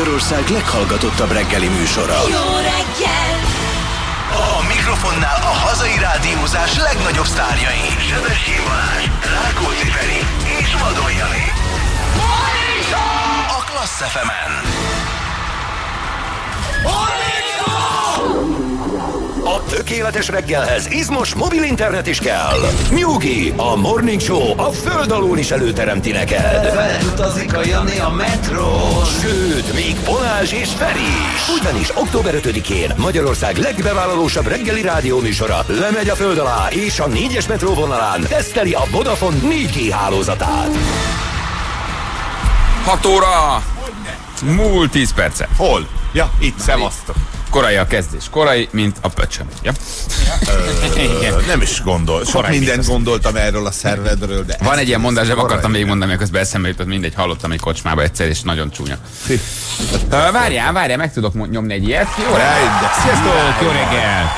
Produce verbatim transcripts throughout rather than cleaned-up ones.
Magyarország leghallgatottabb reggeli műsora. Jó reggel! A mikrofonnál a hazai rádiózás legnagyobb sztárjai. Sebestyén Balázs, Rákóczi Ferenc és Vadon János. A Klassz ef em-en. A tökéletes reggelhez izmos mobil internet is kell. Nyugi, a Morning Show a föld alól is előteremti neked. Felutazik a Jani a metrón. Sőt, még Balázs és Feri is. Ugyanis október ötödikén Magyarország legbevállalósabb reggeli rádióműsora lemegy a föld alá, és a négyes metró vonalán teszteli a Vodafone négy G hálózatát. hat óra! Múlt tíz perce. Hol? Ja, itt. Szevasztok. Korai a kezdés. Korai, mint a pöcsöm. Ja? Ja. Ö, nem is gondol. Sok korai mindent gondoltam erről a szervedről. De van egy ilyen mondás, de akartam még mondani, közben eszembe jutott, mindegy, hallottam egy kocsmába egyszer, és nagyon csúnya. Várjál, várjál, meg tudok nyomni egy ilyet. Jó reggel! Sziasztok! Jó reggel!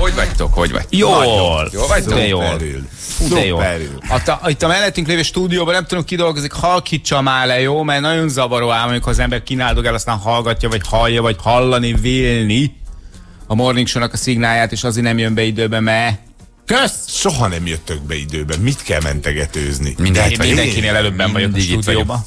Hogy vagytok? Hogy vagytok? Jól! Jól vagytok? Szuperül. Szuperül. Itt a mellettünk lévő stúdióban nem tudom, ki dolgozik, halkítsa már le, jó? Mert nagyon zavaró ám, amikor az ember kínáldogál, aztán hallgatja, vagy hallja, vagy hallani vélni a Morning Show-nak a szignálját, és azért nem jön be időben, mert... Kösz! Soha nem jöttök be időben. Mit kell mentegetőzni? Mindenki, mindenkinél előbben vagyok a stúdióban.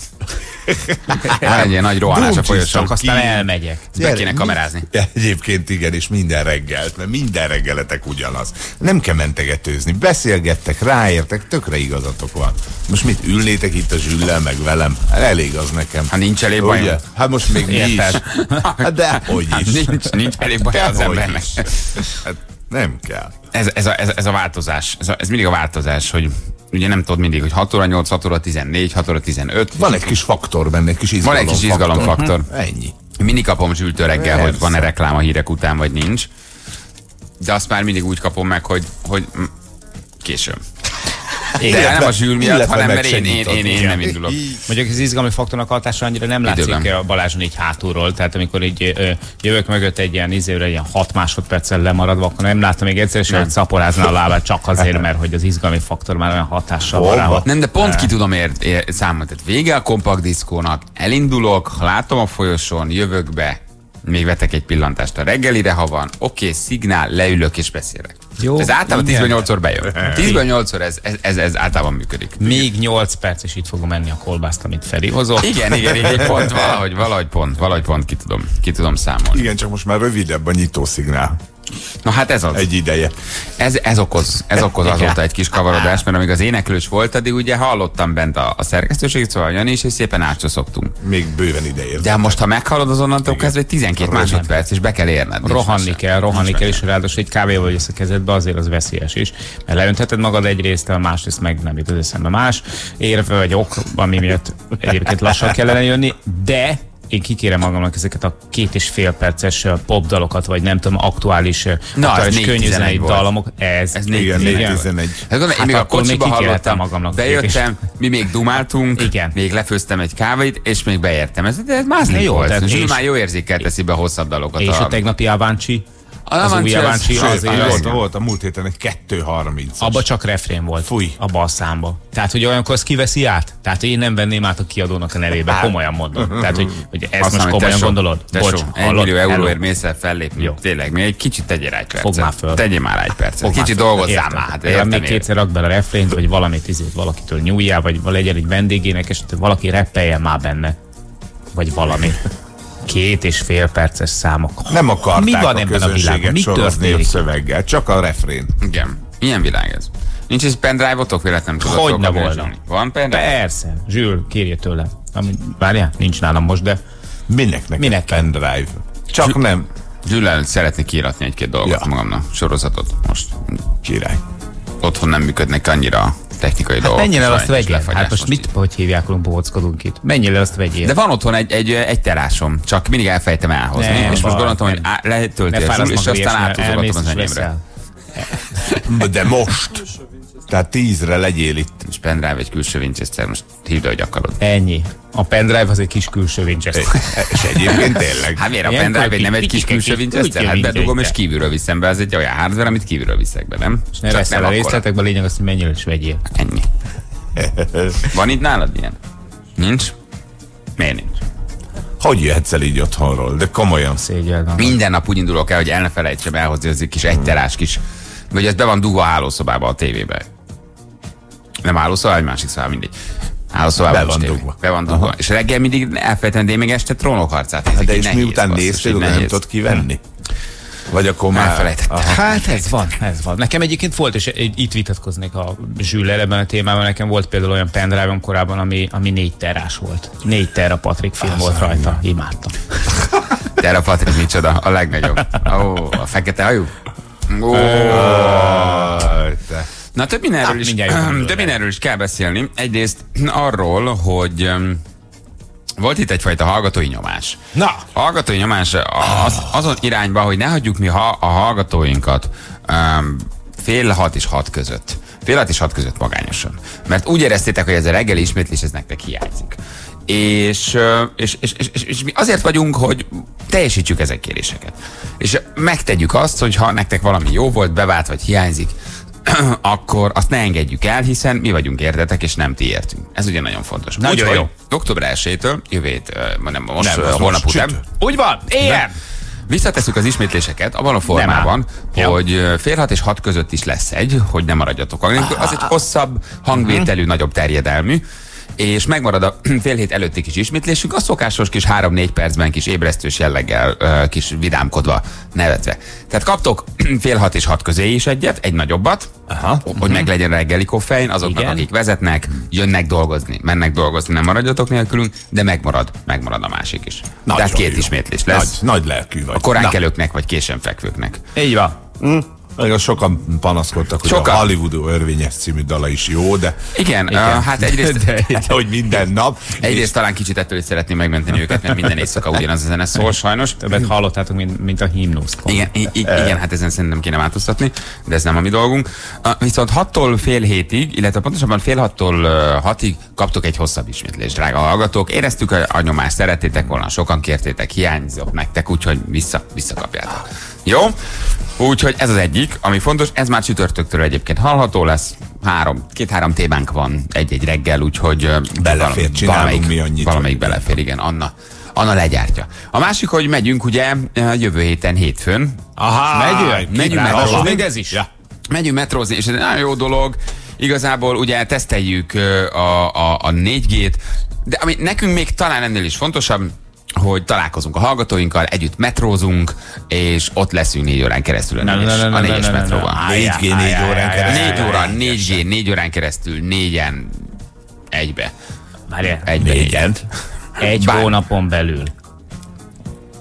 Egy ilyen nagy rohanás a folyosón, aztán elmegyek. Be kéne kamerázni. Egyébként igen, és minden reggelt, mert minden reggeletek ugyanaz. Nem kell mentegetőzni. Beszélgettek, ráértek, tökre igazatok van. Most mit, ülnétek itt a Zsüllel, meg velem? Elég az nekem. Ha nincs elég bajom. Hát most még mi is. De hogy is. Nincs elég baj az embernek. Nem kell. Ez, ez, a, ez, ez a változás. Ez, a, ez mindig a változás, hogy ugye nem tudod mindig, hogy hat óra nyolc, hat óra tizennégy, hat óra tizenöt. Van egy kis faktor benne, egy kis izgalomfaktor. Van egy kis izgalomfaktor. Uh-huh. Ennyi. Mindig kapom zsültől reggel, Persze. hogy van-e reklám a hírek után, vagy nincs. De azt már mindig úgy kapom meg, hogy, hogy később. Én de nem a Zsűl miatt, hanem mert én, én, én, én nem indulok. Mondjuk az izgalmi faktornak hatása annyira nem időben látszik a Balázson így hátulról. Tehát amikor így ö, jövök mögött egy ilyen izőre, ilyen hat másodperccel lemaradva, akkor nem láttam még egyszer sem, hogy szaporázna a lábát csak azért, mert hogy az izgalmi faktor már olyan hatással van rá. Nem, de pont ki tudom ért, ért számolni. Tehát vége a kompakt diszkónak, elindulok, ha látom a folyosón, jövök be, még vetek egy pillantást a reggelire, ha van, oké, okay, szignál, leülök és beszélek. Jó, ez általában tízből nyolcszor bejön. tízből nyolcszor ez, ez, ez általában működik. Még nyolc perc, és itt fogom enni a kolbászt, amit Feri hozott. Igen, igen, igen, pont valahogy, valahogy pont, valahogy pont ki tudom, ki tudom számolni. Igen, csak most már rövidebb a nyitószignál. Na hát ez az. Egy ideje. Ez, ez okoz, ez okoz azóta egy kis kavarodást, mert amíg az éneklős volt, addig ugye hallottam bent a, a szerkesztőség, szóval Jani is, és szépen átcsoszogtunk. Még bőven ideért. De most, ha meghallod azonnantól kezdve, tizenkét másodperc, és be kell érned. Rohanni kell, rohanni kell, és ráadásul egy kávéval jössz a kezedbe, azért az veszélyes is. Mert leöntheted magad egyrészt, a másrészt meg nem jut az eszembe más érve vagy ok, ami miatt egyébként lassan kellene jönni, de én kikérem magamnak ezeket a két és fél perces popdalokat, vagy nem tudom, aktuális, aktuális könnyűzenei dallamok. Ez, ez négy tizenegy. Hát, hát én még a kocsiba hallottam magamnak. Bejöttem, mi még dumáltunk, igen. Még lefőztem egy kávét, és még beértem. Ez, ez mászni jó. Zsül már jó érzékkel teszi be hosszabb dalokat. És a, a tegnapi Áváncsi. Az új Áváncsi az volt, volt a múlt héten egy kettő harminc. Abba csak refrén volt. Fúj. Abba a számba. Tehát, hogy olyankor ezt kiveszi át? Tehát, én nem venném át a kiadónak a nevébe. Komolyan mondom. Tehát, hogy, hogy ezt azt most komolyan tesó, gondolod? Bocs, egy millió euróért mész el fellépni. Jó. Tényleg, még egy kicsit tegyél rá egy percet. Fogd már föl. Tegyél már rá egy percet. Kicsit dolgozzál már. Értem, még kétszer rakd bele a refrént, vagy valamit izét valakitől nyúljál, vagy legyen egy vendégének, és valaki rappeljen már benne. Vagy valami. Két és fél perces számok. Nem akarták mi van a közönséget a sorozni a szöveggel, csak a refrén. Igen. Milyen világ ez? Nincs ez pendrive-otok, véletlenül tudod sokkal volna. Keresni. Van pendrive? Persze. Zsül, kérje tőle. Várjál, nincs nálam most, de... Minek nekem Minek? Pendrive? Csak Zsül, nem. Zsül, szeretnék kiratni egy-két dolgot ja. magamnak. Sorozatot most. Király. Otthon nem működnek annyira technikai hát dolgok. Menjél el azt vegyél. Hát most mit, így. Hogy hívják, hogy bohockodunk itt? Menjél el azt vegyél. De van otthon egy, egy, egy terásom, csak mindig elfejtem elhozni. Nem, és most gondoltam, hogy letöltél és aztán átúzogatom az enyémre. De most! Tehát tízre legyél itt. És pendrive egy külső Winchester, most hívd, hogy akarod. Ennyi. A pendrive az egy kis külső Winchester. És egyébként tényleg. Hát miért a pendrive nem egy kis külső Winchester? Hát bedugom és kívülről viszem be. Ez egy olyan hardware, amit kívülről viszek be, nem? És ne veszel a részletekbe, a lényeg az, hogy menjél és vegyél. Ennyi. Van itt nálad ilyen? Nincs? Miért nincs? Hogy jöhetsz el így otthonról? De komolyan. Szégyellem. Minden nap úgy indulok el, hogy el ne felejtsem elhozni az egy kis egyterás kis... Vagy ez be van dugva a hálószobába a tévébe. Nem hálószobá, egy másik szobá, mindegy. Hálószobában be van dugva. Be van dugva. És reggel mindig elfelejtem, de még este Trónokharcát nézek. De és miután néztél, nem tudod kivenni? Vagy akkor már elfelejtettem. Hát ez van, ez van. Nekem egyébként volt, és itt vitatkoznék a Zsüllel ebben a témában, nekem volt például olyan pendrive-om korábban, ami, ami négy terás volt. Négy terra Patrik film az volt rajta. Nem. Imádtam. Terra Patrik micsoda, a legnagyobb. Oh, a fekete hajú. Oh. Na több mindenről is, minden is kell beszélni. Egyrészt arról, hogy volt itt egyfajta hallgatói nyomás. Na. A hallgatói nyomás az, azon irányba, hogy ne hagyjuk mi ha a hallgatóinkat um, fél hat és hat között. Fél hat és hat között magányosan. Mert úgy éreztétek, hogy ez a reggeli ismétlés, ez nektek hiányzik. És, és, és, és, és mi azért vagyunk, hogy teljesítjük ezek kéréseket. És megtegyük azt, hogy ha nektek valami jó volt, bevált vagy hiányzik, akkor azt ne engedjük el, hiszen mi vagyunk értetek, és nem ti értünk. Ez ugye nagyon fontos. Nagyon úgy, jó. október elsejétől, jövét, nem most, nem, holnap most után. Úgy van, éjjel! Visszatesszük az ismétléseket abban a formában, hogy jó. fél hat és hat között is lesz egy, hogy ne maradjatok. Az egy hosszabb, hangvételű, uh-huh. nagyobb terjedelmű, és megmarad a fél hét előtti kis ismétlésünk, a szokásos kis három-négy percben kis ébresztős jelleggel, kis vidámkodva, nevetve. Tehát kaptok fél hat és hat közé is egyet, egy nagyobbat, aha, hogy uh-huh. meglegyen reggeli koffein azoknak, igen, akik vezetnek, jönnek dolgozni, mennek dolgozni, nem maradjatok nélkülünk, de megmarad, megmarad a másik is. Nagy tehát két jó. ismétlés lesz. Nagy, nagy lelkű vagy. A koránkelőknek vagy későn fekvőknek. Így van. Mm. Sokan panaszkodtak, hogy sokan. A Hollywood örvényes című dala is jó, de... Igen, igen. Uh, hát egyrészt... De, de, de, hogy minden nap... Egyrészt és... talán kicsit ettől is szeretném megmenteni őket, mert minden éjszaka ugyanaz a zene szól, sajnos. Többet hallottátok, mint, mint a himnuszt. Igen, i- igen, hát ezen szerintem kéne változtatni, de ez nem a mi dolgunk. Uh, viszont hattól fél hétig, illetve pontosabban fél hattól uh, hatig kaptok egy hosszabb ismétlést, drága hallgatók. Éreztük a, a nyomást, szerettétek volna, sokan kértétek, hiányzott nektek, úgyhogy vissza, visszakapjátok. Jó? Úgyhogy ez az egyik, ami fontos, ez már csütörtöktől egyébként hallható lesz, három, két-három témánk van egy-egy reggel, úgyhogy belefér, valamelyik, mi annyit valamelyik belefér, igen, Anna, Anna legyártja. A másik, hogy megyünk ugye jövő héten hétfőn. Aha, megyünk, megyünk metrózni, még ez is. Ja. Megyünk metrózni, és ez egy nagyon jó dolog, igazából ugye teszteljük a, a, a négy gét, de ami nekünk még talán ennél is fontosabb, hogy találkozunk a hallgatóinkkal, együtt metrózunk, és ott leszünk négy órán keresztül a négyes metróban. négy gé négy órán keresztül. négy gé négy órán keresztül, négyen egybe. Várjál. Négyen. Egy hónapon belül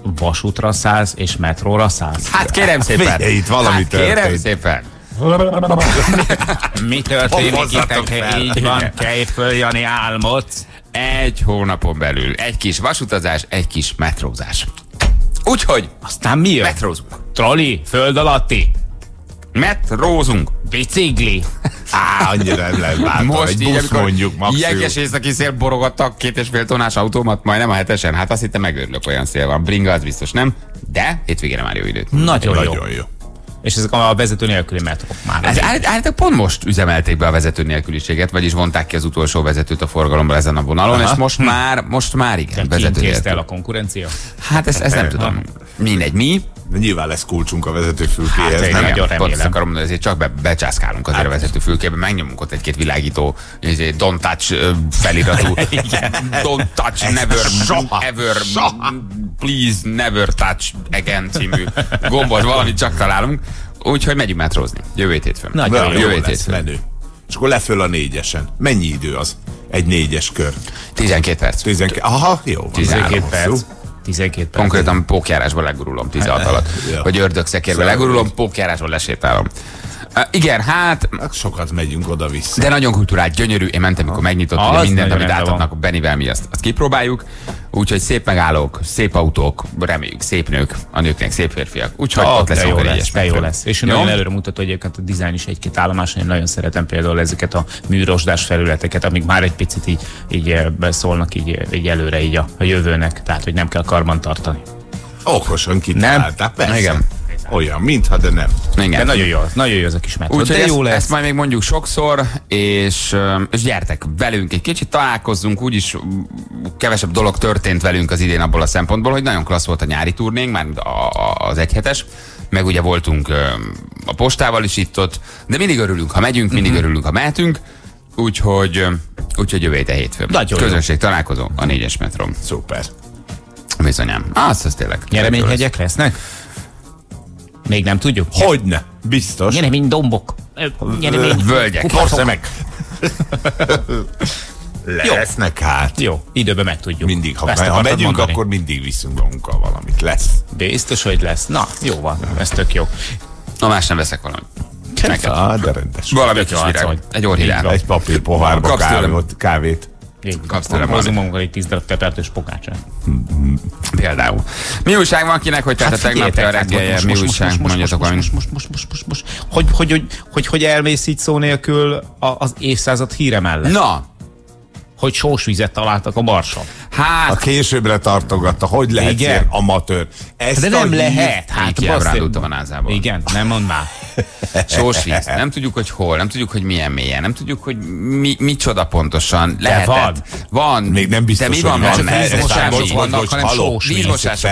vasútra szállsz, és metróra szállsz. Hát kérem szépen. Itt valami történt. Kérem szépen. Mi történik itt, így van, Kejföl Jani álmodsz. Egy hónapon belül egy kis vasutazás, egy kis metrózás. Úgyhogy aztán mi jön? Metrózunk. Troli, föld alatti. Metrózunk. Bicikli. Á, annyira nem lehet. Most így, mondjuk maximum. Jeges északi szél borogatta két és fél tonás autómat, majdnem a hetesen. Hát azt hittem megőrülök, olyan szél van. Bringa az biztos nem, de hétvégére már jó időt. Nagyon, Nagyon jó. jó. És ezek a vezető nélküli metrók már. Ez állítólag pont most üzemelték be a vezető nélküliséget, vagyis vonták ki az utolsó vezetőt a forgalomra ezen a vonalon, aha, és most már, most már igen, vezető nélkül. A konkurencia? Hát ezt, ezt nem aha. tudom. Mindegy, mi? De nyilván lesz kulcsunk a vezetőfülkéhez. Hát, nem nagyon remélem. Pont akarom mondani, ezért csak be, becsászkálunk azért hát. a vezetőfülkébe, megnyomunk ott egy-két világító, don't touch feliratú, don't touch, never, soha, ever, soha. please never touch again című gombot, valamit csak találunk. Úgyhogy megyünk metrózni. Jövő hétfőn. Nagyon jó lesz, menő. És akkor leföl a négyesen. Mennyi idő az? Egy négyes kör. tizenkét perc. tizenkét, aha, jó van. tizenkét perc. tizenkét perc. Konkrétan pókjárásban legurulom tizenhat alatt. Ja. Vagy ördögszekérben legurulom, pókjárásban lesétálom. Uh, igen, hát... Sokat megyünk oda-vissza. De nagyon kulturált, gyönyörű. Én mentem, amikor megnyitott, hogy mindent, amit átadnak Benivel, mi azt, azt kipróbáljuk. Úgyhogy szép megállók, szép autók, reméljük, szép nők, a nőknek szép férfiak. Úgyhogy oh, ott lesz, jó lesz, te jó lesz. És nagyon előre mutató egyébként a dizájn is egy-két állomáson. Én nagyon szeretem például ezeket a műrosdás felületeket, amik már egy picit így, így beszólnak így, így előre így a, a jövőnek. Tehát, hogy nem kell karban tartani. Okosan kitalálták, persze. Igen. olyan, mintha, de nem. Igen. De nagyon jó, nagyon jó ez a kis metod. Úgyhogy ezt, ezt majd még mondjuk sokszor, és, és gyertek velünk egy kicsit, találkozzunk, úgyis kevesebb dolog történt velünk az idén abból a szempontból, hogy nagyon klassz volt a nyári turnénk, már az egyhetes, meg ugye voltunk a postával is itt-ott, de mindig örülünk, ha megyünk, mindig mm-hmm. örülünk, ha mehetünk, úgyhogy, úgyhogy jövő héten hétfőn. Közönség találkozó a négyes metron. Szuper. Bizonyám. Azt, az tényleg. Nyereményhegyek lesznek? Még nem tudjuk. Hogyne, biztos. Nyeremény dombok. Nyeremény völgyek. Kuparszemek. Lesznek hát. Jó, időben megtudjuk. Mindig, ha, me ha megyünk, mondani. Akkor mindig viszünk magunkkal valamit. Lesz. Biztos, hogy lesz. Na, jó van. Ez tök jó. Na, más nem veszek valamit. Neked. Á, de rendes. Valami kis virág. Egy orhidát. Egy papír pohárba kávét. kávét. Kapsz tőle valamit. Magunkkal egy tíz darab tepertős pokácsán. Például. Mi újság van kinek, hogy tehát a tegnapja reggelje, mi újság, mondjatok valamit. Hogy elmész így szó nélkül az évszázad híre mellett? Na! Hogy sósvizet találtak a Marson. Hát... A későbbre tartogatta, hogy lehet ilyen amatőr. Ezt de nem lehet. Hát elrándult a vanázából. Igen, nem mondd már. Sósvíz. Nem tudjuk, hogy hol, nem tudjuk, hogy milyen mélyen, nem tudjuk, hogy mi, mi csoda pontosan. Lehetett. Van. Van. Még nem biztos, de mi van, hogy van. Vízmosások vannak, hanem vízmosások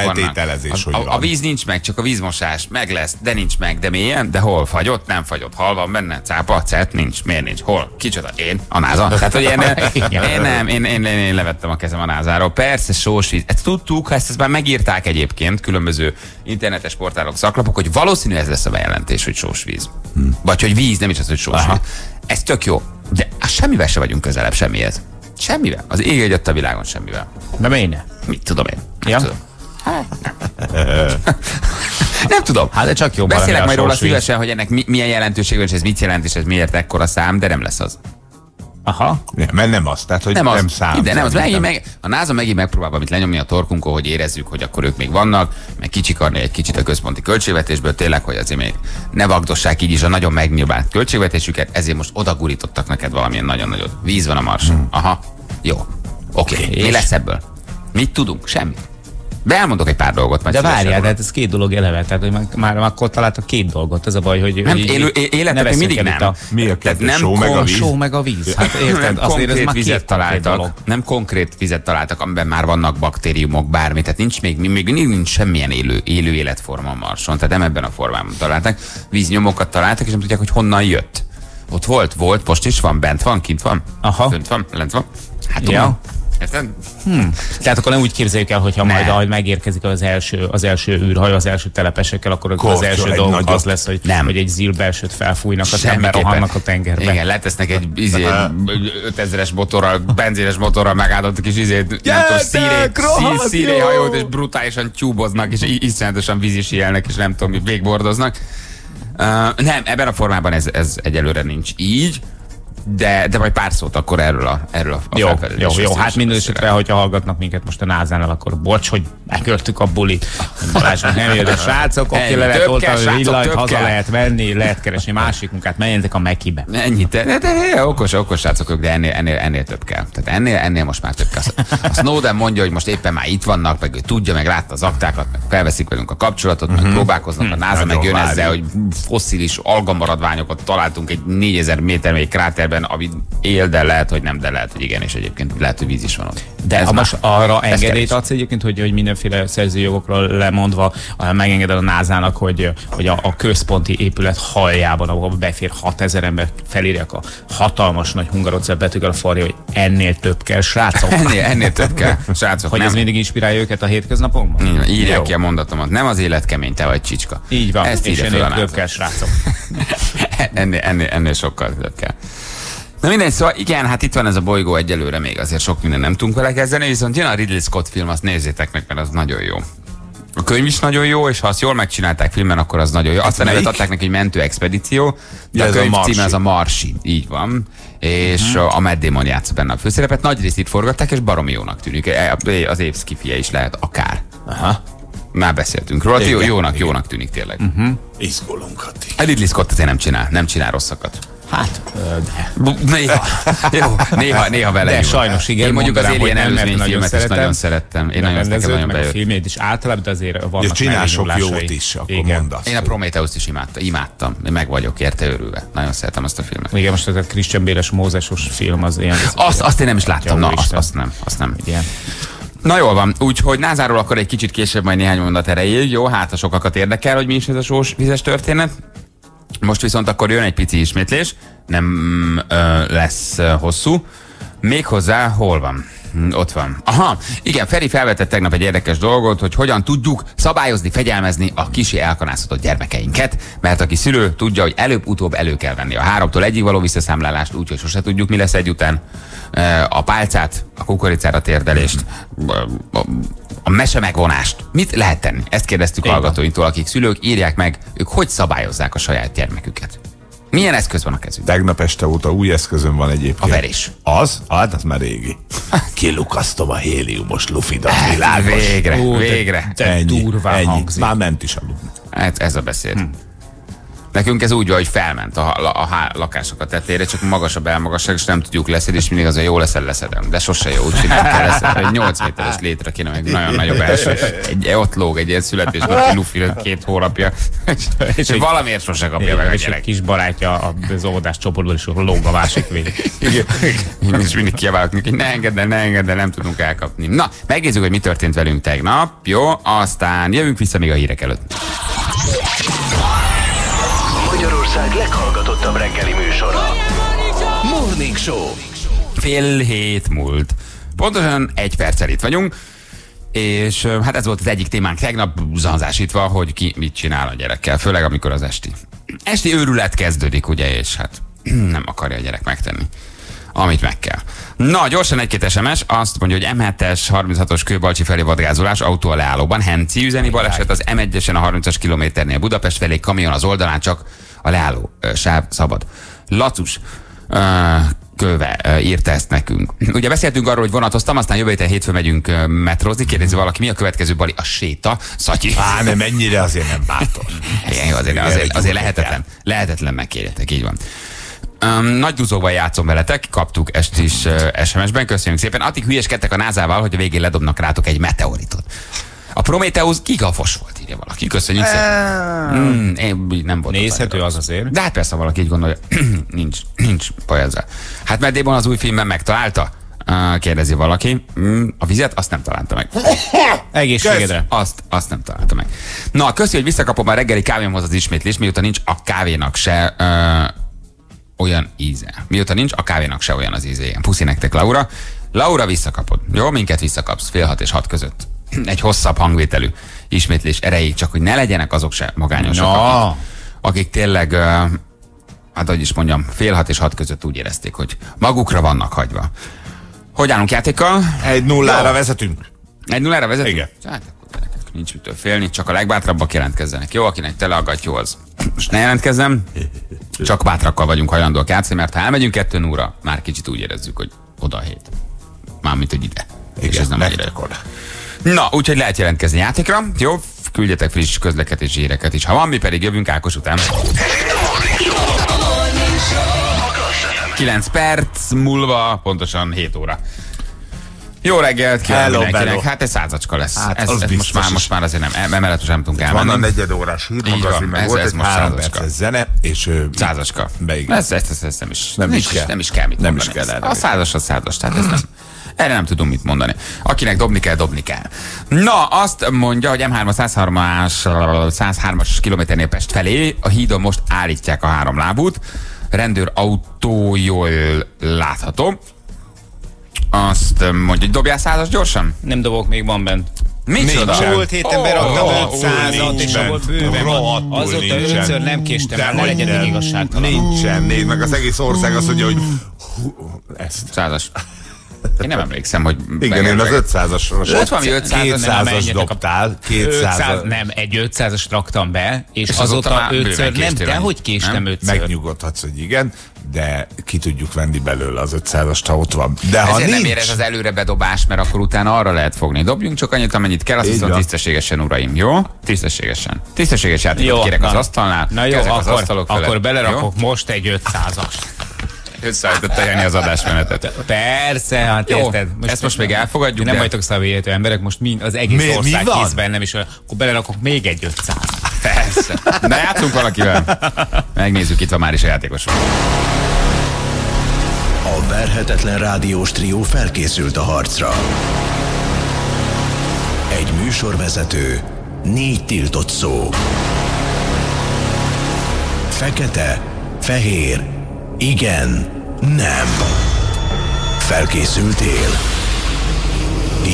vannak. A, a víz nincs meg, csak a vízmosás meg lesz, de nincs meg, de mélyen, de hol fagyott, nem fagyott. Hal van benne, cápa, cet, nincs, miért nincs, hol, kicsoda, én, a NASA. Tehát, hogy én Nem, én, én, én levettem a kezem a názáról. Persze, sósvíz. Ezt tudtuk, ezt, ezt már megírták egyébként különböző internetes portálok, szaklapok, hogy valószínű ez lesz a bejelentés, hogy sósvíz. Hm. Vagy hogy víz, nem is az, hogy sósvíz. Ez tök jó. De á, semmivel se vagyunk közelebb, semmihez. Semmivel. Az ég egyet a világon semmivel. De miért? Mit tudom én? Nem ja. tudom. Nem tudom. Hát de csak jó. Beszélek majd róla szívesen, hogy ennek mi, milyen jelentőség van, és ez mit jelent, és ez miért ekkora szám, de nem lesz az. Aha. Nem, mert nem az, tehát hogy nem, nem számít. De nem az, megint meg, a NASA megint megpróbálva, amit lenyomni a torkunkon, hogy érezzük, hogy akkor ők még vannak, meg kicsikarni egy kicsit a központi költségvetésből, tényleg, hogy azért még ne vagdossák így is a nagyon megnyilvált költségvetésüket, ezért most odagurítottak neked valamilyen nagyon nagyot. Víz van a Marson. Hmm. Aha. Jó. Oké. Okay. Okay. Mi lesz ebből? Mit tudunk? Semmit. De elmondok egy pár dolgot. Majd de várjál, de ez két dolog eleve, tehát hogy már, már akkor találtak két dolgot, ez a baj, hogy... Nem, életek mindig nem. A, mi a kettő? Só meg a víz? Só meg a víz. Hát érted, azért ez már két találtak. Dolog. Nem konkrét vizet találtak, amiben már vannak baktériumok, bármi, tehát nincs még, még nincs semmilyen élő, élő életforma a Marson, tehát nem ebben a formában találtak. Víznyomokat találtak, és nem tudják, hogy honnan jött. Ott volt, volt, most is van, bent van, kint van, Aha. fönt van, lent van. Hát ja. Hmm. Tehát akkor nem úgy képzeljük el, hogyha ne. majd ahogy megérkezik az első, az első űrhajó, az első telepesekkel, akkor Korcsa, az első dolog nagyobb. Az lesz, hogy, nem. hogy egy zil belsőt felfújnak, az ember rohannak a tengerbe. Igen, letesznek egy ötezres motorral, benzéres motorral megáldott kis izét, szíréhajót, és brutálisan tyúboznak, és iszonyatosan vízisíjelnek, és nem tudom, mi végbordoznak. Uh, nem, ebben a formában ez, ez egyelőre nincs így. De, de majd pár szót akkor erről a, erről a jó, jó, jó, hát minden esetre, hogyha hallgatnak minket most a názánál, akkor bocs, hogy megöltük a bulit. Balázsnak nem jön a srácok, aki le lehet oltani a villanyt, haza lehet venni, lehet keresni másik munkát, menjenek a Mekibe. Ennyit, de okos, okos srácok ők, de ennél, ennél, ennél több kell. Tehát ennél, ennél most már több kell. A Snowden mondja, hogy most éppen már itt vannak, meg ő tudja, meg látta az aktákat, meg felveszik velünk a kapcsolatot, meg próbálkoznak a NASA, meg jön ezzel, hogy fosszilis algamaradványokat találtunk egy négyezer méter mély kráterben, amit él, de lehet, hogy nem, de lehet, hogy igen, és egyébként lehet, hogy víz is van ott. De ha most arra engedélyt adsz egyébként, hogy, hogy mindenféle szerzőjogokról lemondva megengeded a názának, hogy, hogy a, a központi épület haljában, ahol befér hatezer ember, felírják a hatalmas nagy hungarocel betűkkel a falra, hogy ennél több kell, srácok. Ennél, ennél több kell, srácok. Hogy nem. Ez mindig inspirálja őket a hétköznapokban? Írják ki a mondatomat. Nem az élet kemény, te vagy csicska. Így van, ezt és ennél több kell, srácok. ennél, ennél, ennél sokkal több kell. Na mindegy, szóval igen, hát itt van ez a bolygó, egyelőre még azért sok minden nem tudunk vele kezdeni, viszont jön a Ridley Scott film, azt nézzétek meg, mert az nagyon jó. A könyv is nagyon jó, és ha azt jól megcsinálták filmen, akkor az nagyon jó. Azt a nevet adták neki, hogy mentő expedíció, de ja, a könyv címe az a Marsi, így van. És hmm. a Matt Damon játszott benne a főszerepet, nagy részt itt forgatták, és baromi jónak tűnik. Az év skifie is lehet akár. Aha. Már beszéltünk róla, igen, jónak, igen. jónak tűnik tényleg. Uh-huh. Izgulunk. A Ridley Scott azért nem csinál, nem csinál rosszakat. Hát, de. Néha, jó, néha, néha vele. De sajnos igen. Én mondjuk az Alien előzmény filmet is nagyon szerettem. Én nagyon nekem nagyon bejött. A filmét is általában azért vannak. Csinál sok jót is, akkor mondasz. Én a Prometheus-t is imádtam. Imádtam. Meg vagyok érte örülve. Nagyon szeretem azt a filmet. Igen, most ez a Christian Béles mózesos film az ilyen. Azt, azt én nem is láttam. Na, azt, azt nem. Azt nem. Igen. Na jól van, úgyhogy názáról akkor egy kicsit később majd néhány mondat erejéig. Jó, hát a sokakat érdekel, hogy mi is ez a sósvizes történet. Most viszont akkor jön egy pici ismétlés, nem ö, lesz ö, hosszú. Méghozzá hol van? Ott van. Aha, igen, Feri felvetett tegnap egy érdekes dolgot, hogy hogyan tudjuk szabályozni, fegyelmezni a kicsi elkanászatott gyermekeinket, mert aki szülő tudja, hogy előbb-utóbb elő kell venni a háromtól egyig való visszaszámlálást, úgyhogy sose tudjuk, mi lesz egy után. A pálcát, a kukoricára térdelést, a mese megvonást. Mit lehet tenni? Ezt kérdeztük a hallgatóinktól, akik szülők, írják meg, ők hogy szabályozzák a saját gyermeküket. Milyen eszköz van a kezünkben? Tegnap este óta új eszközön van egyébként. A verés. Az? Hát, az már régi. Kilukasztom a héliumos lufidat, világos. Végre, Ó, végre. Te, te ennyi, durván ennyi. Hangzik. Már ment is aludni. Ez, ez a beszéd. Hm. Nekünk ez úgy van, hogy felment a, a, a lakások a tetejére, csak magasabb elmagasság, és nem tudjuk leszedni, és mindig az, hogy jó leszed, leszedem. De sose jó, úgyhogy nem kell leszedni, hogy nyolc méteres létre kéne, meg nagyon nagyobb első. Egy, ott lóg egy ilyen születésnapi lufi két hónapja, és, és valamiért sose kapja meg a gyerek. Kis barátja az óvodás csoportból is lóg a másik végén. És mindig kiabálok neki, ne engedd el, ne engedd el, nem tudunk elkapni. Na, megnézzük, hogy mi történt velünk tegnap, jó? Aztán jövünk vissza még a hírek előtt. Magyarország leghallgatottabb reggeli műsora. Morning Show. Fél hét múlt. Pontosan egy perccel itt vagyunk, és hát ez volt az egyik témánk tegnap, zanzásítva, hogy ki mit csinál a gyerekkel, főleg amikor az esti. Esti őrület kezdődik, ugye, és hát nem akarja a gyerek megtenni, amit meg kell. Na, gyorsan egy-két es em es, azt mondja, hogy em hetes, harminchatos Kőbalcsi felé vadgázolás, autó a leállóban, Henci üzeni baleset, az em egyesen a harmincas kilométernél Budapest felé, kamion az oldalán, csak a leálló ö, sáv szabad. Lacus ö, köve ö, írta ezt nekünk. Ugye beszéltünk arról, hogy vonatoztam, aztán jövő héten hétfőn megyünk ö, metrozni, kérdezi valaki, mi a következő bali? A séta, Szatyi. Á, nem, ennyire azért nem bátor. Igen, azért, azért, azért lehetetlen, lehetetlen megkérjetek, így van. Um, nagy duzóval játszom veletek, kaptuk ezt is uh, es em es-ben, köszönjük szépen. Addig hülyeskedtek a nászával, hogy a végén ledobnak rátok egy meteoritot. A Prometheus gigafos volt, írja valaki. Köszönjük szépen. Mm, én nem voltam. Nézhető az azért. De hát persze valaki így gondolja, nincs, nincs baj ezzel. Hát Matt Damon az új filmben megtalálta? Uh, kérdezi valaki. Mm, a vizet azt nem találta meg. Egészségedre. Azt, azt nem találta meg. Na, köszi, hogy visszakapom a reggeli kávémhoz az ismétlés, miután nincs a kávénak se... Uh, olyan íze. Mióta nincs, a kávénak se olyan az íze. Puszi nektek, Laura. Laura, visszakapod. Jó, minket visszakapsz. Fél hat és hat között. Egy hosszabb hangvételű ismétlés erejéig, csak hogy ne legyenek azok se magányosak, no. akik, akik tényleg, hát hogy is mondjam, fél hat és hat között úgy érezték, hogy magukra vannak hagyva. Hogy állunk játékkal? Egy nullára vezetünk. Egy nullára vezetünk? Igen. Hát, nincs mitől félni, csak a legbátrabbak jelentkezzenek. Jó, akinek tele aggattyó, az most ne jelentkezzem, csak bátrakkal vagyunk hajlandóak játszani, mert ha elmegyünk kettőn óra, már kicsit úgy érezzük, hogy oda a hét. Mármint, hogy ide. Igen, és ez nem egyre oda. Na, úgyhogy lehet jelentkezni játékra. Jó, küldjetek friss közlekedési híreket is. Ha van, mi pedig jövünk Ákos után. kilenc perc múlva, pontosan hét óra. Jó reggelt kívánok mindenkinek. Hát ez százacska lesz. Hát, ez, ez most, már, most már azért nem, emellett sem tudunk elmenni. Van a negyedórás hírmagazin, meg ez, volt ez egy három perces zene, és százacska. Ezt, ezt, ezt, ezt nem, is, nem, nem, is kell. Is, nem is kell mit nem mondani. Is kell a százas a százas, tehát ez nem, erre nem tudunk mit mondani. Akinek dobni kell, dobni kell. Na, azt mondja, hogy em hármas, száz hármas kilométernél Pest felé a hídon most állítják a háromlábút. Rendőr autó jól látható. Azt mondja, hogy dobjál százas gyorsan? Nem dobok, még van bent. Micsoda? A múlt héten beraktam ötszázat, és abból bőven van. Azóta ötször nem késtem el, ne legyen igazságtalan. Nincsen, nézd meg, az egész ország azt mondja, hogy ezt. Százas. Én nem emlékszem, hogy... Igen, én az ötszázas... Ott valami ötszázas dobtál. kétszázas. Nem, egy ötszázas raktam be, és, és azóta ötször nem, dehogy késtem ötször. Megnyugodhatsz, hogy igen, de ki tudjuk venni belőle az ötszázast, ha ott van. De ha ezért nincs... nem érez az előre bedobás, mert akkor utána arra lehet fogni. Dobjunk csak annyit, amennyit kell, azt hiszem tisztességesen, uraim, jó? Tisztességesen. Tisztességes játékot kérek az asztalnál. Na jó, akkor, akkor belerakok most egy ötszázast. Összeállított teljeni az adásmenetet. Persze, hát jó, érted. Most ezt most még elfogadjuk. Nem vagytok szabélyétő emberek, most mind, az egész mi, ország mi kész bennem, és akkor belerakok még egy ötszáz. Persze. De játszunk valakivel. Megnézzük, itt van már is a játékos. A verhetetlen rádiós trió felkészült a harcra. Egy műsorvezető, négy tiltott szó. Fekete, fehér, igen, nem. Felkészültél?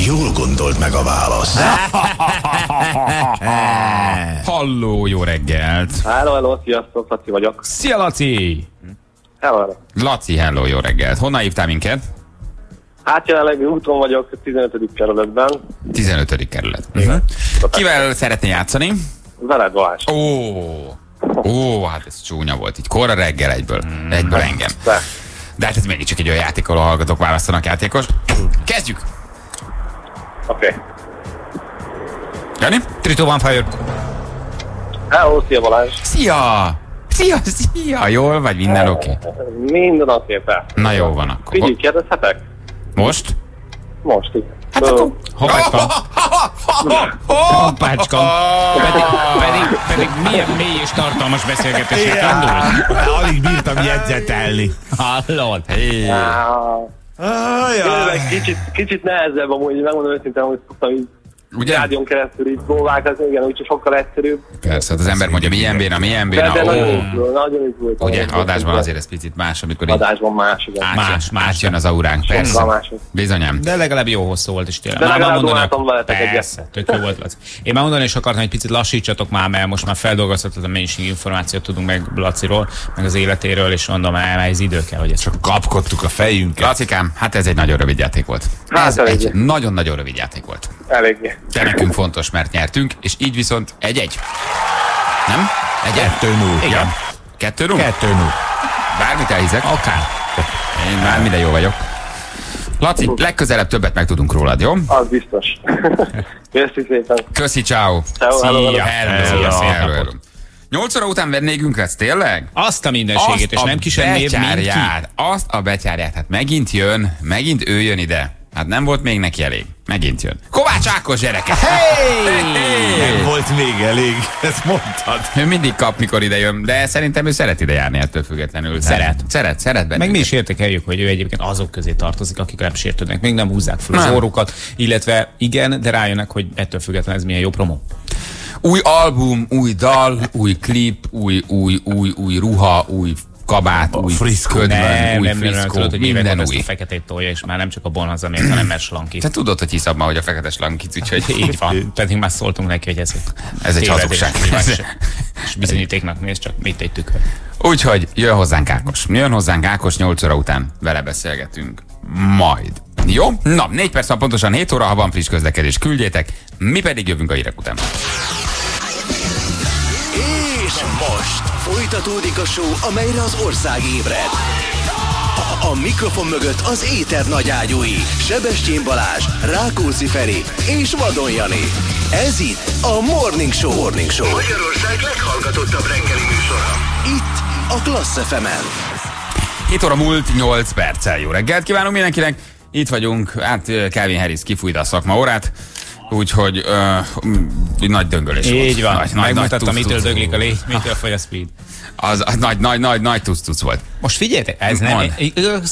Jól gondolt meg a választ. Halló, jó reggelt! Halló, halló, sziasztok, Laci vagyok. Szia, Laci! Hello. Laci, halló, jó reggelt! Honnan hívtál minket? Hát jelenleg úton vagyok, tizenötödik kerületben. tizenötödik kerület. Uh-huh. Kivel szeretnél játszani? Veled, Balázs. Ó! Ó, hát ez csúnya volt, így korra reggel egyből, mm. egyből engem. De. De hát ez mégis csak egy olyan játék, ahol a hallgatók választanak játékos. Kezdjük! Oké. Okay. Jani? Trito van Fire. Hello, szia Balázs! Szia! Szia, szia! Jól vagy? Minden oké? Okay? Minden az éppen. Na jó van akkor. Figyelj, kérdezhetek? Most? Most, igen. Hát akkor... Hoppácska! Hoppácska! Pedig milyen mély és tartalmas beszélgetések indul? Alig bírtam jegyzetelni. Hallod? Kicsit nehezebb amúgy, megmondom őszintén, hogy szoktam így rádión keresztül így próbálkozni, igen, úgyhogy sokkal egyszerűbb. Persze, hát az ember mondja, milyen béna, milyen béna. De nagyon így volt. Ugye, adásban azért ez picit más, amikor így átjön az auránk. Persze, bizonyám. De legalább jó hosszú volt is tényleg. De legalább doláltam veletek egyet. Tök jó volt, Laci. Én már mondani is akartam, hogy picit lassítsatok már, mert most már feldolgozhatatlan mennyiségű információt tudunk meg Laciról, meg az életéről, és mondom, már ez idő kell, hogy ezt csak kapkodtuk a fejünket. Lacikám, hát ez egy nagyon rövid játék volt. Ez egy nagyon-nagyon rövid játék volt. Eléggé. De nekünk fontos, mert nyertünk, és így viszont egy-egy. Nem? egy-egy. kettő null. Igen. kettő null? kettő null. Bármit elhiszek. Akár. Én már minden jó vagyok. Laci, legközelebb többet megtudunk rólad, jó? Az biztos. Köszi szépen. Köszi, ciao. Szia. nyolc óra után vendégünk lesz, tényleg? Azt a mindenségét, és nem kis emlébb, mint ki. Azt a betyárját. Hát megint jön, megint ő jön ide. Hát nem volt még neki elég. Megint jön. Kovács Ákos gyereke! Hey! Hey! Nem volt még elég, ezt mondtad. Ő mindig kap, mikor ide jön, de szerintem ő szeret ide járni ettől függetlenül. Szeret. Szeret, szeret bennünket. Meg mi is értékeljük, hogy ő egyébként azok közé tartozik, akik nem sértődnek. Még nem húzzák fel az orrukat, illetve igen, de rájönnek, hogy ettől függetlenül ez milyen jó promó. Új album, új dal, új klip, új, új, új, új ruha, új... kabát, új friszkó, nem, új nem, friszkó, nem, nem, minden új. A feketét tolja, és már nem csak a bonanza miért, hanem mert slanki. Te tudod, hogy hiszab már, hogy a fekete slankit, úgyhogy... Így van, pedig már szóltunk neki, hogy ez, ez egy hazugság. És bizonyítéknak néz, csak mit egy tükör. Úgyhogy jön hozzánk Ákos. Jön hozzánk Ákos, nyolc óra után vele beszélgetünk. Majd. Jó? Na, négy perc van pontosan hét óra, ha van friss közlekedés, küldjétek, mi pedig jövünk a hírek után. És most folytatódik a show, amelyre az ország ébred. A, a mikrofon mögött az éter nagyágyúi, Sebestyén Balázs, Rákóczi Feri és Vadon Jani. Ez itt a Morning Show. Morning Show. Magyarország leghallgatottabb reggeli műsora. Itt a Klassz ef em-en. hét óra múlt nyolc perccel. Jó reggelt kívánunk mindenkinek. Itt vagyunk, hát Calvin Harris kifújta a szakmaórát. Úgyhogy uh, nagy döngölés volt. Így van. Nagy, megmutattam, mitől döglik a légy, mitől fogy a speed. Az, az nagy, nagy, nagy, nagy tusz-tusz volt. Most figyeljetek, ez nem, az,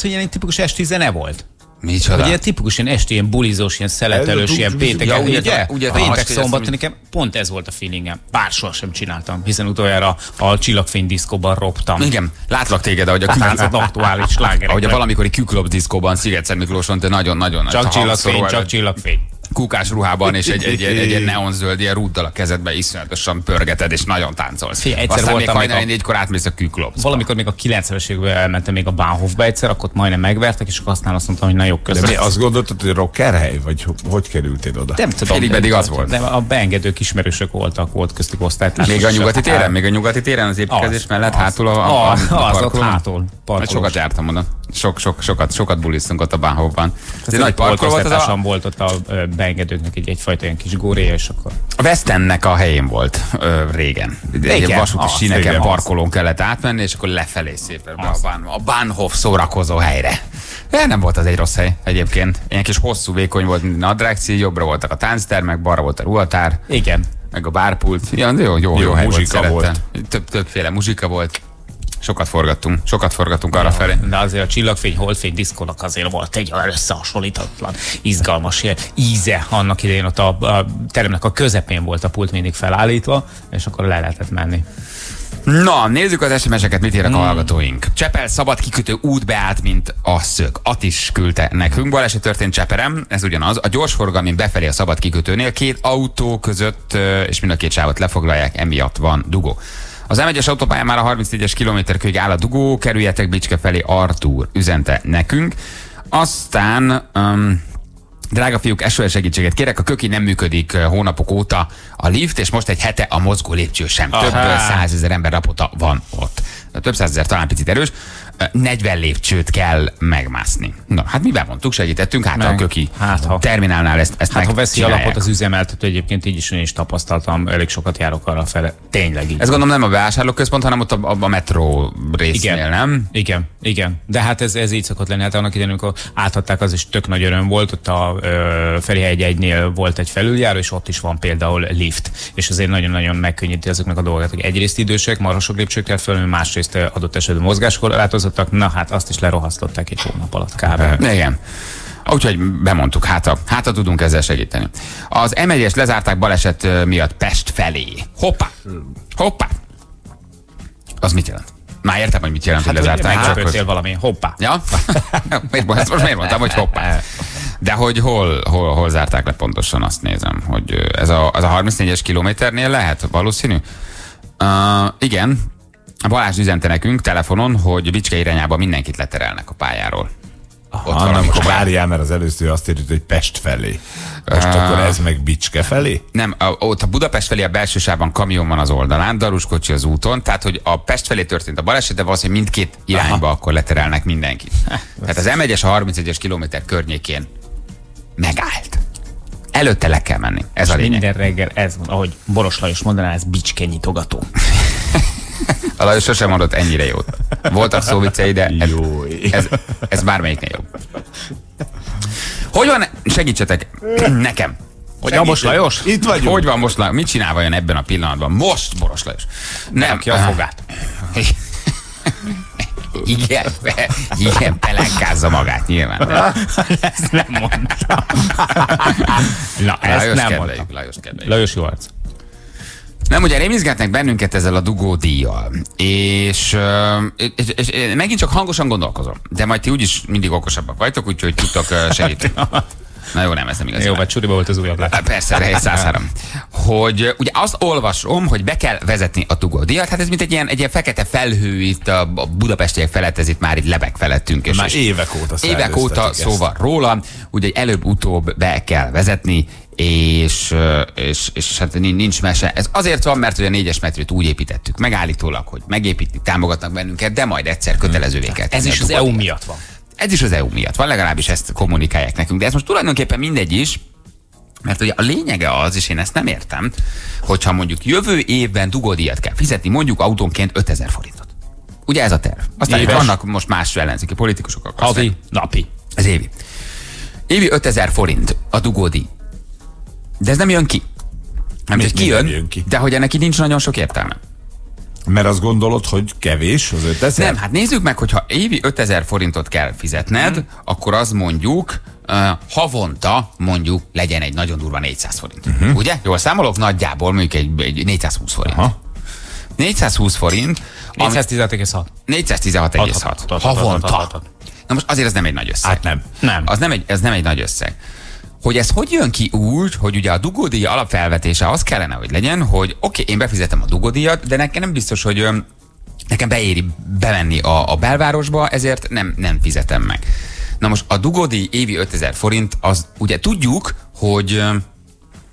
hogy ilyen tipikus esti zene volt. Micsoda? Ugye tipikus ilyen esti, ilyen bulizós, ilyen szeletelős, ilyen pénteken, ugye? Péntek, szombat, nekem pont ez volt a feelingem. Bár soha sem csináltam, hiszen utoljára a Csillagfény diszkóban roptam. Igen, látlak téged, ahogy a különböző aktuális slágerek. Ahogy a valamikori Q-Club diszkóban, Sziget-Szent Miklóson, te nagyon-nagyon nagy. Csak Csillagfény, csak Csillagfény. kukás ruhában, és egy, egy, egy, egy, egy neonzöld ilyen rúddal a kezedbe iszonyatosan pörgeted, és nagyon táncolsz. Fé, egyszer aztán voltam még hajnali négykor átmész a Küklopszba. Valamikor még a kilencvenes években elmentem még a Bahnhofba egyszer, akkor majdnem megvertek, és akkor aztán azt mondtam, hogy na jó, köszönöm. De mi azt gondoltad, hogy rockerhely? Vagy hogy kerültél oda? Nem tudom. Félig pedig az volt. De a beengedők ismerősök voltak, volt köztük osztálytársak. Még a nyugati téren? Még a nyugati téren az építkezés mellett hátul a parkoló? Sokat jártam oda. Sok, sok, sokat, sokat bulisztunk ott a Bahnhofban. Ez egy nagy parkoló volt. A... volt ott a beengedőknek egy, egyfajta ilyen kis góréja, és akkor... A West Endnek a helyén volt ö, régen. Egy vasúti síneken parkolón kellett átmenni, és akkor lefelé szépen a Bahnhof szórakozó helyre. De nem volt az egy rossz hely egyébként. Ilyen kis hosszú, vékony volt nadrágcíj, jobbra voltak a tánctermek, balra volt a ruhatár. Igen. Meg a bárpult. Ja, jó, jó, jó, jó hely volt, volt. Több, többféle muzsika volt. Sokat forgattunk, sokat forgattunk arra felé. De azért a Csillagfény, Holdfény diszkónak azért volt egy olyan összehasonlítatlan, izgalmas íze. Annak idején ott a, a teremnek a közepén volt a pult mindig felállítva, és akkor le lehetett menni. Na, nézzük az es em es-eket, mit írnak hmm. a hallgatóink. Csepel szabad kikötő út beállt, mint a szög. At is küldte nekünk. Baleset történt Cseperem, ez ugyanaz. A gyorsforgalmi befelé a szabad kikötőnél két autó között, és mind a két sávot lefoglalják, emiatt van dugó. Az em egyes autópályán már a harmincnégyes kilométerkőig áll a dugó, kerüljetek Bicske felé, Artúr üzente nekünk. Aztán, um, drága fiúk, es o es segítséget kérek, a Köki nem működik hónapok óta a lift, és most egy hete a mozgó lépcső sem. Aha. Több százezer ember rapota van ott. Több százezer, talán picit erős. negyven lépcsőt kell megmászni. Na, hát mi bemondtuk, segítettünk, hát a Köki hát, ha. terminálnál ezt, ezt hát, ha veszi alapot az üzemeltető, egyébként így is én is tapasztaltam, elég sokat járok arra fele. Tényleg így. Ez gondolom nem a bevásárlóközpont, hanem ott a, a, a metró résznél, igen. nem? Igen, igen. De hát ez, ez így szokott lenni. Hát annak idején, amikor átadták, az is tök nagy öröm volt. Ott a Ferihegy egynél volt egy felüljáró, és ott is van például lift. És azért nagyon-nagyon megkönnyíti azoknak a dolgokat, hogy egyrészt idősek, marhasok lépcsőkkel föl, másrészt adott esetben mozgáskorlátozott. Na hát azt is lerohasztották egy hónap alatt kb. Igen. Úgyhogy bemondtuk, hát a, hát a tudunk ezzel segíteni. Az em egyest lezárták baleset miatt Pest felé. Hoppá! Hoppá! Az mit jelent? Már értem, hogy mit jelent, hát, hogy lezárták. Megcsöpöltél valami. Hoppá! Ja? Most miért mondtam, hogy hoppá? De hogy hol, hol, hol zárták le pontosan, azt nézem, hogy ez a, az a harmincnégyes kilométernél lehet valószínű? Uh, igen. Balázs üzente nekünk telefonon, hogy Bicske irányába mindenkit leterelnek a pályáról. Aha, most várjál, mert az először azt írtad, hogy Pest felé. Most uh, akkor ez meg Bicske felé? Nem, a, ott a Budapest felé a belső sávban kamion van az oldalán, daruskocsi az úton, tehát hogy a Pest felé történt a baleset, de valószínűleg mindkét irányba aha. akkor leterelnek mindenkit. Tehát az em egyes a harmincegyes kilométer környékén megállt. Előtte le kell menni, ez most a lényeg. Minden reggel ez van, ahogy Boros Lajos mondaná, ez Bicske nyitogató. A Lajos sosem mondott ennyire jót. Voltak szóviccei, de ez, ez, ez bármelyiknél jobb. Hogy van? Segítsetek nekem. Hogy van most Lajos? Itt vagyunk. Hogy van most Lajos? Mit csinál vajon ebben a pillanatban? Most Boros Lajos. Nem. Ki a fogát. Igen, igen, pelenkázza magát nyilván. Ezt nem mondtam. Na, ezt Lajos nem kedveljük, mondtam. Lajos kedveljük. Lajos jó arc. Nem, ugye rémizgálták bennünket ezzel a dugódíjjal, és, és, és, és megint csak hangosan gondolkozom, de majd ti úgyis mindig okosabbak vagytok, úgyhogy tudtok segíteni. Na jó, nem, ez nem igaz. Jó, vagy csuriba volt az újabb lát. Persze, rejt száz három. Hogy ugye azt olvasom, hogy be kell vezetni a dugódíjat, hát ez mint egy ilyen, egy ilyen fekete felhő itt a budapestiek felett, ez itt már így lebeg felettünk. És már és évek óta Évek óta szóval róla, ugye előbb-utóbb be kell vezetni, És, és, és hát nincs mese. Ez azért van, mert hogy a négyes metrót úgy építettük meg állítólag, hogy megépítik, támogatnak bennünket, de majd egyszer kötelezővé kell. Ez is az e u miatt van. Ez is az e u miatt van, legalábbis ezt kommunikálják nekünk. De ez most tulajdonképpen mindegy is, mert ugye a lényege az, és én ezt nem értem, hogyha mondjuk jövő évben dugódíjat kell fizetni, mondjuk autónként ötezer forintot. Ugye ez a terv. Aztán itt vannak most más ellenzéki politikusok. Havi, napi. Ez évi. Évi ötezer forint a dugódíj. De ez nem jön ki. Nem, hogy kijön, nem jön ki. De hogy ennek nincs nagyon sok értelme. Mert azt gondolod, hogy kevés az ötezer? Nem, hát nézzük meg, hogyha évi ötezer forintot kell fizetned, hmm. akkor az mondjuk uh, havonta mondjuk legyen egy nagyon durva négyszáz forint. Uh-huh. Ugye? Jól számolok? Nagyjából mondjuk egy, egy négyszázhúsz forint. Aha. négyszázhúsz forint. négyszáztizenhat egész hat. négyszáztizenhat egész hat. Havonta. Na most azért ez nem egy nagy összeg. Hát nem. Nem. Az nem egy, ez nem egy nagy összeg. hogy ez hogy jön ki úgy, hogy ugye a dugódíj alapfelvetése az kellene, hogy legyen, hogy oké, én befizetem a dugódíjat, de nekem nem biztos, hogy nekem beéri bemenni a, a belvárosba, ezért nem, nem fizetem meg. Na most a dugódíj évi ötezer forint, az ugye tudjuk, hogy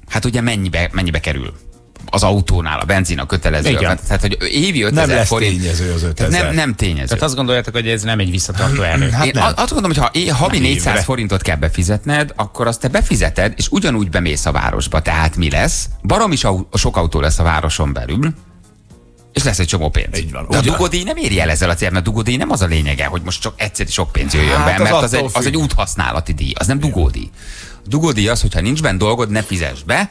hát ugye mennyibe, mennyibe kerül. Az autónál, a benzin, a kötelező. Igen. Tehát, hogy évi ötezer forint. Nem tényező az ötezer. Nem, nem tényező. Tehát azt gondoljátok, hogy ez nem egy visszatartó erő. Hát én nem. Azt gondolom, hogy ha havi négyszáz forintot kell befizetned, akkor azt te befizeted, és ugyanúgy bemész a városba. Tehát mi lesz? Baromi sok autó lesz a városon belül, és lesz egy csomó pénz. Így van, de a dugódíj nem éri el ezzel a cél, mert a dugódíj nem az a lényege, hogy most csak egyszerű sok pénz jöjjön hát be, mert az, az, egy, az egy úthasználati díj, az nem dugódíj. A dugódíj az, hogyha nincs benne dolgod, ne fizess be,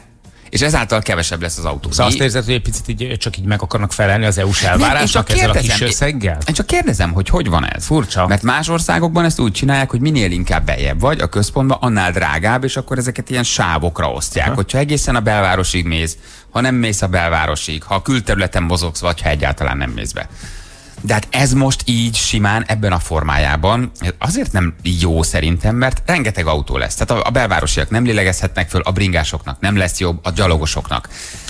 és ezáltal kevesebb lesz az autó. Szóval azt érzed, hogy egy picit így, csak így meg akarnak felelni az é u-s elvárásnak ezzel a kis összeggel? Én csak kérdezem, hogy hogy van ez. Furcsa. Mert más országokban ezt úgy csinálják, hogy minél inkább beljebb vagy a központban, annál drágább, és akkor ezeket ilyen sávokra osztják. Ha. Hogyha egészen a belvárosig mész, ha nem mész a belvárosig, ha a külterületen mozogsz, vagy ha egyáltalán nem mész be. De hát ez most így simán ebben a formájában azért nem jó szerintem, mert rengeteg autó lesz. Tehát a belvárosiak nem lélegezhetnek föl, a bringásoknak nem lesz jobb, a gyalogosoknak.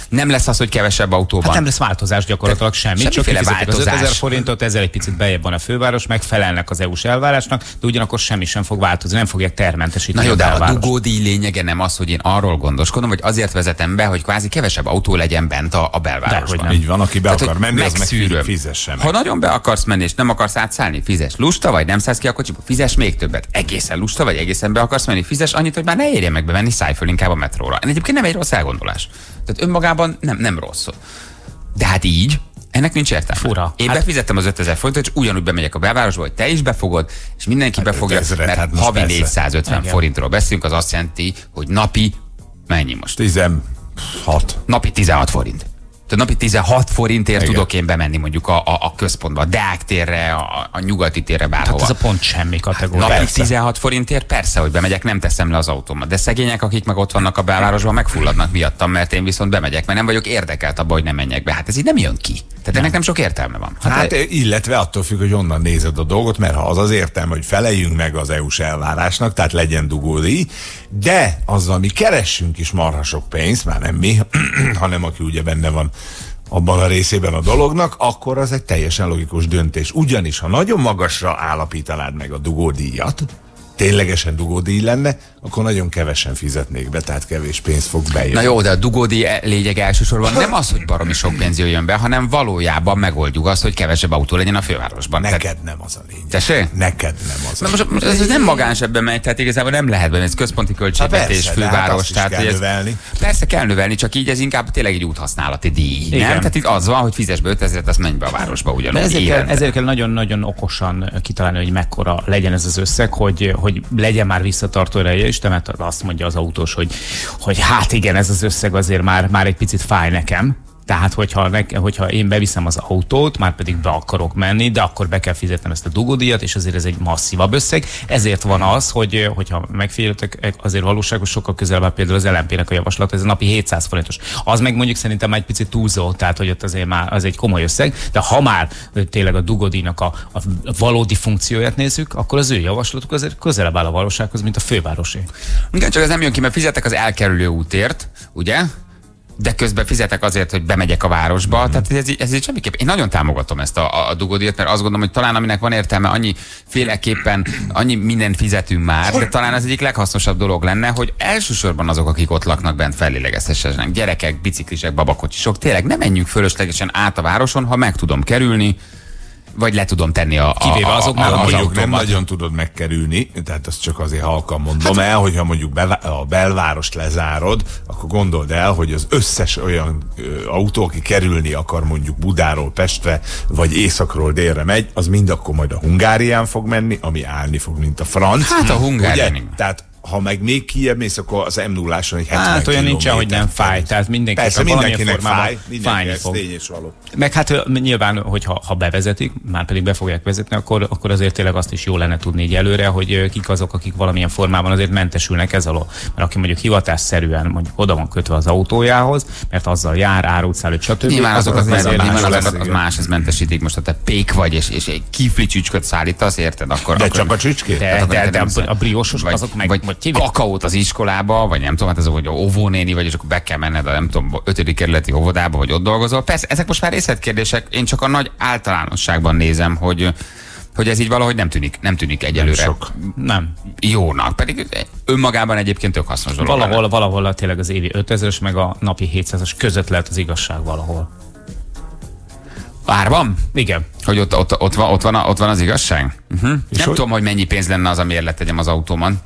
Nem lesz az, hogy kevesebb autóban. Hát nem lesz változás gyakorlatilag semmi. Csak kifizetik az ötezer forintot, ezzel egy picit beljebb van a főváros, megfelelnek az é u-s elvárásnak, de ugyanakkor semmi sem fog változni, nem fogják termentesíteni. Na jó, de a dugódíj lényege nem az, hogy én arról gondoskodom, hogy azért vezetem be, hogy kvázi kevesebb autó legyen bent a, a belvárosban. Dehogy nem. Így van, aki be akar menni, az meg fizesse meg. Ha nagyon be akarsz menni, és nem akarsz átszállni, fizes lusta, vagy nem szállsz ki a kocsiba, fizes még többet. Egészen lusta, vagy egészen be akarsz menni, fizes annyit, hogy már ne érjen meg bevenni, szállj föl inkább a metróra. Egyébként nem egy rossz elgondolás. Tehát önmagában nem, nem rossz. De hát így, ennek nincs értelme. Fura. Én hát befizettem az ötezer forintot, és ugyanúgy bemegyek a belvárosba, hogy te is befogod, és mindenki hát befogja, ezeret, mert hát havi persze. négyszázötven igen. forintról beszélünk, az azt jelenti, hogy napi mennyi most? tizenhat. Napi tizenhat forint. Tehát napi tizenhat forintért igen. tudok én bemenni mondjuk a, a, a központba, a Deák térre, a, a Nyugati térre, bárhova. Hát ez a pont semmi kategória. Hát napi persze. tizenhat forintért persze, hogy bemegyek, nem teszem le az autómat. De szegények, akik meg ott vannak a belvárosban, megfulladnak miattam, mert én viszont bemegyek, mert nem vagyok érdekelt abban, hogy nem menjek be. Hát ez így nem jön ki. Tehát nem. Ennek nem sok értelme van. Hát, hát e... illetve attól függ, hogy onnan nézed a dolgot, mert ha az az értelme, hogy feleljünk meg az é u-s elvárásnak, tehát legyen dugódíj, de azzal mi keressünk is marha sok pénzt, már nem mi, hanem aki ugye benne van abban a részében a dolognak, akkor az egy teljesen logikus döntés. Ugyanis, ha nagyon magasra állapítanád meg a dugódíjat, ténylegesen dugódíj lenne, akkor nagyon kevesen fizetnék be, tehát kevés pénz fog bejönni. Na jó, de a dugódíj lényeg elsősorban nem az, hogy baromi sok pénz jöjjön be, hanem valójában megoldjuk azt, hogy kevesebb autó legyen a fővárosban. Neked tehát... nem az a lényeg. Tessék? Neked nem az. Na most, most ez nem magánsebben megy, tehát igazából nem lehet benne, ez központi költségvetés, hát főváros. Hát tehát kell növelni. Ez... Persze kell növelni, csak így ez inkább tényleg egy úthasználati díj. Igen. Nem? Tehát itt az van, hogy fizes be ötezret, azt menj be a városba ugyanúgy. Ezért kell, ezért kell nagyon-nagyon okosan kitalálni, hogy mekkora legyen ez az összeg, hogy, hogy legyen már visszatartó ereje is, mert azt mondja az autós, hogy, hogy hát igen, ez az összeg azért már, már egy picit fáj nekem. Tehát, hogyha, ne, hogyha én beviszem az autót, már pedig be akarok menni, de akkor be kell fizetnem ezt a dugódíjat, és azért ez egy masszívabb összeg. Ezért van az, hogy, hogyha megfigyeltek, azért valóságos sokkal közelebb például az el em pé-nek a javaslat, ez a napi hétszáz forintos. Az meg mondjuk szerintem már egy picit túlzó, tehát hogy ott azért már az egy komoly összeg, de ha már tényleg a dugódíjnak a, a valódi funkcióját nézzük, akkor az ő javaslatuk azért közelebb áll a valósághoz, mint a fővárosé. Igen, csak ez nem jön ki, mert fizetek az elkerülő útért, ugye? De közben fizetek azért, hogy bemegyek a városba. Mm. Tehát ez, ez így semmiképp. Én nagyon támogatom ezt a, a dugódíjat, mert azt gondolom, hogy talán aminek van értelme, annyi féleképpen, annyi mindent fizetünk már, de talán az egyik leghasznosabb dolog lenne, hogy elsősorban azok, akik ott laknak bent, fellélegezhessenek. Gyerekek, biciklisek, babakocsisok. Tényleg nem menjünk fölöslegesen át a városon, ha meg tudom kerülni, vagy le tudom tenni a, kivéve azoknál, a, a, az autómat. Nem nagyon tudod megkerülni, tehát azt csak azért halkan mondom hát, el, hogyha mondjuk be, a belvárost lezárod, akkor gondold el, hogy az összes olyan ö, autó, aki kerülni akar mondjuk Budáról Pestre, vagy északról délre megy, az mind akkor majd a Hungárián fog menni, ami állni fog, mint a franc. Hát a Hungárián. Tehát ha meg még kijebb mész, akkor az em nullás-on egy hetven kilométer. Hát olyan nincsen, hogy nem fáj. Tehát mindenki, persze, mindenkinek fáj, mindenki ez tény és való. Meg hát nyilván, hogyha ha bevezetik, már pedig be fogják vezetni, akkor, akkor azért tényleg azt is jó lenne tudni így előre, hogy kik azok, akik valamilyen formában azért mentesülnek ez alól. Mert aki mondjuk hivatásszerűen mondjuk oda van kötve az autójához, mert azzal jár, árut szállít, stb. Nyilván azok az, az, az, az, az, az, az más, ez mentesítik. Most ha te pék vagy, és, és egy kifli csücsköt szállítasz, érted? Akkor, de akkor, csak a csücskét? De, de, de, de a briósok azok meg kakaót az iskolába, vagy nem tudom, hát ez a hogy óvónéni, vagy és akkor be kell menned a nem tudom, ötödik kerületi óvodába, vagy ott dolgozol. Persze, ezek most már részletkérdések, én csak a nagy általánosságban nézem, hogy, hogy ez így valahogy nem tűnik, nem tűnik egyelőre. Nem sok. Nem. Jónak, pedig önmagában egyébként tök hasznos dolog. Valahol, nem? valahol tényleg az évi ötezres, meg a napi hétszázas között lehet az igazság valahol. Árban? Igen. Hogy ott, ott, ott, van, ott, van, ott van az igazság? Uh-huh. Nem hogy? Tudom, hogy mennyi pénz lenne az, amiért letegyem az autóman.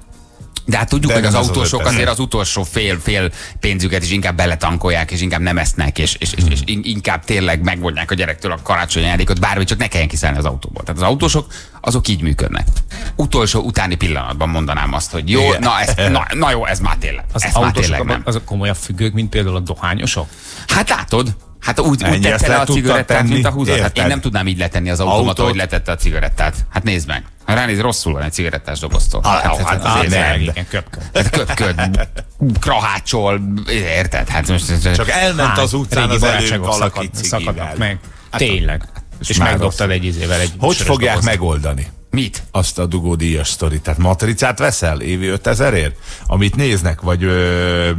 De hát tudjuk, de hogy az, az autósok az azért az utolsó fél, fél pénzüket is inkább beletankolják, és inkább nem esznek, és, és, és, és inkább tényleg megvonják a gyerektől a karácsonyi ajándékot, bármi, csak ne kelljen kiszállni az autóból. Tehát az autósok, azok így működnek. Utolsó utáni pillanatban mondanám azt, hogy jó, na, ez, na, na jó, ez már tényleg. Az ez autósok tényleg nem. Azok komolyabb függők, mint például a dohányosok? Hát látod, hát úgy, úgy tette le a cigarettát, tenni, mint a húzat. Hát én nem tudnám így letenni az autómat, Autót. Ahogy letette a cigarettát. Hát nézd meg. Ha ránéz, rosszul van egy cigarettás doboztól. Hát, hát, hát, hát azért nem. Igen, köpköd. Hát köpköd, krahácsol, érted? Hát most, csak elment hát, az utcán az előbb valaki szakadnak meg. Hát, tényleg. És, és megdobtad egy izével egy hogy fogják dobozt megoldani? Mit? Azt a dugódíjas sztorit. Tehát matricát veszel évi ötezerért? Amit néznek, vagy ö,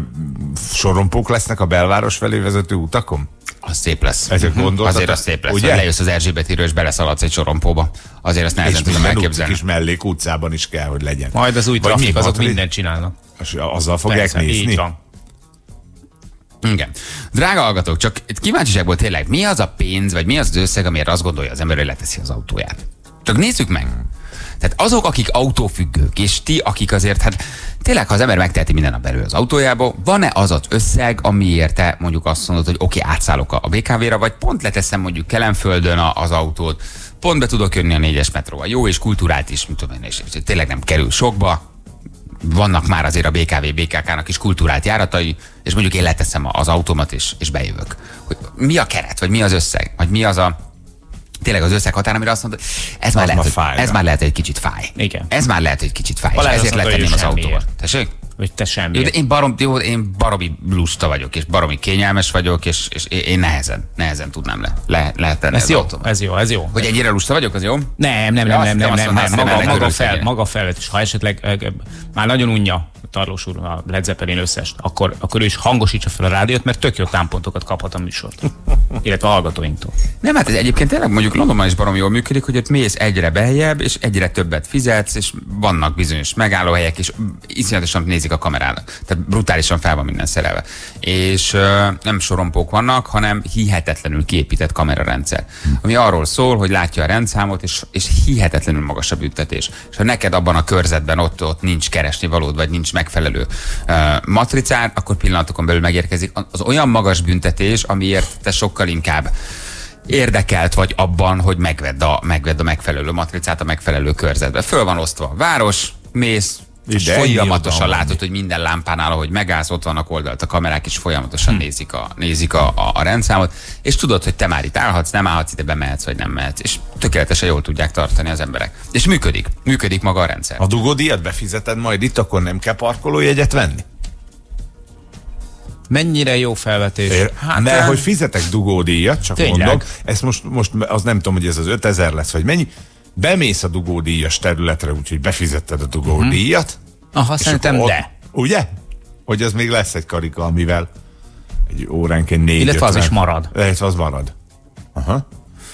sorompók lesznek a belváros felé vezető utakon? Az szép lesz. Ezek gondoltak, azért az szép lesz, ugye? Lejössz az Erzsébetiről és beleszaladsz egy sorompóba. Azért azt nehezen tudom elképzelni. És mellék utcában is kell, hogy legyen. Majd az új trafik, azok mindent csinálnak. Azzal fogják nézni? Igen. Drága hallgatók, csak kíváncsiságból tényleg, mi az a pénz, vagy mi az az összeg, amire azt gondolja az ember, hogy leteszi az autóját? Csak nézzük meg. Tehát azok, akik autófüggők, és ti, akik azért, hát tényleg, ha az ember megteheti minden nap belül az autójába, van-e az az összeg, amiért te mondjuk azt mondod, hogy oké, okay, átszállok a bé ká vére, vagy pont leteszem mondjuk Kelenföldön az autót, pont be tudok jönni a négyes metróval, jó és kulturált is, mit tudom én, és tényleg nem kerül sokba, vannak már azért a bé ká vé bé ká kának is kulturált járatai, és mondjuk én leteszem az autómat, és, és bejövök. Hogy mi a keret, vagy mi az összeg, vagy mi az a tényleg az összeghatár, amire azt mondod, ez, már lehet, fáj, ez már lehet, hogy egy kicsit fáj. Igen. Ez már lehet, hogy kicsit fáj. Valás és ezért letenném az autót. Tessék? Hogy te semmi. Én, barom, jó, én baromi lusta vagyok, és baromi kényelmes vagyok, és, és én nehezen, nehezen tudnám le, le, letenni az autómat. Ez jó, ez jó. Hogy ennyire lusta vagyok, az jó? Nem, nem, nem, nem, nem, nem, nem, nem, nem maga, fel, maga felvett, és ha esetleg eh, már nagyon unja Tarlós úr a Led Zeppelin összest, akkor, akkor ő is hangosítsa fel a rádiót, mert tök jó támpontokat kaphat a műsort. Illetve a hallgatóinktól. Nem, hát ez egyébként tényleg mondjuk Londonban is baromi jól működik, hogy ott mész egyre beljebb, és egyre többet fizetsz, és vannak bizonyos megállóhelyek, és iszonyatosan nézik a kamerának. Tehát brutálisan fel van minden szerelve. És ö, nem sorompók vannak, hanem hihetetlenül kiépített kamerarendszer. Ami arról szól, hogy látja a rendszámot, és, és hihetetlenül magasabb büntetés. És ha neked abban a körzetben ott, ott nincs keresni valód, vagy nincs megfelelő uh, matricán, akkor pillanatokon belül megérkezik az olyan magas büntetés, amiért te sokkal inkább érdekelt vagy abban, hogy megvedd a, megvedd a megfelelő matricát a megfelelő körzetbe. Föl van osztva a város, mész, és folyamatosan látod, hogy minden lámpánál, ahogy megállsz, ott vannak oldalt a kamerák, és folyamatosan hm. nézik, a, nézik a, a, a rendszámot, és tudod, hogy te már itt állhatsz, nem állhatsz, ide bemehetsz, vagy nem mehetsz, és tökéletesen jól tudják tartani az emberek. És működik, működik maga a rendszer. A dugódíjat befizeted majd itt, akkor nem kell parkolójegyet venni? Mennyire jó felvetés. Ér, hát, mert nem... hogy fizetek dugódíjat, csak tényleg mondom, ezt most, most az nem tudom, hogy ez az ötezer lesz, vagy mennyi, bemész a dugódíjas területre, úgyhogy befizetted a dugódíjat. Aha, szerintem ott, de. Ugye? Hogy az még lesz egy karika, amivel egy óránként négy illetve ötven, az is marad. Illetve az marad. Aha.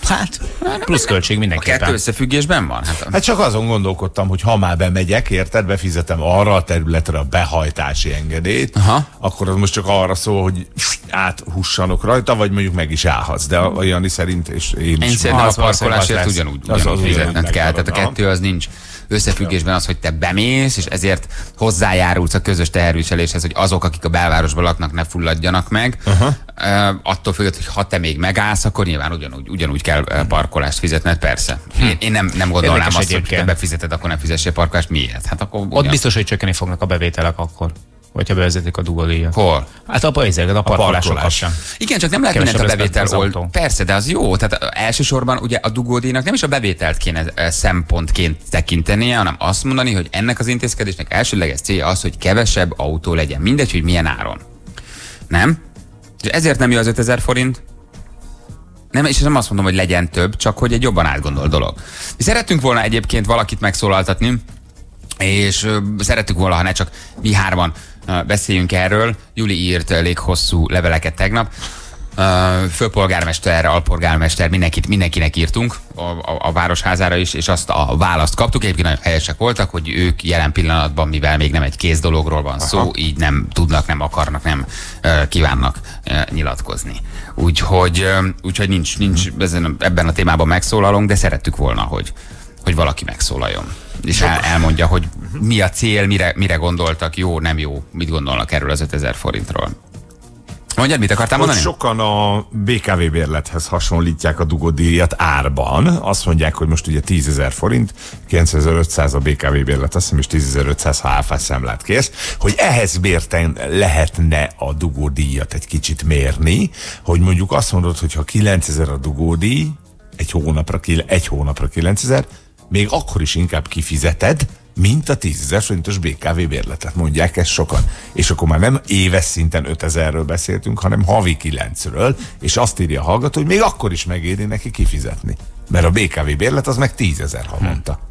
Hát, plusz költség mindenképpen. A kettő összefüggésben van? Hát, hát csak azon gondolkodtam, hogy ha már bemegyek, érted, befizetem arra a területre a behajtási engedélyt, aha, akkor az most csak arra szól, hogy áthussanok rajta, vagy mondjuk meg is állhatsz. De a Jani szerint, és én, én is. Én a parkolásért ugyanúgy, ugyanúgy az az fizetned kell. Tehát a kettő az nincs összefüggésben az, hogy te bemész, és ezért hozzájárulsz a közös teherviseléshez, hogy azok, akik a belvárosban laknak, ne fulladjanak meg. Uh-huh. Uh, attól függően, hogy ha te még megállsz, akkor nyilván ugyanúgy, ugyanúgy kell parkolást fizetned, persze. Hm. Én, én nem, nem gondolnám érdekes azt, egyébként, hogy te befizeted, akkor nem fizessél parkolást. Miért? Hát akkor ugyan... Ott biztos, hogy csökkenni fognak a bevételek akkor, hogyha bevezetik a dugódíjat. Hol? Hát a pajzerget, a parkolásokat sem. Igen, csak nem lehet mindent a bevétel oldani. Persze, de az jó. Tehát elsősorban ugye a dugódíjnak nem is a bevételt kéne szempontként tekintenie, hanem azt mondani, hogy ennek az intézkedésnek elsődleges célja az, hogy kevesebb autó legyen. Mindegy, hogy milyen áron. Nem? És ezért nem jó az ötezer forint. Nem, és nem azt mondom, hogy legyen több, csak hogy egy jobban átgondolt dolog. Mi szerettünk volna egyébként valakit megszólaltatni, és szerettük volna, ha ne csak mi hárman beszéljünk erről. Juli írt elég hosszú leveleket tegnap. Főpolgármester, alpolgármester, mindenkit, mindenkinek írtunk a, a, a városházára is, és azt a választ kaptuk. Egyébként nagyon helyesek voltak, hogy ők jelen pillanatban, mivel még nem egy kész dologról van Aha. szó, így nem tudnak, nem akarnak, nem kívánnak nyilatkozni. Úgyhogy, úgyhogy nincs, nincs ebben a témában megszólalunk, de szerettük volna, hogy, hogy valaki megszólaljon. És el, elmondja, hogy mi a cél, mire, mire gondoltak, jó, nem jó, mit gondolnak erről az ötezer forintról. Mondjad, mit akartál mondani? Sokan a bé ká vé bérlethez hasonlítják a dugódíjat árban. Azt mondják, hogy most ugye tízezer forint, kilencezer-ötszáz a bé ká vé bérlet, azt hiszem, és tízezer-ötszáz, ha áfás számlát kérsz, hogy ehhez bérten lehetne a dugódíjat egy kicsit mérni, hogy mondjuk azt mondod, hogy ha kilencezer a dugódíj, egy hónapra, egy hónapra kilencezer, még akkor is inkább kifizeted, mint a tízezer forintos bé ká vé bérletet, mondják ezt sokan. És akkor már nem éves szinten ötezerről beszéltünk, hanem havi kilencről, és azt írja a hallgató, hogy még akkor is megéri neki kifizetni. Mert a bé ká vé bérlet az meg tízezer havonta.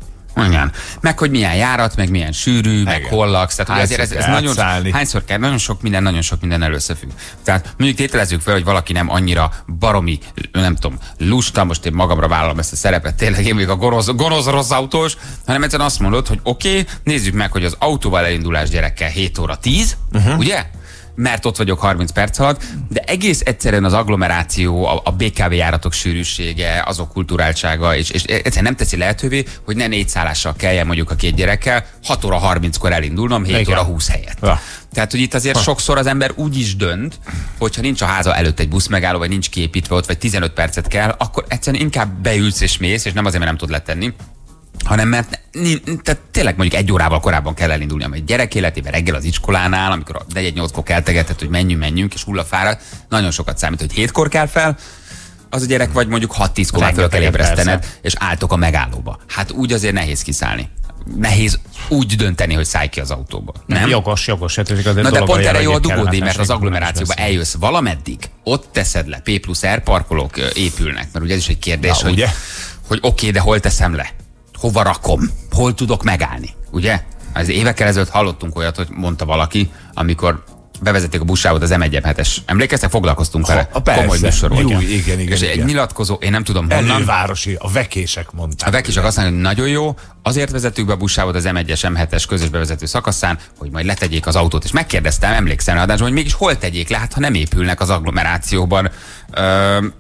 Igen. Meg hogy milyen járat, meg milyen sűrű, meg hol laksz. Tehát azért ez, ez nagyon, hányszor kell, nagyon sok minden, nagyon sok minden összefügg. Tehát mondjuk tételezzük fel, hogy valaki nem annyira baromi, nem tudom, lusta, most én magamra vállalom ezt a szerepet, tényleg én még a gonoz, gonoz rossz autós, hanem egyszerűen azt mondod, hogy oké, okay, nézzük meg, hogy az autóval elindulás gyerekkel hét óra tíz, uh-huh. ugye? Mert ott vagyok harminc perc alatt, de egész egyszerűen az agglomeráció, a, a bé ká vé járatok sűrűsége, azok kulturáltsága, és, és egyszerűen nem teszi lehetővé, hogy ne négy szállással kelljen mondjuk a két gyerekkel, hat óra harminckor elindulnom, hét óra húsz helyett. Ja. Tehát, hogy itt azért ha. sokszor az ember úgy is dönt, hogyha nincs a háza előtt egy buszmegálló, vagy nincs kiépítve ott, vagy tizenöt percet kell, akkor egyszerűen inkább beülsz és mész, és nem azért, mert nem tud letenni, hanem mert tehát tényleg mondjuk egy órával korábban kell elindulni, amely gyerek életében reggel az iskolánál, amikor a negyed-nyolckor keltegetett, hogy menjünk, menjünk, és hullafáradt, nagyon sokat számít, hogy hétkor kell fel, az a gyerek vagy mondjuk hat-tízkor már föl kell ébresztened, és álltok a megállóba. Hát úgy azért nehéz kiszállni. Nehéz úgy dönteni, hogy szállj ki az autóba. Nem? Jogos, jogos. Hát ez na de pont erre jó a dugódíj, mert az agglomerációba eljössz valameddig, ott teszed le, P plusz R parkolók épülnek, mert ugye ez is egy kérdés, na, hogy, hogy oké, okay, de hol teszem le? Hova rakom? Hol tudok megállni? Ugye? Az évekkel ezelőtt hallottunk olyat, hogy mondta valaki, amikor bevezették a buszsávot az M egy M hetes. Emlékeztek? Foglalkoztunk ha, vele. A komoly buszsor volt. Jó, igen, igen. És igen. Egy nyilatkozó, én nem tudom honnan. Elővárosi, a vekések mondták. A vekések azt mondják, hogy nagyon jó, azért vezettük be a buszsávot az M egyes M hetes közös bevezető szakaszán, hogy majd letegyék az autót. És megkérdeztem, emlékszem a adásban, hogy mégis hol tegyék le, hát ha nem épülnek az agglomerációban. Ö-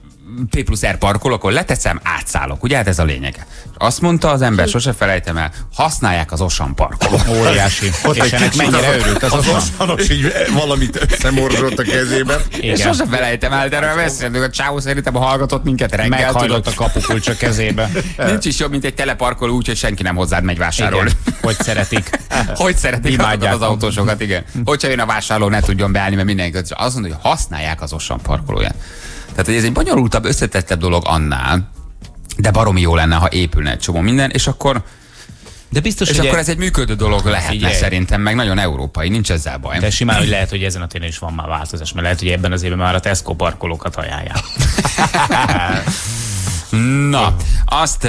P plusz R parkol, akkor leteszem, átszállok. Ugye? Hát ez a lényege. És azt mondta az ember, sose felejtem el, használják az Osan parkolót. Óriási. És ennek mennyire örült az, az, az Osanos így valamit összemorzsolt a kezében. Igen. És sose felejtem el, de erről beszélünk. A csávó szerintem hallgatott minket reggel. Meghajlott a kapukulcs a kezébe. Nincs is jobb, mint egy teleparkoló, úgyhogy senki nem hozzád megy vásárolni. Hogy szeretik. Hogy szeretik imádják az autósokat, igen. Hogyha jön a vásárló, ne tudjon beállni, mert mindenki azt mondja, hogy használják az Osan parkolóját. Tehát ez egy bonyolultabb, összetettebb dolog annál, de baromi jó lenne, ha épülne egy csomó minden, és akkor de biztos, és hogy akkor ez egy működő dolog lehetne figyelj. Szerintem, meg nagyon európai, nincs ezzel baj. De simán, hogy lehet, hogy ezen a téren is van már változás, mert lehet, hogy ebben az évben már a Tesco parkolókat ajánlják. Na, azt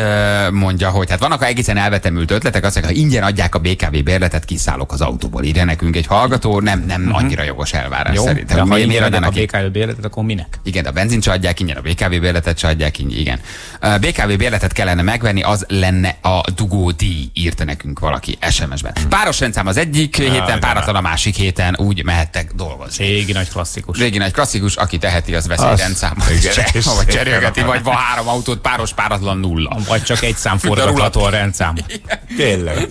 mondja, hogy hát vannak egészen elvetemült ötletek, azt mondja, ha ingyen adják a bé ká vé bérletet, kiszállok az autóból. Írja nekünk egy hallgató, nem, nem uh-huh. annyira jogos elvárás jó, szerintem. De ha miért ingyen adják a bé ká vé bérletet, akkor minek? Igen, de a benzint se adják ingyen, a bé ká vé bérletet se adják ingyen, igen. A bé ká vé bérletet kellene megvenni, az lenne a dugódíj, írta nekünk valaki es em es-ben. Páros rendszám az egyik héten, páratlan a másik héten, úgy mehettek dolgozni. Régi nagy klasszikus. Régi nagy klasszikus, aki teheti, az veszi rendszámot, vagy cserélgeti, vagy van három autó. Páros, páratlan, nulla. Vagy csak egy szám forgatható a rendszám. Tényleg.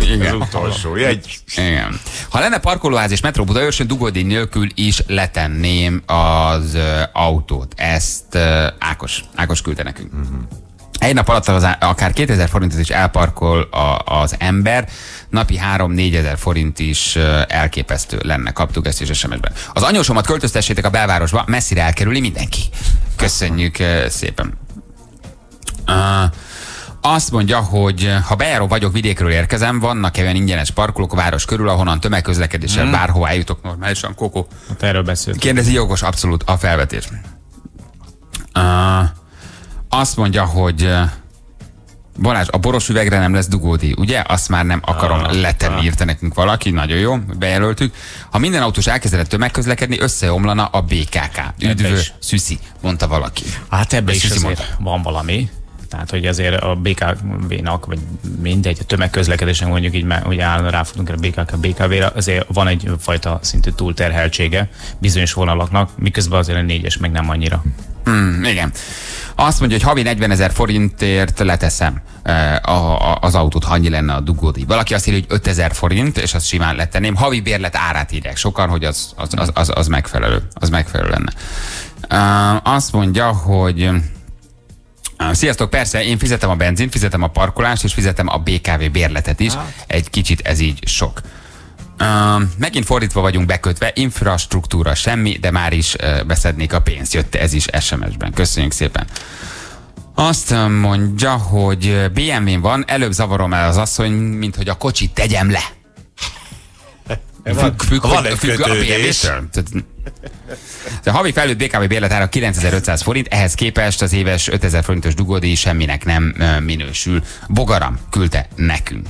Igen. Az utolsó jegy. Igen. Ha lenne parkolóház és metróbuta őrsön, dugódíj nélkül is letenném az uh, autót. Ezt uh, Ákos. Ákos küldte nekünk. Uh-huh. Egy nap alatt az, akár kétezer forintot is elparkol a, az ember, napi három-négyezer forint is elképesztő lenne. Kaptuk ezt is es em es-ben. Az anyósomat költöztessétek a belvárosba, messzire elkerüli mindenki. Köszönjük uh, szépen. Uh, azt mondja, hogy ha bejáró vagyok, vidékről érkezem, vannak olyan ingyenes parkolók a város körül, ahonnan tömegközlekedéssel hmm. bárhova eljutok normálisan. Koko, hát erről beszéltünk. Kérdezi, jogos abszolút a felvetés. Uh, azt mondja, hogy Balázs, a boros üvegre nem lesz dugódi, ugye? Azt már nem akarom ah, letenni, ah. írta nekünk valaki, nagyon jó, bejelöltük. Ha minden autós elkezdene tömegközlekedni, összeomlana a bé ká ká. Üdvő Szüszi, mondta valaki. Hát ebben is azért van valami. Tehát, hogy ezért a bé ká vé-nak, vagy mindegy, a tömegközlekedésen mondjuk így, hogy állandóan ráfutunk el a bé ká ká bé ká vé-re, azért van egyfajta szintű túlterheltsége bizonyos vonalaknak, miközben azért a négyes meg nem annyira. Hmm, igen. Azt mondja, hogy havi negyvenezer forintért leteszem a, a, az autót, ha annyi lenne a dugódi. Valaki azt írja, hogy ötezer forint, és azt simán letenném. Havi bérlet árát írják sokan, hogy az, az, az, az, az megfelelő. Az megfelelő lenne. Azt mondja, hogy sziasztok, persze, én fizetem a benzint, fizetem a parkolást, és fizetem a bé ká vé bérletet is. Egy kicsit ez így sok. Uh, megint fordítva vagyunk bekötve, infrastruktúra semmi, de már is uh, beszednék a pénzt. Jött ez is es em es-ben. Köszönjük szépen. Azt mondja, hogy bé em vé-n van, előbb zavarom el az asszony, mint hogy a kocsit tegyem le. Függ, függ, van egy kötődés. A havi felnőtt bé ká vé bérletára kilencezer-ötszáz forint, ehhez képest az éves ötezer forintos dugódi semminek nem minősül. Bogaram küldte nekünk.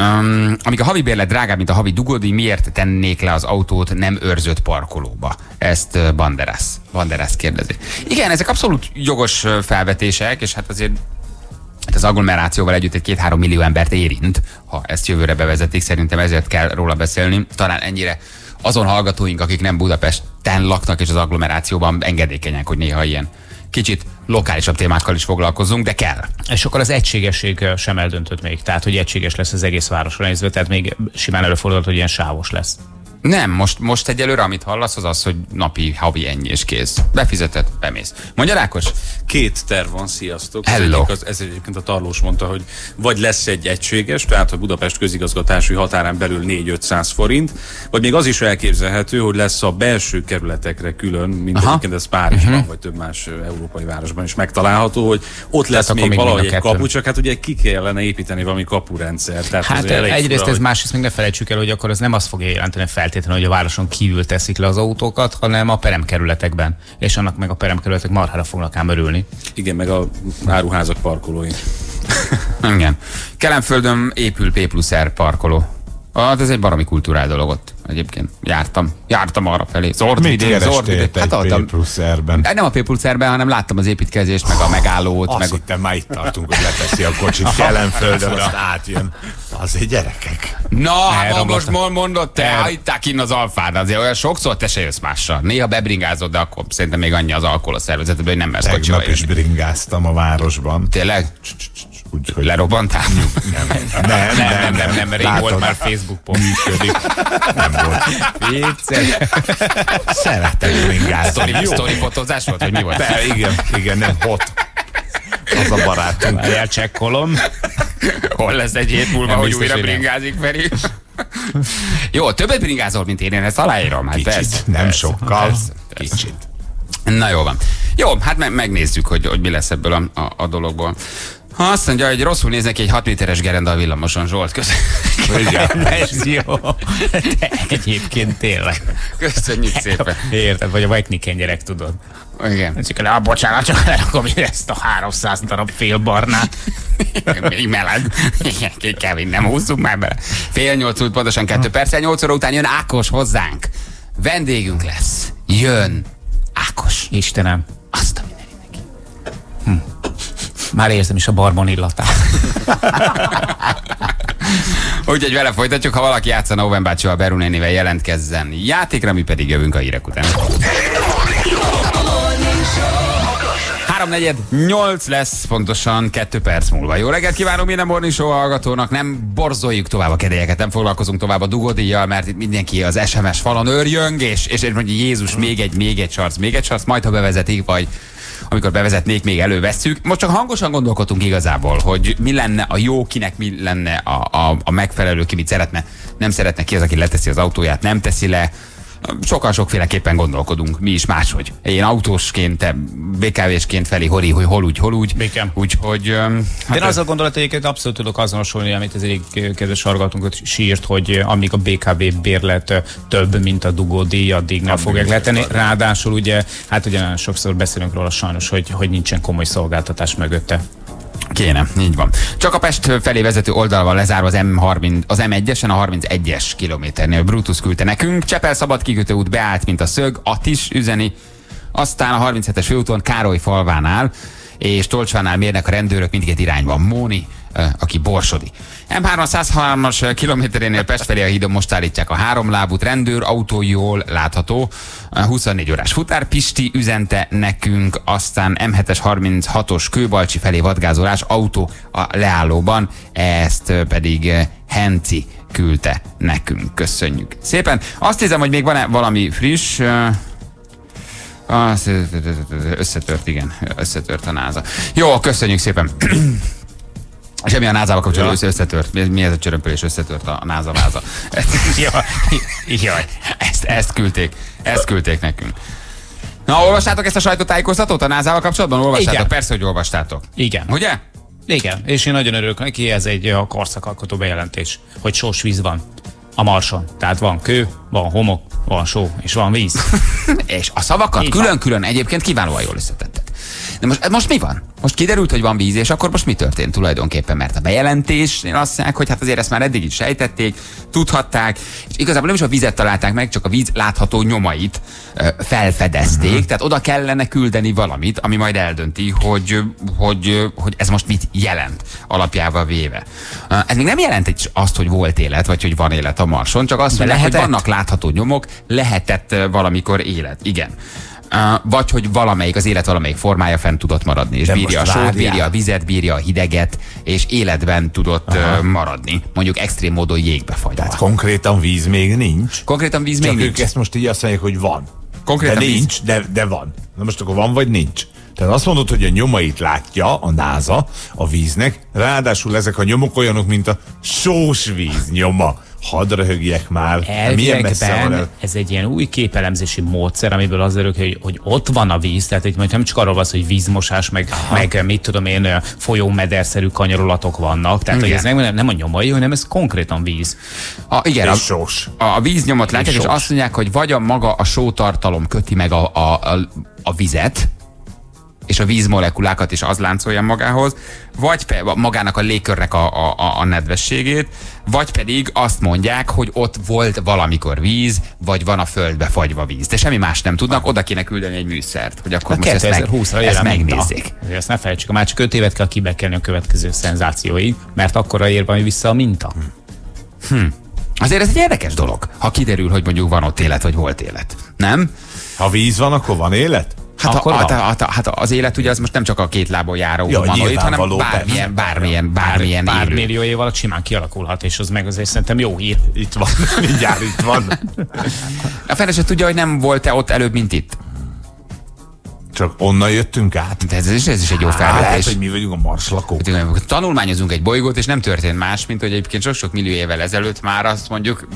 Um, amíg a havi bérlet drágább, mint a havi dugódi, miért tennék le az autót nem őrzött parkolóba? Ezt Banderász. Banderász kérdezi. Igen, ezek abszolút jogos felvetések, és hát azért hát az agglomerációval együtt egy két-három millió embert érint, ha ezt jövőre bevezetik. Szerintem ezért kell róla beszélni. Talán ennyire azon hallgatóink, akik nem Budapesten laknak és az agglomerációban, engedékenyek, hogy néha ilyen kicsit lokálisabb témákkal is foglalkozunk, de kell. És akkor az egységesség sem eldöntött még, tehát hogy egységes lesz az egész városra nézve, tehát még simán előfordulhat, hogy ilyen sávos lesz. Nem, most, most egyelőre, amit hallasz, az az, hogy napi, havi ennyi és kész. Befizeted, bemész. Mondja, Rákos? Két terv van, sziasztok. Az, ez egyébként a Tarlós mondta, hogy vagy lesz egy egységes, tehát a Budapest közigazgatási határán belül négy-ötszáz forint, vagy még az is elképzelhető, hogy lesz a belső kerületekre külön, mint egyébként ez Párizsban, uh-huh. vagy több más európai városban is megtalálható, hogy ott lesz tehát még, még valahogy egy kapu, csak hát ugye ki kellene építeni valami kapurendszer. Tehát hát egyrészt fura, ez másrészt még ne felejtsük el, hogy akkor ez nem azt fogja jelenteni feltétlenül, hogy a városon kívül teszik le az autókat, hanem a peremkerületekben. És annak meg a peremkerületek marhára fognak ám örülni. Igen, meg a áruházak parkolói. Igen. Kelenföldön épül P plusz R parkoló. Hát ez egy baromi kultúrál dolog ott. Egyébként jártam. Jártam arra felé. Zordvidék, Zordvidék. Hát adtam. P plusz R-ben. Nem a P plusz R-ben, hanem láttam az építkezést, meg a megállót. Azt meg... hittem, már itt tartunk, hogy leteszi a kocsit Kelenföldön, azt átjön. Azért gyerekek. Na, hát most mondod te, hagyták innen az alfád, azért olyan sokszor te se jössz mással. Néha bebringázod, de akkor szerintem még annyi az alkohol a szervezetben, hogy nem mersz kocsival jönni. Tegnap is bringáztam a városban. Tényleg? Úgyhogy lerobbantál? Nem, nem, nem, nem, nem, mert én volt már Facebookon. Működik. Nem volt. Vicces. Szeretem ringázni. Sztorifotózás volt, hogy mi volt? De, igen, igen, nem hot. Az a barátunk. Elcsekkolom. Hol lesz egy hét múlva, hogy újra bringázik, Feri? Jó, többet bringázol, mint én, én ezt aláírom. Kicsit, hát, nem persze, sokkal. Persze, persze. Kicsit. Na jó van. Jó, hát me megnézzük, hogy, hogy mi lesz ebből a, a, a dologból. Azt mondja, hogy rosszul néznek ki egy hat méteres gerenda a villamoson, Zsolt. Köszönjük. Ez jó. De egyébként tényleg. Köszönjük szépen. Érted, vagy a vajtniken gyerek, tudod. Igen. Csak le, ah, bocsánat, csak lerakom én ezt a háromszáz darab félbarnát. Még meleg. Kevin, nem húzzunk már bele. Fél nyolc út, pontosan kettő perccel, nyolc óra után jön Ákos hozzánk. Vendégünk lesz. Jön Ákos. Istenem. Azt a mindenki. Hm. Már érzem is a barbon illatát. Úgyhogy vele folytatjuk, ha valaki játszana Owen bácsival, Berun nénivel jelentkezzen játékra, mi pedig jövünk a hírek után. háromnegyed nyolc lesz, pontosan kettő perc múlva. Jó reggelt kívánom minden Morning Show hallgatónak, nem borzoljuk tovább a kedélyeket, nem foglalkozunk tovább a dugódíjjal, mert itt mindenki az es em es falon őrjöng, és, és mondja, Jézus, még egy, még egy sarc, még egy sarc, majd ha bevezetik, vagy amikor bevezetnék, még elővesszük. Most csak hangosan gondolkodtunk igazából, hogy mi lenne a jó, kinek mi lenne a, a, a megfelelő, ki mit szeretne, nem szeretne, ki az, aki leteszi az autóját, nem teszi le. Sokan sokféleképpen gondolkodunk, mi is máshogy. Én autósként, te bé ká vésként felé hori, hogy hol úgy, hol úgy. Békem. Úgyhogy... Hát de én azzal gondolat, hogy egyébként abszolút tudok azonosulni, amit az egyik kedves hallgatónk sírt, hogy amíg a bé ká vé bérlet több, mint a dugódíj, addig nem fogják letenni. Ráadásul ugye, hát ugyanolyan sokszor beszélünk róla sajnos, hogy, hogy nincsen komoly szolgáltatás mögötte. Kéne, így van. Csak a Pest felé vezető oldalval lezárva az, M harminc, az M egyesen a harmincegyes kilométernél. Brutus küldte nekünk. Csepel szabad kikötő út beállt, mint a szög. Atis üzeni. Aztán a harminchetes főúton Károlyfalvánál és Tolcsvánál mérnek a rendőrök mindkét irányban. Móni, aki borsodi. M háromszázhármas kilométerénél Pest felé a hídon most állítják a háromlábút, rendőr, autó jól látható, huszonnégy órás futár. Pisti üzente nekünk, aztán M hetes harminchatos Kőbalcsi felé vadgázolás, autó a leállóban, ezt pedig Henci küldte nekünk. Köszönjük szépen. Azt hiszem, hogy még van -e valami friss... Összetört, igen. Összetört a NASA. Jó, köszönjük szépen. Semmi a názával kapcsolatban ja. Összetört. Mi ez a csörömpölés? Összetört a NASA váza. Jaj, jaj. Ezt, ezt küldték. Ezt küldték nekünk. Na, olvastátok ezt a sajtótájékoztatót a názával kapcsolatban? Olvastátok? Igen. Persze, hogy olvastátok. Igen. Ugye? Igen. És én nagyon örülök neki, ez egy korszakalkotó bejelentés, hogy sós víz van a Marson. Tehát van kő, van homok, van só, és van víz. És a szavakat külön-külön egyébként kiválóan jól összetettek. De most, most mi van? Most kiderült, hogy van víz, és akkor most mi történt tulajdonképpen? Mert a bejelentésnél azt mondják, hogy hát azért ezt már eddig is sejtették, tudhatták, és igazából nem is a vizet találták meg, csak a víz látható nyomait ö, felfedezték, uh-huh. Tehát oda kellene küldeni valamit, ami majd eldönti, hogy, hogy, hogy ez most mit jelent alapjával véve. Ez még nem jelent azt, hogy volt élet, vagy hogy van élet a Marson, csak azt mondják, hogy vannak látható nyomok, lehetett valamikor élet, igen. Uh, vagy hogy valamelyik, az élet valamelyik formája fent tudott maradni, és de bírja a sót, bírja a vizet, bírja a hideget, és életben tudott uh, maradni. Mondjuk extrém módon jégbe fagyva. Tehát konkrétan víz még nincs. Konkrétan víz még Csak nincs. Ők ezt most így azt mondják, hogy van. Konkrétan de nincs, de, de van. Na most akkor van vagy nincs? Tehát azt mondod, hogy a nyomait látja a NASA a víznek, ráadásul ezek a nyomok olyanok, mint a sós víz nyoma. Hadd röhögjek már. Elviekben ez egy ilyen új képelemzési módszer, amiből az örök, hogy, hogy ott van a víz, tehát hogy nem csak arról van, hogy vízmosás, meg, meg mit tudom én, folyómederszerű kanyarulatok vannak. Tehát igen. Hogy ez nem, nem a nyomai, hanem ez konkrétan víz. A, igen, a, sós. A, a víznyomot látják, és, és azt mondják, hogy vagy a maga a sótartalom köti meg a, a, a, a vizet, és a vízmolekulákat is az láncolja magához, vagy magának a légkörnek a, a, a nedvességét, vagy pedig azt mondják, hogy ott volt valamikor víz, vagy van a földbe fagyva víz. De semmi más nem tudnak, oda kéne küldeni egy műszert, hogy akkor most ezt, meg, ezt megnézzék. Ezt ne felejtsük, már csak öt évet kell kibekelni a következő szenzációig, mert akkora ér van vissza a minta. Hm. Azért ez egy érdekes dolog, ha kiderül, hogy mondjuk van ott élet, vagy volt élet. Nem? Ha víz van, akkor van élet? Hát, a, a, a, a, hát az élet ugye az most nem csak a két lábon járó ja, humanoid, hanem való, bármilyen, bármilyen, bármilyen bár, bár millió év alatt simán kialakulhat, és az meg azért szerintem jó hír. Itt van, mindjárt itt van. A feleség tudja, hogy nem volt-e ott előbb, mint itt? Csak onnan jöttünk át. De ez, ez, is, ez is egy jó felvetés. Hát, hogy mi vagyunk a marslakók. Hát, tanulmányozunk egy bolygót, és nem történt más, mint hogy egyébként sok-sok millió évvel ezelőtt már azt mondjuk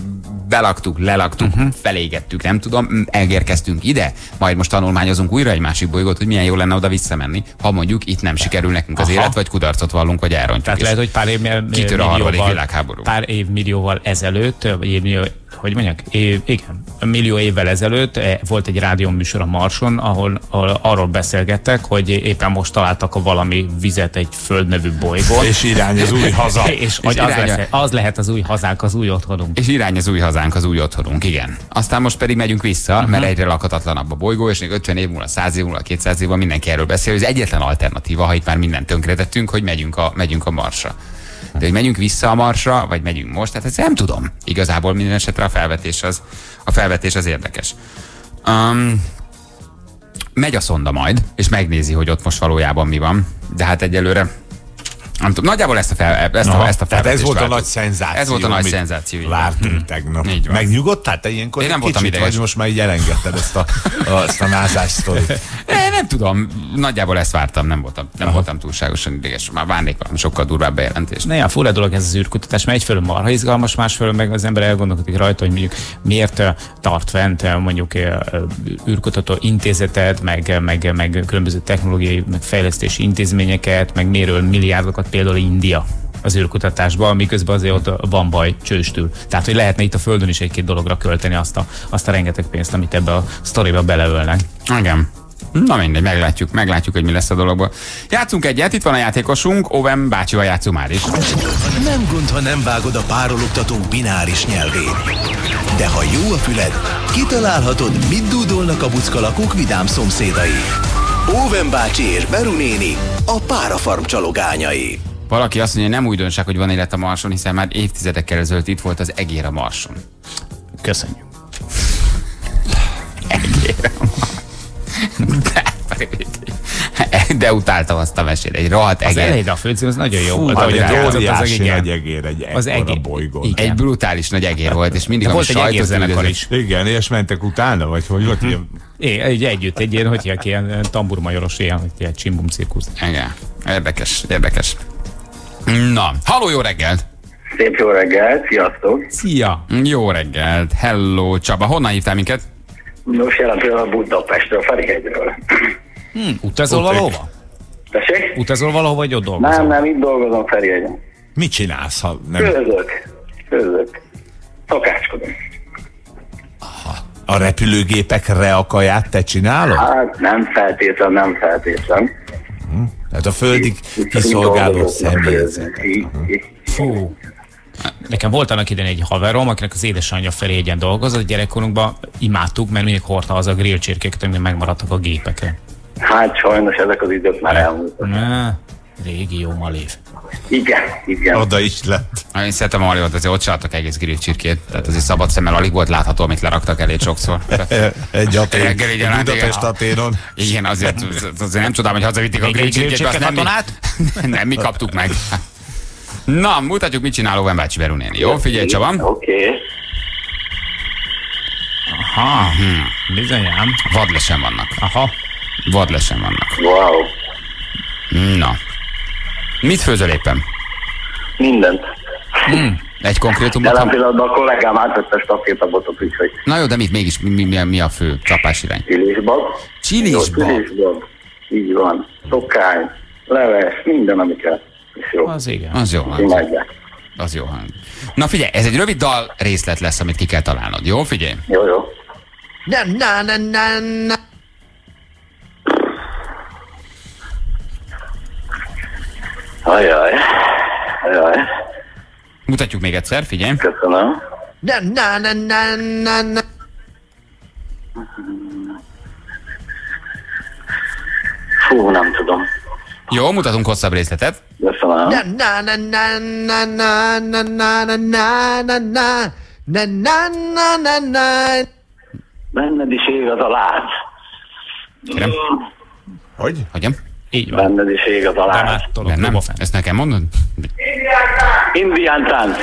belaktuk, lelaktuk, uh-huh. felégettük, nem tudom, elérkeztünk ide, majd most tanulmányozunk újra egy másik bolygót, hogy milyen jó lenne oda visszamenni, ha mondjuk itt nem sikerül nekünk az Aha. élet, vagy kudarcot vallunk, vagy elrontjuk. Tehát lehet, hogy pár évmillióval, a harmadik világháború. Pár évmillióval ezelőtt, vagy évmillió, hogy mondják, év, igen, millió évvel ezelőtt volt egy rádióműsor a Marson, ahol, ahol arról beszélgettek, hogy éppen most találtak a valami vizet egy földnevű bolygón. És irány az új haza. És, és az, lesz, az lehet az új hazánk, az új otthonunk. És irány az új hazánk, az új otthonunk, igen. Aztán most pedig megyünk vissza, uh-huh. mert egyre lakatatlanabb a bolygó, és még ötven év múlva, száz év múlva, kétszáz év múlva mindenki erről beszél, hogy az egyetlen alternatíva, ha itt már mindent tönkretettünk, hogy megyünk a, megyünk a Marsra. De hogy megyünk vissza a Marsra, vagy megyünk most, tehát ezt nem tudom. Igazából minden esetre a felvetés az, a felvetés az érdekes. Um, megy a szonda majd, és megnézi, hogy ott most valójában mi van. De hát egyelőre, nem tudom, nagyjából ezt a, fel, ezt a, ezt a felvetést tehát ez volt a nagy szenzáció. Ez volt a nagy szenzáció. Vártunk hm. tegnap. Megnyugodtál te ilyenkor? Én nem voltam ideges. Vagy most már így elengedted ezt a, ezt a názás sztorit. Nem tudom, nagyjából ezt vártam, nem voltam, nem voltam túlságosan ideges, már várnék valami sokkal durvább bejelentést. Na ja, fura dolog ez az űrkutatás, mert egyfelől marha izgalmas, másfelől meg az ember elgondolkodik rajta, hogy mondjuk miért tart fent mondjuk űrkutató intézetet, meg, meg, meg különböző technológiai, meg fejlesztési intézményeket, meg miről milliárdokat például India az űrkutatásban, miközben azért ott van baj csőstül. Tehát, hogy lehetne itt a Földön is egy-két dologra költeni azt a, azt a rengeteg pénzt, amit ebbe a sztoriba beleölnek. Igen. Na mindegy, meglátjuk, meglátjuk, hogy mi lesz a dologból. Játszunk egyet, itt van a játékosunk, Owen bácsival játszunk már is. Nem gond, ha nem vágod a párologtató bináris nyelvét. De ha jó a füled, kitalálhatod, mit dúdolnak a buckalakok vidám szomszédai. Owen bácsi és Beru néni, a Párafarm csalogányai. Valaki azt mondja, nem újdonság, hogy van élet a Marson, hiszen már évtizedekkel ezelőtt itt volt az egér a Marson. Köszönjük. Egér a Marson. De, de utáltam azt a mesét. Egy rohadt egér. Az elején a főcím, az nagyon jó. Fú, volt. Ahogy a óriási nagy egér egy ekkora bolygón. Egy brutális nagy egér volt, és mindig volt egy egérzenekar is. Igen, és mentek utána, vagy hogy volt ilyen... Egy együtt, egy ilyen, hogy ilyen tamburmajoros, ilyen, hogy ilyen csimbum cirkusz. Igen, érdekes, érdekes. Na, halló, jó reggelt! Szép jó reggelt, sziasztok! Szia! Jó reggelt, hello Csaba, honnan hívtál minket? Nos, jelen pillanat Budapestről, Ferihegyről. Hmm, utazol valahova? Tessék? Utazol valahova, vagy ott dolgozol? Nem, nem, itt dolgozom Ferihegyen. Mit csinálsz, ha nem... Főzök, főzök. Szokácskodom. Aha. A repülőgépekre a kaját te csinálod? Hát nem feltétlen, nem feltétlen. Hm. Tehát a földig kiszolgáló személyzet. Fú. Nekem volt annak idején egy haverom, akinek az édesanyja Ferihegyen dolgozott, gyerekkorunkban imádtuk, mert mindig hordta haza a grill csirkéket, amik megmaradtak a gépeken. Hát sajnos ezek az idők már elmúltak. Régió Malév. Igen, igen. Oda is lett. Én szeretem a Malévot, azért ott csináltak egész grill csirkét, tehát azért szabad szemmel alig volt látható, amit leraktak elég sokszor. Egy atén, Budapest aténon. Igen, azért nem csodálom, hogy hazavitték a grill csirkét, azt nem mi, nem mi kaptuk meg. Na, mutatjuk, mit csinál Owen bácsi Beru néni. Jó, figyelj Csaba. Oké. Aha, hm. Bizonyám. Vadlesen vannak. Aha. Vadlesen vannak. Wow. Na. Mit főzöl éppen? Mindent. Hm. Egy konkrétumot? Jelen pillanatban a kollégám átvette a stafétabotot, úgyhogy... Na jó, de mit mégis, mi, mi, mi a fő csapás irány? Csilisbab. Csilisbab? Csilisbab. Így van. Tokály, leves, minden, amiket. Jó. Az igen. Az jó hang. Az jó hang. Na figyelj, ez egy rövid dal részlet lesz, amit ki kell találnod. Jó, figyelj? Jó, jó. Na, na, na, na, na. Ajaj. Ajaj. Mutatjuk még egyszer, figyelj. Köszönöm. Na, na, na, na, na, na. Fú, nem tudom. Jó, mutatunk hosszabb részletet. Köszönöm. Benned is ég az a láz. Kérem. Hogy? Hogyan? Így van. Benned is ég az a láz. Nem, ezt nekem mondod? Indián tánc.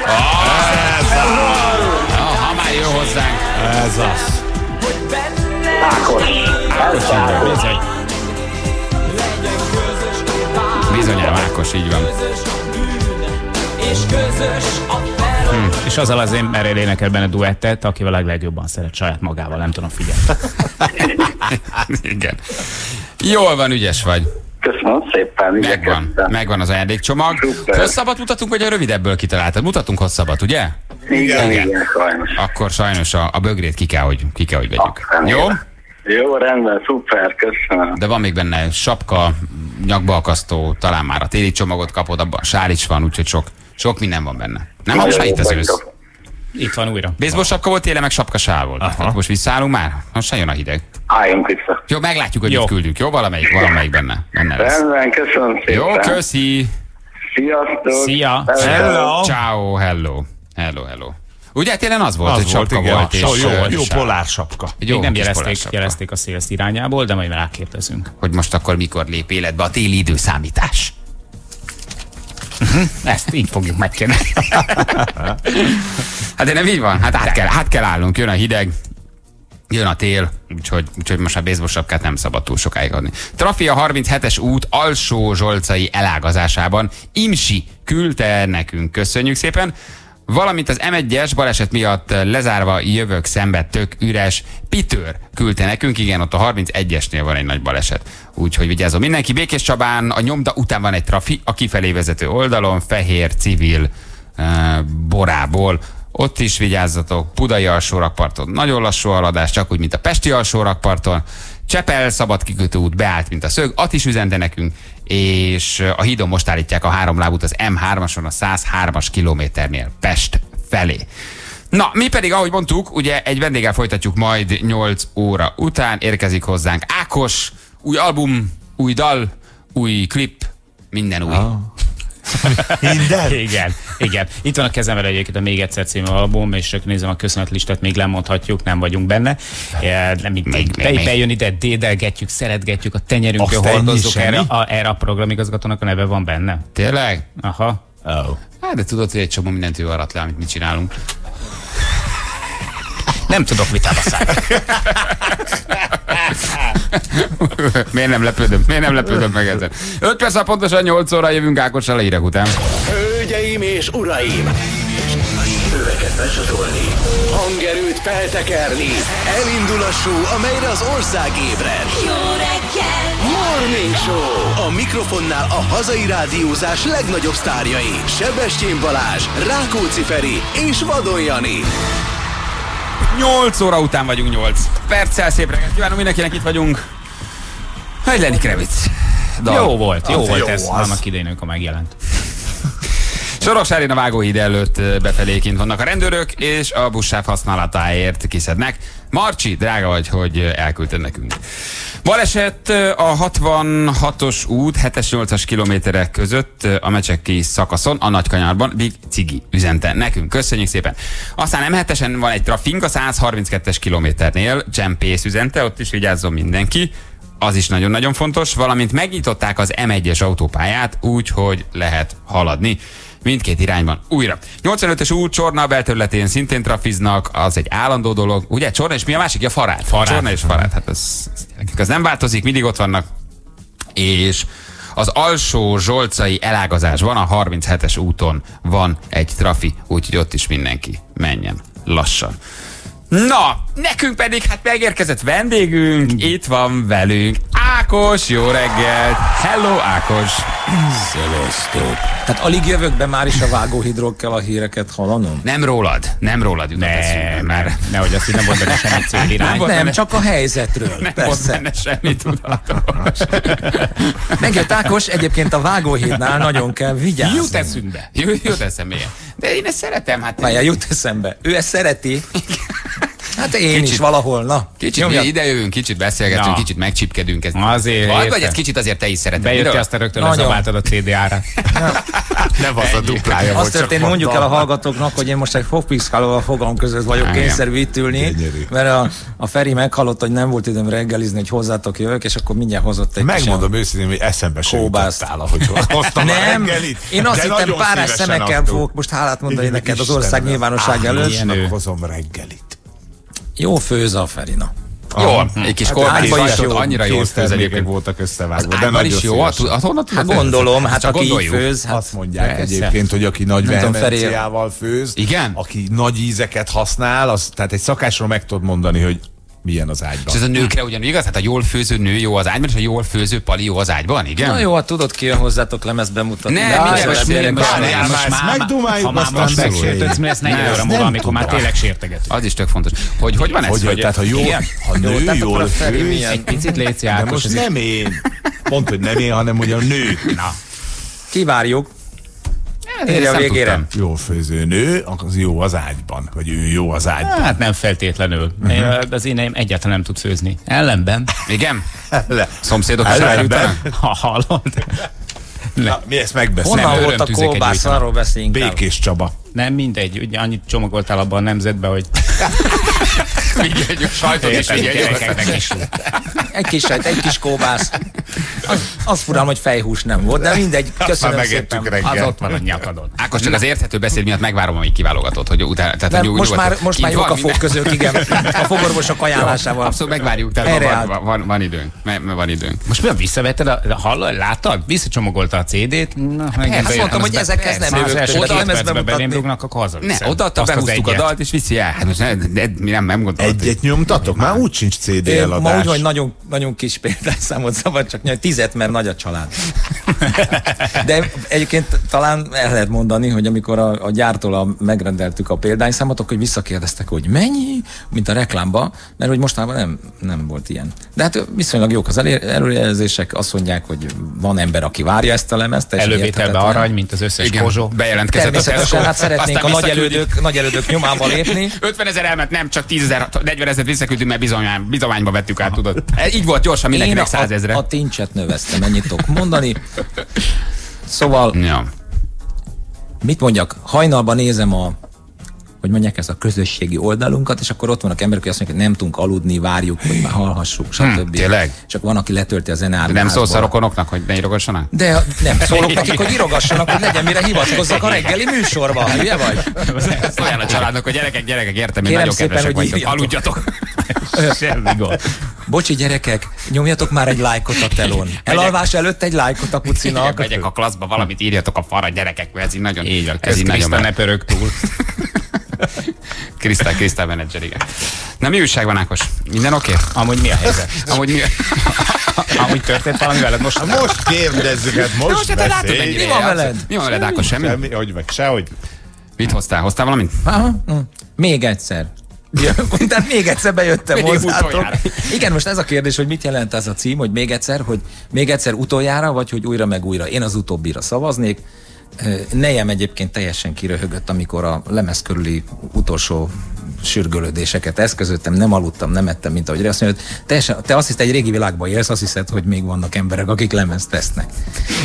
Ha már jön hozzánk. Ez az. Ákos. Ákos ember, bizony. Bizonyám, Ákos, így van. Hm. És azzal az én merjél énekel benne duettet, akivel a legjobban szeret saját magával, nem tudom figyelni. Igen. Jól van, ügyes vagy. Köszönöm szépen. Megvan, megvan az ajándékcsomag. Hosszabbat mutatunk, vagy a rövidebből kitaláltad? Mutatunk hosszabbat, ugye? Igen, igen, igen, sajnos. Akkor sajnos a, a bögrét ki kell, hogy, ki kell, hogy vegyük. Aztán jó? Éve. Jó, rendben, szuper, köszönöm. De van még benne sapka, nyakbalkasztó, talán már a téli csomagot kapod, abban sárics van, úgyhogy sok, sok minden van benne. Nem, most már itt az ősz. Itt van újra. Baseball sapka volt, télen meg sapka sál volt. Hát most visszaállunk már? Most se jön a hideg. Álljunk vissza. Jó, meglátjuk, hogy jó. Mit küldünk. Jó, valamelyik, valamelyik benne. benne rendben, köszönöm szépen. Jó, köszi. Sziasztok. Szia. Hello. Ciao, hello. Hello, hello. Ugye télen az volt, az hogy volt, sapka igen, volt, és jó, jó, jó polársapka. Még jó, nem jelezték, jelezték a szélsz irányából, de majd rákérdezünk. Hogy most akkor mikor lép életbe a téli időszámítás? Ezt így fogjuk megkérdezni. Hát de nem így van, hát át kell, át kell állnunk, jön a hideg, jön a tél, úgyhogy, úgyhogy most a baseball sapkát nem szabad túl sokáig adni. Trafia harminchetes út alsó zsolcai elágazásában Imsi küldte nekünk, köszönjük szépen. Valamint az M egyes baleset miatt lezárva jövök szembe, tök üres. Pitőr küldte nekünk, igen, ott a harminc egyesnél van egy nagy baleset. Úgyhogy vigyázzon mindenki. Békés Csabán a nyomda után van egy trafi, a kifelé vezető oldalon, fehér, civil, uh, borából. Ott is vigyázzatok, Budai alsó rakparton nagyon lassú haladás, csak úgy, mint a pesti alsó rakparton. Csepel, szabad kikötőút, beállt, mint a szög, azt is üzente nekünk, és a hídon most állítják a háromlábút az M hármason a száz hármas kilométernél Pest felé. Na, mi pedig, ahogy mondtuk, ugye egy vendéggel folytatjuk majd nyolc óra után, érkezik hozzánk Ákos, új album, új dal, új klip, minden új. Oh. Minden? Igen, igen. Itt van a kezemben egyébként a Még egyszer című album, és csak nézem a köszönetlistát, még lemondhatjuk, nem vagyunk benne. E, nem, még, még, be, még. Bejön ide, dédelgetjük, szeretgetjük, a tenyerünkbe hordozzuk. Erre a, erre a programigazgatónak a neve van benne. Tényleg? Aha. Oh. Hát, de tudod, hogy egy csomó mindent ő arat le, amit mi csinálunk. Nem tudok vitába szállni. Miért nem lepődöm? Miért nem lepődöm meg ezen? öt perc pontosan nyolc óra, jövünk Ákossal a hírek után. Hölgyeim és uraim! Öveket becsatolni, hangerőt feltekerni, elindul a show, amelyre az ország ébred. Jó reggel! Morning Show! A mikrofonnál a hazai rádiózás legnagyobb sztárjai. Sebestyén Balázs, Rákóczi Feri és Vadon Jani. nyolc óra után vagyunk, nyolc perccel, szép reggelt kívánom mindenkinek, itt vagyunk. Hajlani Krevic. Jó volt, jó az volt jó ez az. Annak idején, amikor megjelent. Soros Erén a Vágóhíd előtt befelé kint vannak a rendőrök, és a buszsáv használatáért kiszednek. Marcsi, drága vagy, hogy elküldted nekünk. Baleset a hatvanhatos út hetes nyolcas kilométerek között a Mecseki szakaszon, a Nagykanyarban, Big Cigi üzente nekünk. Köszönjük szépen. Aztán M hetesen van egy trafink a száz harminckettes kilométernél, Csempész üzente, ott is vigyázzon mindenki. Az is nagyon-nagyon fontos, valamint megnyitották az M egyes autópályát, úgyhogy lehet haladni mindkét irányban újra. nyolcvanötös út Csorna belterületén szintén trafiznak, az egy állandó dolog. Ugye Csorna és mi a másik? Ja, Farád. Farád. Csorna és Farád. Hát ez, ez nem változik, mindig ott vannak. És az alsó zsolcai elágazásban a harminchetes úton van egy trafi, úgyhogy ott is mindenki menjen lassan. Na, nekünk pedig hát megérkezett vendégünk, itt van velünk Ákos, jó reggelt! Hello, Ákos! Sziasztok! Tehát alig jövök be, már is a Vágóhídról kell a híreket hallanom? Nem rólad, nem rólad jutott eszünkbe már. Nehogy azt, hogy nem volt benne semmi célirány. Nem, csak a helyzetről. Nem volt benne semmi tudatos. Megjött Ákos, egyébként a Vágóhídnál nagyon kell vigyázni. Jut eszünkbe. Jut eszembe. De én ezt szeretem. Hát várjál, jut eszembe. Ő ezt szereti. Hát én kicsit, is valahol, na. Kicsit mi ide jövünk, kicsit beszélgetünk, na. Kicsit megcsipkedünk. Ezt azért vagy, vagy ezt kicsit azért te is szereted. Bejötti azt a rögtön a zabáltad a cé dé á-ra. Nem az a duplája. Azt történt, mondjuk el a hallgatóknak, hogy én most egy fogpiszkáló a fogam között vagyok kényszerű itt ülni, mert a, a Feri meghallott, hogy nem volt időm reggelizni, hogy hozzátok jövök, és akkor mindjárt hozott egy megmondom őszintén, hogy eszembe se jutottál, ahogy hoztam a reggelit. Én azt hittem, párás szemekkel fogok most hálát mondani neked az ország nyilvánosság előtt. Hozom reggelit. Jó főz a Ferina. Jó, egy kis kormányban is jó. Annyira jó főz egyébként voltak összevágva. De már is jó, honnan tudod? Hát gondolom, hát aki így főz. Azt mondják egyébként, hogy aki nagy vehemenciával főz, aki nagy ízeket használ, tehát egy szakásról meg tudod mondani, hogy milyen az ágyban. És ez a nőkre ugyanúgy igaz? Hát a jól főző nő jó az ágyban, és a jól főző pali jó az ágyban, igen? Na jó, hát tudod, ki jön hozzátok lemez bemutatni. Nem, minden most megdumáljuk. Ha már most megsértődsz, mert ezt negyed óra múlva, amikor már tényleg sértegetünk. Az is tök fontos. Hogy hogy van ez? Tehát ha nő jól főz, egy picit léci Ákos. De most nem én. Pont, hogy nem én, hanem hogy a nő. Na. Kivárjuk. Érje a végére. Jó főző nő, az jó az ágyban, vagy ő jó az ágyban. Hát nem feltétlenül. Az éneim egyáltalán nem tud főzni. Ellenben. Igen? Szomszédok is rájutnak. Ha hallod. Na, mi ezt megbeszélünk. Honnan volt a kolbász, arról beszélünk. Békés Csaba. Nem mindegy, ugye annyit csomagoltál abban a nemzetbe, hogy... Mindegyük sajtot is, mindegyek is. Egy kis sajt, egy kis kolbász. Az, az furám, hogy fejhús nem volt, de mindegy, köszönöm szépen. Reggel. Az ott van a nyakadon. Ákos, csak az érthető beszéd miatt megvárom, amíg kiválogatod, hogy utána... Tehát, hogy most már, most már jók a fog közök, igen. A fogorvosok ajánlásával. Abszolút megvárjuk, tehát van, van, van időnk. Van, van időnk. Most mi a visszavetted, a, hallod, láttad? Visszacsomagolta a cé dét? Na, hát, azt mondtam, hogy ezekhez nem jövök. kirúgnak, akkor hazaviszem. Ne, odaadta, behúztuk a dalt, és viszi el. Hát most ne, ne, mi nem, nem gondolod. Egyet nyomtatok? Már úgy sincs cé dé eladás. Ma úgy, hogy nagyon, nagyon kis példányszámot szabad csak nyomni. Tizet, mert nagy a család. De egyébként talán el lehet mondani, hogy amikor a, a gyártól a, megrendeltük a példányszámot, akkor visszakérdeztek, hogy mennyi, mint a reklámba, mert hogy mostanában nem, nem volt ilyen. De hát viszonylag jók az előrejelzések, azt mondják, hogy van ember, aki várja ezt a lemezt. Elővételbe arany, mint az összes Kozsó. Bejelentkezett a Tesco. Hát szeretnénk a nagyelődők nagy nyomába lépni. ötven ezer elment, nem csak tízezer, negyvenezer visszaküldünk, mert bizományba, bizományba vettük át, tudod. Így volt gyorsan mindenkinek százezre. A tincset növeztem, ennyit tudok mondani. Szóval, ja. Mit mondjak, hajnalban nézem a, hogy mondják ezt, a közösségi oldalunkat, és akkor ott vannak emberek, akik azt mondják, hogy nem tudunk aludni, várjuk, hogy már hallhassuk, stb. Tényleg? Csak van, aki letölti a zenárgázba. Nem szólsz a rokonoknak, hogy ne írogassanak? De nem szólok nekik, hogy írogassanak, hogy legyen mire hivatkozzak a reggeli műsorban. Hülye vagy? Ezt olyan a családnak, hogy gyerekek, gyerekek, értem, én nagyon kedvesek vagyok. Aludjatok. Semmi gond. Bocsi gyerekek, nyomjatok már egy lájkot a telón. Elalvás előtt egy lájkot a kucinak. Megyek a klasszba, valamit írjatok a falra, gyerekek, mert ez így nagyon... Így van, ez így nagyon ne pörög túl. Krisztál, Krisztál menedzser, igen. Na, mi újság van, Ákos? Minden oké? Okay? Amúgy mi a helyzet? Amúgy mi a... Amúgy történt valami veled most? Ha most kérdezzük, hát most, most beszélj. Hát látod, mi van veled? Mi van veled, Ákos? Semmi? Semmi, hogy meg sehogy. Mit hoztál? Hoztál valamit? Aha. Még egyszer. Ja, utána még egyszer bejöttem hozzátok. Igen, most ez a kérdés, hogy mit jelent ez a cím, hogy még egyszer, hogy még egyszer utoljára, vagy hogy újra meg újra. Én az utóbbira szavaznék. Nejem egyébként teljesen kiröhögött, amikor a lemez körüli utolsó sürgölődéseket eszközöltem, nem aludtam, nem ettem, mint ahogy azt mondja, teljesen, te azt hiszed, egy régi világban élsz, azt hiszed, hogy még vannak emberek, akik lemezt tesznek.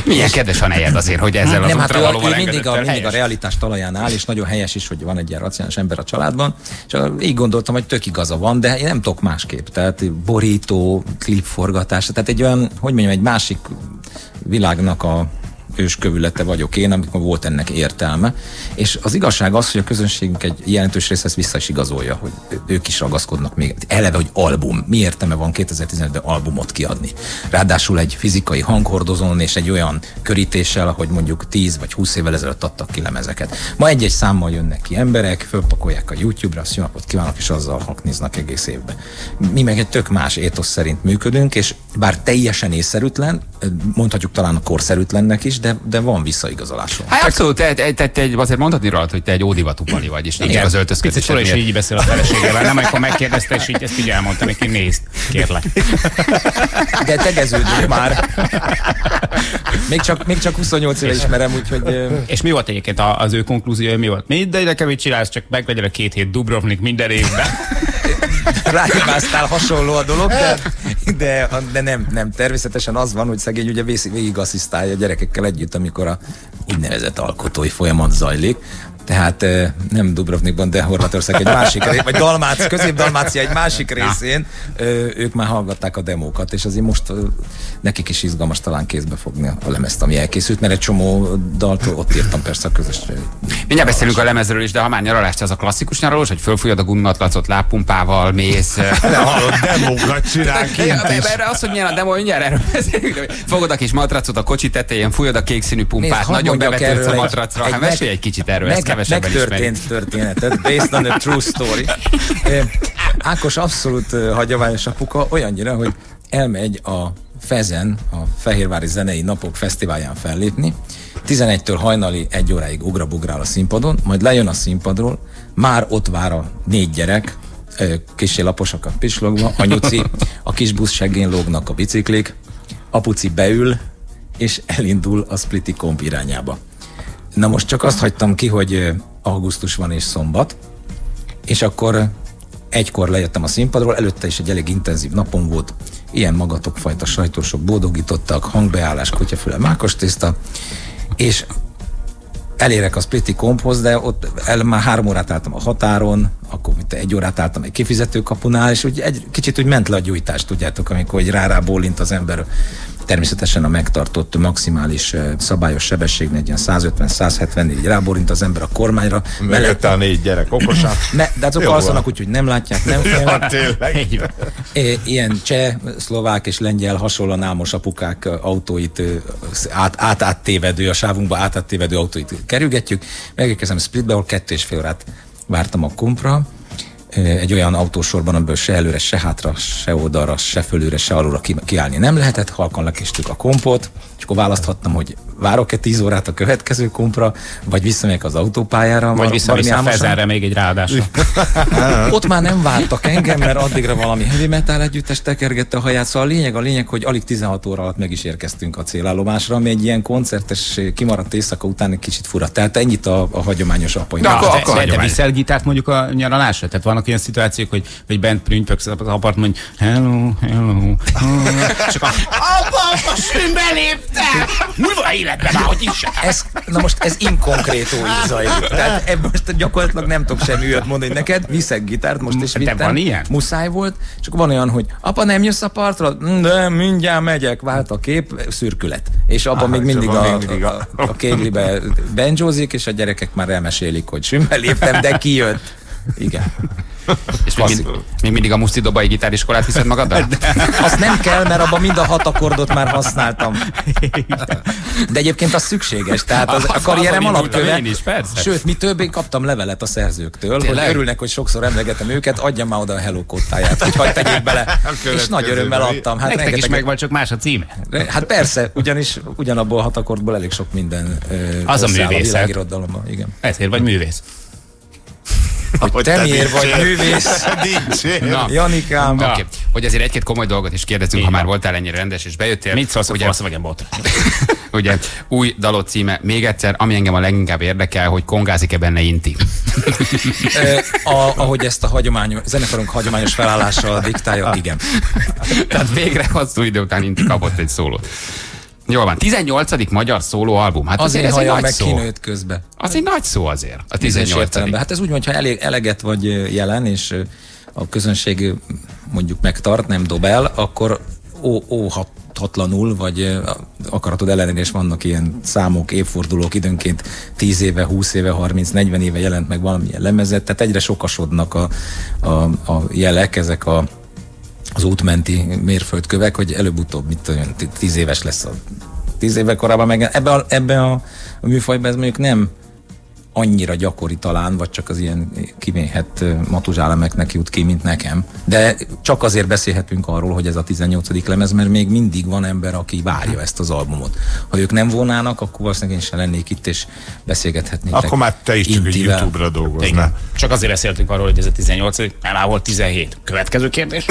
Milyen és kedves a nejed azért, hogy ezzel nem, az hát útra valóban mindig, a, mindig a realitás talaján áll, és nagyon helyes is, hogy van egy ilyen racionális ember a családban, és így gondoltam, hogy tök igaza van, de én nem tudok másképp. Tehát borító, klipforgatás, tehát egy olyan, hogy mondjam, egy másik világnak a őskövülete vagyok én, amikor volt ennek értelme. És az igazság az, hogy a közönségünk egy jelentős része ezt vissza is igazolja, hogy ők is ragaszkodnak még. Eleve, hogy album. Mi értelme van kétezer-tizenötben albumot kiadni? Ráadásul egy fizikai hanghordozón és egy olyan körítéssel, ahogy mondjuk tíz vagy húsz évvel ezelőtt adtak ki lemezeket. Ma egy-egy számmal jönnek ki emberek, fölpakolják a YouTube-ra, azt jónapot kívánok, és azzal hakniznak egész évben. Mi meg egy tök más étosz szerint működünk, és bár teljesen észszerűtlen, mondhatjuk talán a korszerűtlennek is, De, de van visszaigazolásom. Hát abszolút, te, te, te, te azért mondhatni rólad, hogy te egy ódivatú pali vagy, és nincs az öltözködés. Picit sorra is így beszél a feleségével, nem amikor megkérdezte, és így ezt így elmondta neki, nézd, kérlek. De tegeződünk már. Még csak, még csak huszonnyolc éve ismerem, úgyhogy... És mi volt egyébként az ő konklúziója, mi volt? Mi ideire kevés csinálsz, csak megvegyél a két hét Dubrovnik minden évben. Rájöváztál, hasonló a dolog, de, de, de nem, nem. Természetesen az van, hogy szegény ugye végig asszisztálja a gyerekekkel együtt, amikor a úgynevezett alkotói folyamat zajlik. Tehát nem Dubrovnikban, de Horvátország egy másik rész, vagy Dalmác, Közép-Dalmácia egy másik részén, ők már hallgatták a demókat, és azért most nekik is izgalmas talán kézbe fogni a lemezt, ami elkészült, mert egy csomó daltól ott írtam persze a közös. Mindjárt beszélünk a lemezről is, de ha már nyaralás, az a klasszikus nyaralós, hogy fölfújod a gumimatlacot, lábpumpával mész. De hallod, demókat csinál kint is. Erre az, hogy milyen a demó, mindjárt erről beszélünk. Fogod a kis matracot a kocsi tetején, fújod a kék színű pumpát, nagyon bevetődsz a matracra. Hát mesélj egy kicsit erről. Megtörtént történetet, based on a true story. Ákos abszolút hagyományos apuka, olyannyira, hogy elmegy a Fezen, a Fehérvári Zenei Napok Fesztiválján fellépni, tizenegytől hajnali egy óráig ugrabugrál a színpadon, majd lejön a színpadról, már ott vár a négy gyerek, kissé laposak a pislogva, anyuci, a kis busz seggén lógnak a biciklik, apuci beül, és elindul a Spliti komp irányába. Na most csak azt hagytam ki, hogy augusztus van és szombat, és akkor egykor lejöttem a színpadról, előtte is egy elég intenzív napom volt, ilyen magatokfajta sajtósok boldogítottak, hangbeállás, kutyafüle, mákostészta, és elérek a Spliti komphoz, de ott el már három órát álltam a határon, akkor mint egy órát álltam egy kifizetőkapunál, és úgy egy kicsit úgy ment le a gyújtást, tudjátok, amikor rá-rá bólint az ember természetesen a megtartott maximális szabályos sebesség legyen száz ötven száz hetven, így ráborint az ember a kormányra. Mellette a négy gyerek okosan. Ne, de azok alszanak úgy, hogy nem látják, nem félnek. Ja, ilyen cseh, szlovák és lengyel hasonlóan álmos apukák autóit át-áttévedő, a sávunkba át-áttévedő autóit kerülgetjük. Megérkezem Splitbe, ahol kettő és fél órát vártam a kompra. Egy olyan autósorban, amiből se előre, se hátra, se oldalra, se fölülre, se alulra kiállni nem lehetett, halkan lekéstük a kompot, és akkor választhattam, hogy várok-e tíz órát a következő kompra, vagy visszamegyek az autópályára. Vagy vissza-vissza Fezerre még egy ráadásra. Ott már nem vártak engem, mert addigra valami heavy metal együttes tekergette a haját, szóval a lényeg, a lényeg, hogy alig tizenhat óra alatt meg is érkeztünk a célállomásra, ami egy ilyen koncertes, kimaradt éjszaka után egy kicsit fura. Tehát ennyit a, a hagyományos apai. De akkor, akkor te, te viszel gitárt mondjuk a nyaralásra? Tehát vannak ilyen szituációk, hogy, hogy bent prünypöksz az apartman, hogy hello, hello, hello. És akkor Ez, na most ez inkonkrétó így zajlik. Tehát ebből most gyakorlatilag nem tudok semmi ügyet mondani neked. Viszek gitárt most is vittem. Muszáj volt. Csak van olyan, hogy apa, nem jössz a partra? De mindjárt megyek. Vált a kép, szürkület. És apa ah, még mindig a, mindig a, a, a kéglibe benjózik, és a gyerekek már elmesélik, hogy sümmel léptem, de kijött. Igen. És még mind, mind, mindig a muszti dobai gitáriskolát viszed magaddal? Azt nem kell, mert abban mind a hat akkordot már használtam. De egyébként az szükséges. Tehát az, a karrierem alapköve. Sőt, mi többé kaptam levelet a szerzőktől, Tényleg? hogy örülnek, hogy sokszor emlegetem őket, adjam már oda a Hello kottáját, hogy hagyd tegyék bele. És nagy örömmel adtam. Hát nektek rengeteg... is megvan, csak más a címe. Hát persze, ugyanis ugyanabból a hat akkordból elég sok minden az a művészet. Világirodalomban. Igen. Ezért vagy művész. Hogy, hogy te miért vagy művész? Na, Janikám. Na. Okay. Hogy azért egy-két komoly dolgot is kérdezünk, Én ha már van. voltál ennyire rendes, és bejöttél. Mit szólsz, hogy a Volkswagen botrány? Ugye, új dalod címe, még egyszer, ami engem a leginkább érdekel, hogy kongázik-e benne Inti. A, ahogy ezt a hagyományos, zenekarunk hagyományos felállással diktálja, igen. Tehát végre hosszú idő után Inti kapott egy szólót. Jól van, tizennyolcadik magyar szólóalbum. Hát azért, azért ez egy nagy szó. Kinőtt közbe. Az egy nagy szó azért, a tizennyolcadik. Hát ez úgy mondja, ha elég eleget vagy jelen, és a közönség mondjuk megtart, nem dob el, akkor óhatatlanul, vagy akaratod ellenére is vannak ilyen számok, évfordulók, időnként tíz éve, húsz éve, harminc, negyven éve jelent meg valamilyen lemezet, tehát egyre sokasodnak a, a, a jelek, ezek a az útmenti mérföldkövek, hogy előbb-utóbb mit olyan tíz éves lesz a tíz éve korában, meg ebbe a, ebbe a, a műfajban ez mondjuk nem annyira gyakori talán, vagy csak az ilyen kiméhet matuzsálemeknek jut ki, mint nekem. De csak azért beszélhetünk arról, hogy ez a tizennyolcadik lemez, mert még mindig van ember, aki várja ezt az albumot. Ha ők nem volnának, akkor valószínűleg én sem lennék itt, és beszélgethetnétek. Akkor már te is csak egy YouTube-ra dolgoznál. Csak azért beszéltünk arról, hogy ez a tizennyolcadik, elá volt tizenhét. Következő kérdés?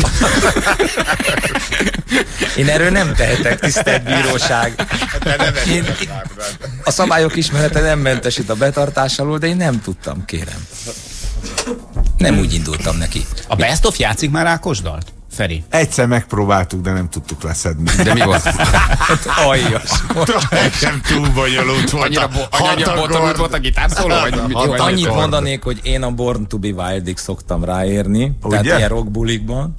Én erről nem tehetek, tisztelt bíróság. Én, a szabályok ismerete nem mentesít a betartás alól, de én nem tudtam, kérem. Nem úgy indultam neki. A Best of játszik már Ákos dalt? Feri. Egyszer megpróbáltuk, de nem tudtuk leszedni. De mi volt? Aljas. Nem túl bonyolult volt. Annyira bonyolult volt a gitárszóló? Annyit mondanék, hogy én a Born to be Wildig szoktam ráérni. Tehát ilyen rockbulikban.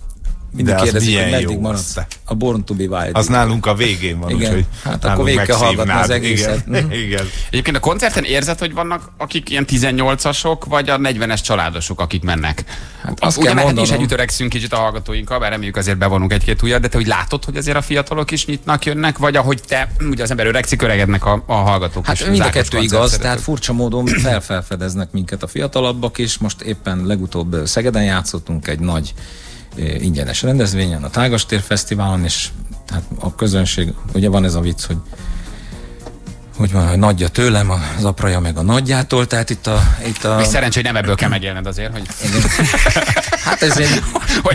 Mindig kérdezik, hogy meddig maradsz. A Born to be Wild. Az nálunk a végén van, úgyhogy hát akkor végig kell hallgatni az egészet. Igen. Igen. Egyébként a koncerten érzed, hogy vannak akik ilyen tizennyolcasok, vagy a negyvenes családosok, akik mennek? Hát azt ugye kell mondanom. Is együtt öregszünk kicsit a hallgatóinkkal, bár reméljük azért bevonunk egy-két újat, de te úgy látod, hogy azért a fiatalok is nyitnak, jönnek, vagy ahogy te, ugye az ember öregszik, öregednek a, a hallgatók. Hát mind a kettő igaz, tehát furcsa módon felfelfedeznek minket a fiatalabbak, és most éppen legutóbb Szegeden játszottunk egy nagy ingyenes rendezvényen, a Tágastér Fesztiválon, és hát a közönség, ugye van ez a vicc, hogy hogy van, hogy nagyja tőlem, az apraja meg a nagyjától, tehát itt a... Itt a... Szerencsé, hogy nem ebből kell megélned azért, hogy... Hát ezért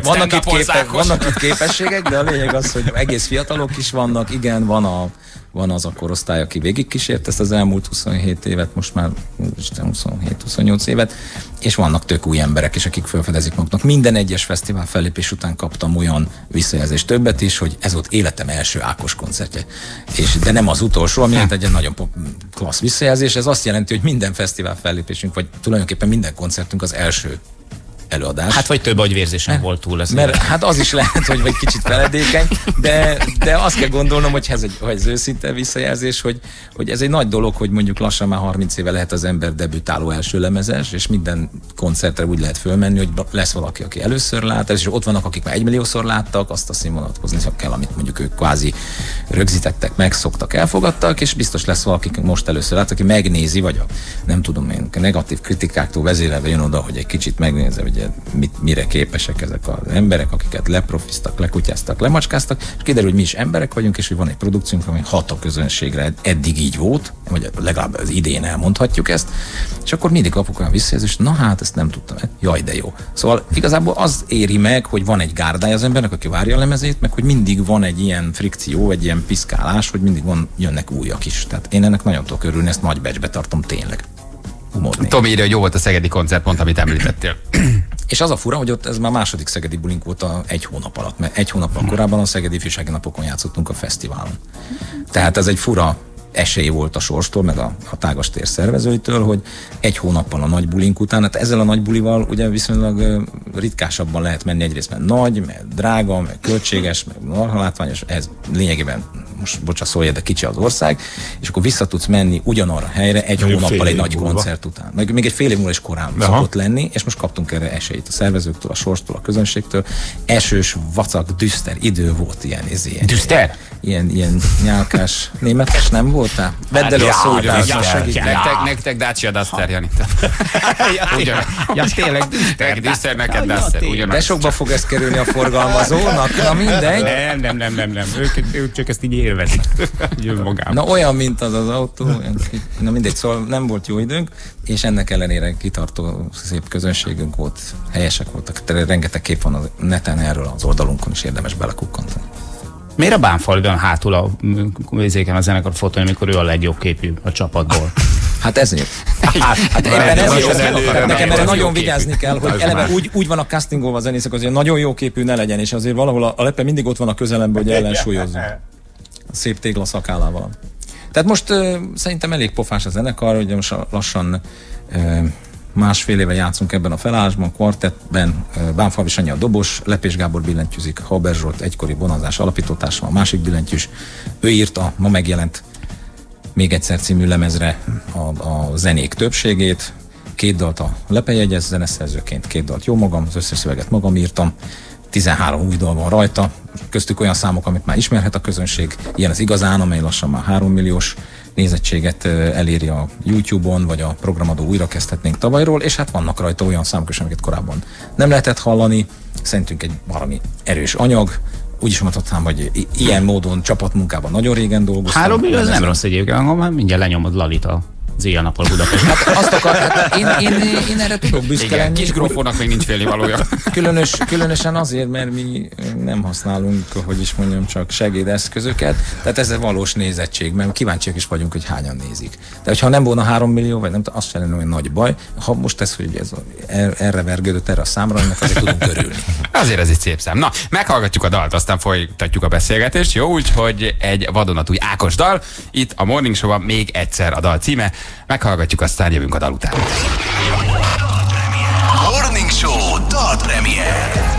vannak itt, képe, vannak itt képességek, de a lényeg az, hogy egész fiatalok is vannak, igen, van, a, van az a korosztály, aki végigkísért ezt az elmúlt huszonhét évet, most már huszonhét huszonnyolc évet, és vannak tök új emberek is, akik felfedezik maguknak. Minden egyes fesztivál fellépés után kaptam olyan visszajelzést, többet is, hogy ez volt életem első Ákos koncertje. És, de nem az utolsó, ami egy nagyon klassz visszajelzés, ez azt jelenti, hogy minden fesztivál fellépésünk, vagy tulajdonképpen minden koncertünk az első előadás. Hát vagy több agyvérzésen volt túl. Ez mert, hát az is lehet, hogy vagy kicsit feledékeny, de, de azt kell gondolnom, hogy ez egy, az őszinte visszajelzés, hogy, hogy ez egy nagy dolog, hogy mondjuk lassan már harminc éve lehet az ember debütáló első lemezes, és minden koncertre úgy lehet fölmenni, hogy lesz valaki, aki először lát, és ott vannak, akik már egymilliószor láttak, azt a színvonatkozni kell, amit mondjuk ők kvázi rögzítettek, megszoktak, elfogadtak, és biztos lesz valaki most először lát, aki megnézi, vagy a, nem tudom én, a negatív kritikáktól vezérelve jön oda, hogy egy kicsit megnézze, ugye mit, mire képesek ezek az emberek, akiket leprofiztak, lekutyáztak, lemacskáztak, és kiderül, hogy mi is emberek vagyunk, és hogy van egy produkciónk, ami hat a közönségre eddig így volt, vagy legalább az idén elmondhatjuk ezt, és akkor mindig kapok olyan visszajelzést, és na hát ezt nem tudtam, jaj de jó. Szóval igazából az éri meg, hogy van egy gárdája az embernek, aki várja a lemezét, meg hogy mindig van egy ilyen frikció, egy ilyen piszkálás, hogy mindig van, jönnek újak is. Tehát én ennek nagyon tudok örülni, ezt nagy becsbe tartom tényleg. Humorni. Tomi írja, hogy jó volt a szegedi koncertpont, amit említettél. És az a fura, hogy ott ez már második szegedi bulink volt a egy hónap alatt, mert egy hónappal korábban a szegedi ifjúsági napokon játszottunk a fesztiválon. Tehát ez egy fura esély volt a sorstól, meg a, a tágas tér szervezőitől, hogy egy hónappal a nagy bulink után, hát ezzel a nagy bulival ugye viszonylag ritkásabban lehet menni, egyrészt mert nagy, mert drága, mert költséges, mert marhalátványos, ez lényegében most bocsa szólja, de kicsi az ország, és akkor vissza tudsz menni ugyanarra a helyre egy még hónappal egy nagy múlva. Koncert után. Meg még egy fél év múlva is korán Aha. szokott lenni, és most kaptunk erre esélyt a szervezőktől, a sorstól, a közönségtől. Esős, vacak, düszter idő volt ilyen. Ez ilyen düszter? Ilyen, ilyen nyálkás németes nem voltál? Vedd elő a szódást, segítek. Nektek Dacia Duster, Jani. Ja, tényleg düszter, düszter, neked Duster. De sokba fog ez kerülni a forgalmazónak, na mindegy. Nem, nem, nem, nem, nem. Ők csak ezt így élvezik. Na olyan, mint az az autó. Na mindegy, szóval nem volt jó időnk, és ennek ellenére kitartó szép közönségünk volt, helyesek voltak. Rengeteg kép van a neten, erről az oldalunkon is érdemes belekukkantani. Miért a Bánfalviban hátul a vizéken a zenekar fotón, amikor ő a legjobb képű a csapatból? Hát ezért. Hát, hát éppen ezért. Nekem erre nagyon vigyázni kell, hogy eleve úgy, úgy van a castingolva a zenészek, azért nagyon jó képű ne legyen, és azért valahol a, a lepe mindig ott van a közelemben, hogy ellensúlyozzunk. Szép tégla szakálával. Tehát most uh, szerintem elég pofás a zenekar, hogy most lassan uh, másfél éve játszunk ebben a felállásban, kvartettben, Bánfalvi Sanyi a dobos, Lepés Gábor billentyűzik, Haber Zsolt egykori Bonanzás alapítótársa, a másik billentyűs. Ő írta, ma megjelent Még egyszer című lemezre a, a zenék többségét, két dalt a Lepe jegyez zeneszerzőként, két dalt jó magam, az összes szöveget magam írtam, tizenhárom új dal van rajta, köztük olyan számok, amit már ismerhet a közönség, ilyen az Igazán, amely lassan már három milliós nézettséget eléri a YouTube-on, vagy a programadó újrakezdhetnénk tavalyról, és hát vannak rajta olyan számok is, amiket korábban nem lehetett hallani, szerintünk egy valami erős anyag, úgy is mondhatnám, hogy ilyen módon csapatmunkában nagyon régen dolgoztam. Három millió, ez nem rossz egyébként, már mindjárt lenyomod Lalita. Az ilyen napol Budapest. Hát azt akar, hát én, én, én, én erre tudok büszke lenni. Kis grófónak még nincs félnivalója. Különös, különösen azért, mert mi nem használunk, hogy is mondjam, csak segédeszközöket. Tehát ez a valós nézettség, mert kíváncsiak is vagyunk, hogy hányan nézik. De hogyha nem volna három millió, vagy nem, az sem lenne olyan nagy baj. Ha most ez, hogy ez erre vergődött, erre a számra, ennek azért tudunk örülni. Azért ez egy szép szám. Na, meghallgatjuk a dalt, aztán folytatjuk a beszélgetést. Jó, úgyhogy egy vadonatúj Ákos dal. Itt a Morning Show-ban Még egyszer a dal címe. Meghallgatjuk, aztán jövünk a dal után. Morning Show dal premier.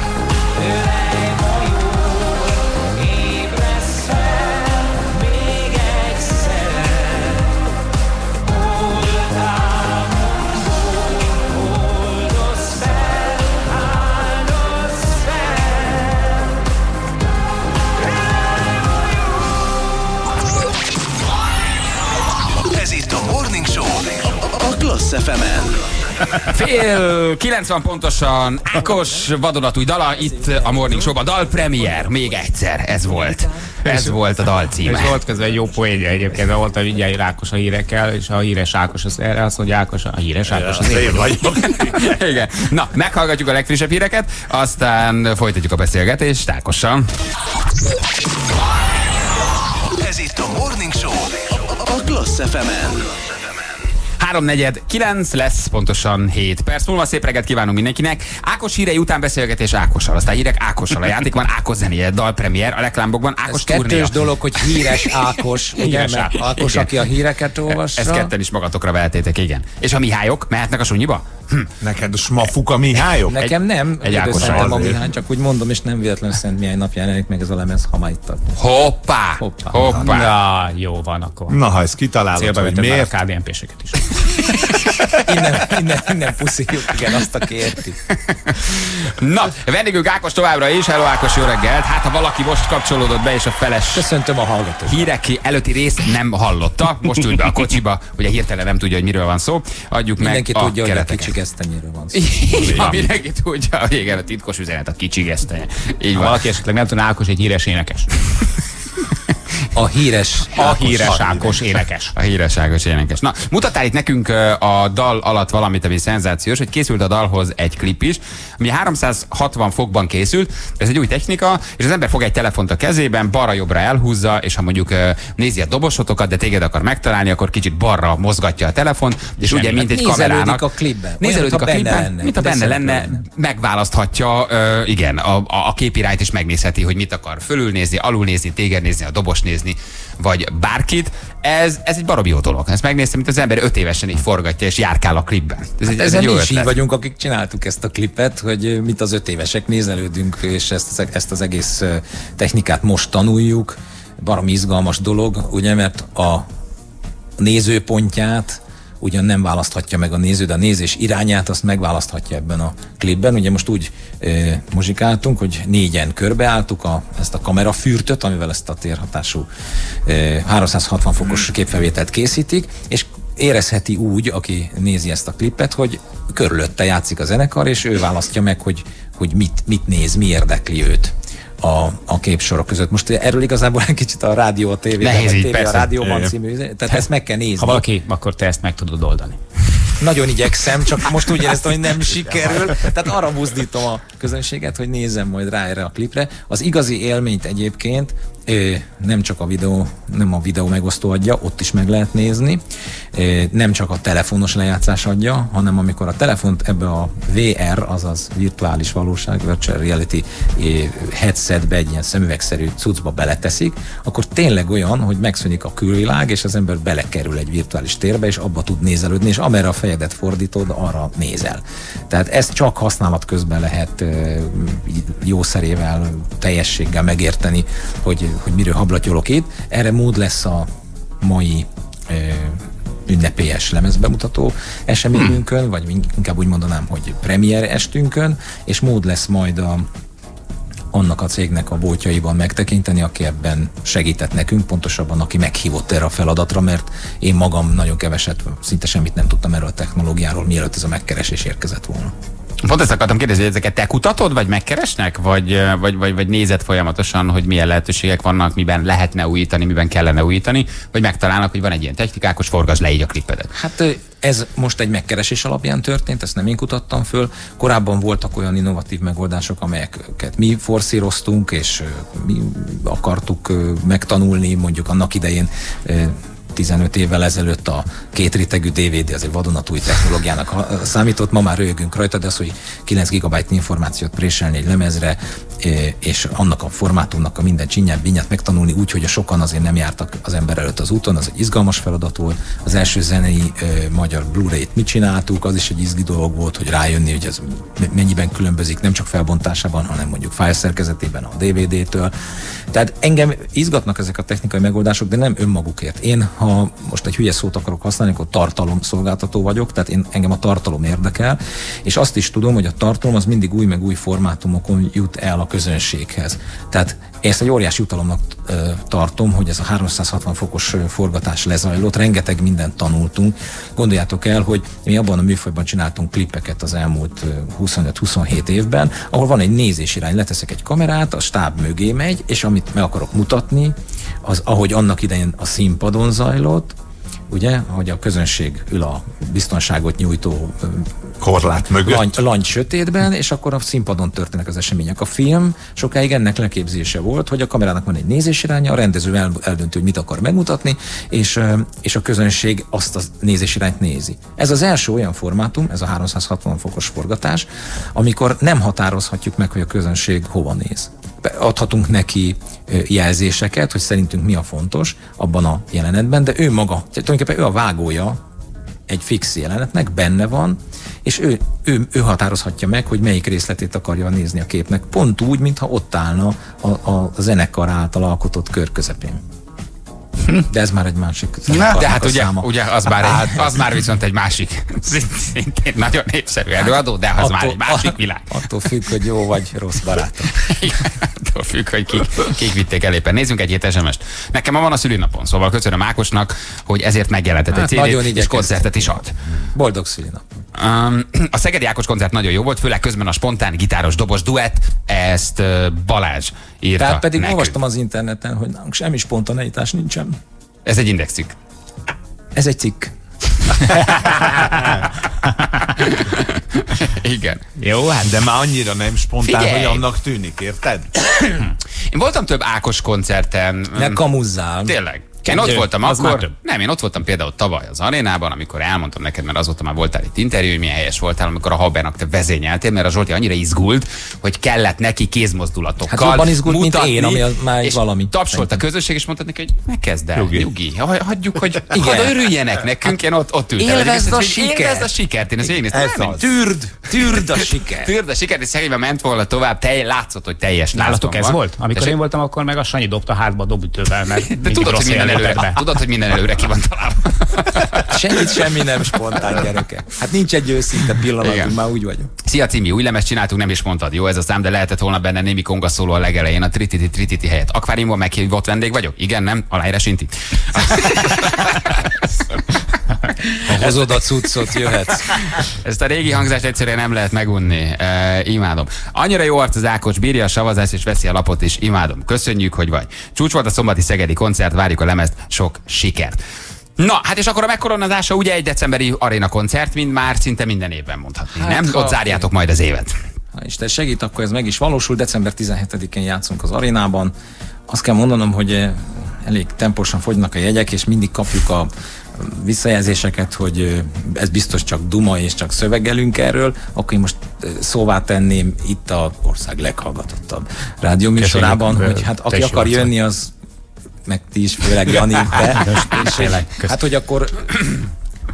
Fél kilencven pontosan Ákos vadonatúj dala, itt a Morning Show-ban dal premier, Még egyszer, ez volt. Ez és volt a dal címe. És volt közben egy jó poénja egyébként, de volt, hogy mindjárt Ákos a hírekkel, és a híres Ákos az erre azt mondja, Ákos a híres Ákos az én vagyok. Igen. Na, meghallgatjuk a legfrissebb híreket, aztán folytatjuk a beszélgetést Ákossal. Ez itt a Morning Show a Klassz ef em-en. háromnegyed kilenc lesz, pontosan hét perc múlva. Szép reggelt kívánunk mindenkinek. Ákos hírei után beszélgetés Ákossal, aztán hírek Ákossal, a játékban Ákos zenéje, dal premier, a reklámokban Ákos turnéja. Kettős dolog, hogy híres Ákos, ugye, mert Ákos, aki a híreket olvassa. Ezt ketten is magatokra vehetétek, igen. És a Mihályok mehetnek a sunyiba? Neked smafuka Mihályok? Nekem nem. Egy Ákossal. Csak úgy mondom, és nem véletlenül Szent Mihály napján jelenik meg ez a lemez, ha már itt hoppá! Hoppá! Hoppá! Na, jó van akkor. Na, ha ezt kitalálod, célba hogy miért? A ká bé en pé-seket is. innen, innen, innen puszíjuk, igen, azt a kiérti. Na, vendégünk Ákos továbbra is. Hello Ákos, jó reggelt. Hát, ha valaki most kapcsolódott be, és a feles köszöntöm a hallgatók. Hírek előtti részt nem hallotta. Most ült be a kocsiba, ugye hirtelen nem tudja, hogy miről van szó. Adjuk mindenki meg tudja, a kereteket. Mindenki tudja, hogy a kicsi gesztenyéről van szó. Mindenki tudja, hogy igen, a titkos üzenet a kicsi gesztenye. Így van. Valaki esetleg nem tudná, Ákos egy híres énekes. A híres, a híres Ákos énekes. A híres Ákos énekes. Na, mutattál itt nekünk a dal alatt valamit, ami szenzációs, hogy készült a dalhoz egy klip is, ami háromszázhatvan fokban készült, ez egy új technika, és az ember fog egy telefont a kezében, balra-jobbra elhúzza, és ha mondjuk nézi a dobosotokat, de téged akar megtalálni, akkor kicsit balra mozgatja a telefont, és semmi. Ugye, mint egy kamerának. Nézelődik a klipben. Nézelődik a klipben, mint ha benne lenne, megválaszthatja, igen, a, a képirányt is megnézheti, hogy mit akar fölülnézni, alulnézni, téged nézni, a dobos nézni, vagy bárkit, ez, ez egy baromi jó dolog. Ezt megnéztem, mint az ember öt évesen így forgatja, és járkál a klipben. Ez hát egy, ez ezen is így vagyunk, akik csináltuk ezt a klipet, hogy mit az öt évesek nézelődünk, és ezt, ezt az egész technikát most tanuljuk. Baromi izgalmas dolog, ugye, mert a nézőpontját ugyan nem választhatja meg a néző, de a nézés irányát azt megválaszthatja ebben a klipben. Ugye most úgy e, muzsikáltunk, hogy négyen körbeálltuk a, ezt a kamerafürtöt, amivel ezt a térhatású e, háromszázhatvan fokos képfelvételt készítik, és érezheti úgy, aki nézi ezt a klipet, hogy körülötte játszik a zenekar, és ő választja meg, hogy, hogy mit, mit néz, mi érdekli őt a, a képsorok között. Most erről igazából egy kicsit a rádió, a tévében, nehéz, a tévé, a rádióban című, tehát ezt meg kell nézni. Ha valaki, akkor te ezt meg tudod oldani. Nagyon igyekszem, csak most úgy éreztem, hogy nem sikerül. Tehát arra buzdítom a közönséget, hogy nézzem majd rá erre a klipre. Az igazi élményt egyébként nem csak a videó, nem a videó megosztó adja, ott is meg lehet nézni. Nem csak a telefonos lejátszás adja, hanem amikor a telefont ebbe a vé er, azaz virtuális valóság, virtual reality headsetbe, egy ilyen szemüvegszerű cuccba beleteszik, akkor tényleg olyan, hogy megszűnik a külvilág, és az ember belekerül egy virtuális térbe, és abba tud nézelődni, és amerre a fejedet fordítod, arra nézel. Tehát ezt csak használat közben lehet jószerével, teljességgel megérteni, hogy hogy miről hablatyolok itt. Erre mód lesz a mai ö, ünnepélyes lemezbemutató eseményünkön, hmm. vagy inkább úgy mondanám, hogy premier estünkön, és mód lesz majd a, annak a cégnek a boltjaiban megtekinteni, aki ebben segített nekünk, pontosabban aki meghívott erre a feladatra, mert én magam nagyon keveset, szinte semmit nem tudtam erről a technológiáról, mielőtt ez a megkeresés érkezett volna. Pont ezt akartam kérdezni, hogy ezeket te kutatod, vagy megkeresnek, vagy, vagy, vagy, vagy nézed folyamatosan, hogy milyen lehetőségek vannak, miben lehetne újítani, miben kellene újítani, vagy megtalálnak, hogy van egy ilyen technikákos, forgasd le így a klippedet. Hát ez most egy megkeresés alapján történt, ezt nem én kutattam föl. Korábban voltak olyan innovatív megoldások, amelyeket mi forszíroztunk, és mi akartuk megtanulni, mondjuk annak idején tizenöt évvel ezelőtt a két rétegű dé vé dé az egy vadonatúj technológiának számított, ma már röhögünk rajta, de az, hogy kilenc gigabájt információt préselni egy lemezre, és annak a formátumnak a minden csinyát, binyát megtanulni úgy, hogy a sokan azért nem jártak az ember előtt az úton, az egy izgalmas feladat volt. Az első zenei magyar Blu-ray-t mit csináltuk, az is egy izgi dolog volt, hogy rájönni, hogy ez mennyiben különbözik, nem csak felbontásában, hanem mondjuk fájl szerkezetében a dé vé dé-től. Tehát engem izgatnak ezek a technikai megoldások, de nem önmagukért. Én, ha most egy hülye szót akarok használni, akkor tartalomszolgáltató vagyok, tehát én, engem a tartalom érdekel, és azt is tudom, hogy a tartalom az mindig új meg új formátumokon jut el a közönséghez. Tehát ezt egy óriási jutalomnak tartom, hogy ez a háromszázhatvan fokos forgatás lezajlott, rengeteg mindent tanultunk. Gondoljátok el, hogy mi abban a műfajban csináltunk klippeket az elmúlt huszonöt-huszonhét évben, ahol van egy nézésirány, leteszek egy kamerát, a stáb mögé megy, és amit meg akarok mutatni, az ahogy annak idején a színpadon zajlott, ugye, hogy a közönség ül a biztonságot nyújtó korlát mögött, langy, langy sötétben, és akkor a színpadon történnek az események. A film sokáig ennek leképzése volt, hogy a kamerának van egy nézésiránya, a rendező el, eldönti, hogy mit akar megmutatni, és, és a közönség azt a nézésirányt nézi. Ez az első olyan formátum, ez a háromszázhatvan fokos forgatás, amikor nem határozhatjuk meg, hogy a közönség hova néz. Adhatunk neki jelzéseket, hogy szerintünk mi a fontos abban a jelenetben, de ő maga, tulajdonképpen ő a vágója egy fix jelenetnek, benne van, és ő, ő, ő határozhatja meg, hogy melyik részletét akarja nézni a képnek. Pont úgy, mintha ott állna a, a zenekar által alkotott kör közepén. De ez már egy másik. Na, de hát ugye, ugye az, már egy, az már viszont egy másik, szintén nagyon népszerű előadó, de az attól, már egy másik világ. Attól függ, hogy jó vagy rossz barátom. Attól függ, hogy kik, kik vitték el éppen. Nézzünk egy hét es em est. Nekem ma van a szülinapon, szóval köszönöm Ákosnak, hogy ezért megjelentetett hát, egy cé dét, és koncertet is ad. Boldog szülinap. A Szegedi Ákos koncert nagyon jó volt, főleg közben a spontán gitáros dobos duett, ezt Balázs írta. Tehát pedig nekünk. Olvastam az interneten, hogy nálunk semmi spontaneitás nincsen. Ez egy indexcikk. Ez egy cikk. Igen. Jó, hát de már annyira nem spontán, figyelj, hogy annak tűnik, érted? Én voltam több Ákos koncerten. Ne kamuzzál. Tényleg. Én ott voltam akkor, nem, én ott voltam például tavaly az arénában, amikor elmondtam neked, mert azóta már voltál itt interjú, hogy milyen helyes voltál, amikor a Habernak te vezényeltél, mert a Zsolti annyira izgult, hogy kellett neki kézmozdulatokkal hát jobban izgult, mutatni, mint én, ami már és valami. Tapsolt a közösség, és mondtad neki, hogy ne kezd el, nyugi, hagyjuk, hogy örüljenek nekünk, én ott, ott ültem. Élvezd a sikert! Élvezd a sikert! Én ezt végignéztem. Tűrd! Tűrd a sikert! Tűrd a sikert, és szerintem ment volna tovább, te látszott, hogy teljes nálatok ez volt? Amikor én voltam, akkor meg a Sanyi dobta hátba dobütővel, mert tudod, előre, tudod, hogy minden előre ki van találva. Semmit semmi nem spontán, gyerekek. Hát nincs egy őszinte pillanatunk, már úgy vagyok. Szia Cimi, új lemezt csináltunk, nem is mondtad, jó ez a szám, de lehetett volna benne némi konga szóló a legelején, a trititi trititi helyett. Akváriumban meghívott vendég vagyok? Igen, nem? Aláírás Inti. Ha hozod a cuccot, jöhetsz. Ezt a régi hangzást egyszerűen nem lehet megunni. E, imádom. Annyira jó arc az Ákos, bírja a savazást és veszi a lapot is. Imádom. Köszönjük, hogy vagy. Csúcs volt a szombati szegedi koncert, várjuk a lemezt, sok sikert. Na, hát és akkor a megkoronázása ugye egy decemberi arénakoncert, mint már szinte minden évben mondhatni, hát, nem? Ott zárjátok majd az évet. Ha Isten segít, akkor ez meg is valósul. december tizenhetedikén játszunk az arénában. Azt kell mondanom, hogy elég temposan fogynak a jegyek, és mindig kapjuk a visszajelzéseket, hogy ez biztos csak duma, és csak szövegelünk erről, akkor én most szóvá tenném itt a ország leghallgatottabb rádióműsorában, hogy hát aki akar jönni, az meg ti is, főleg Jani, te, és hát hogy akkor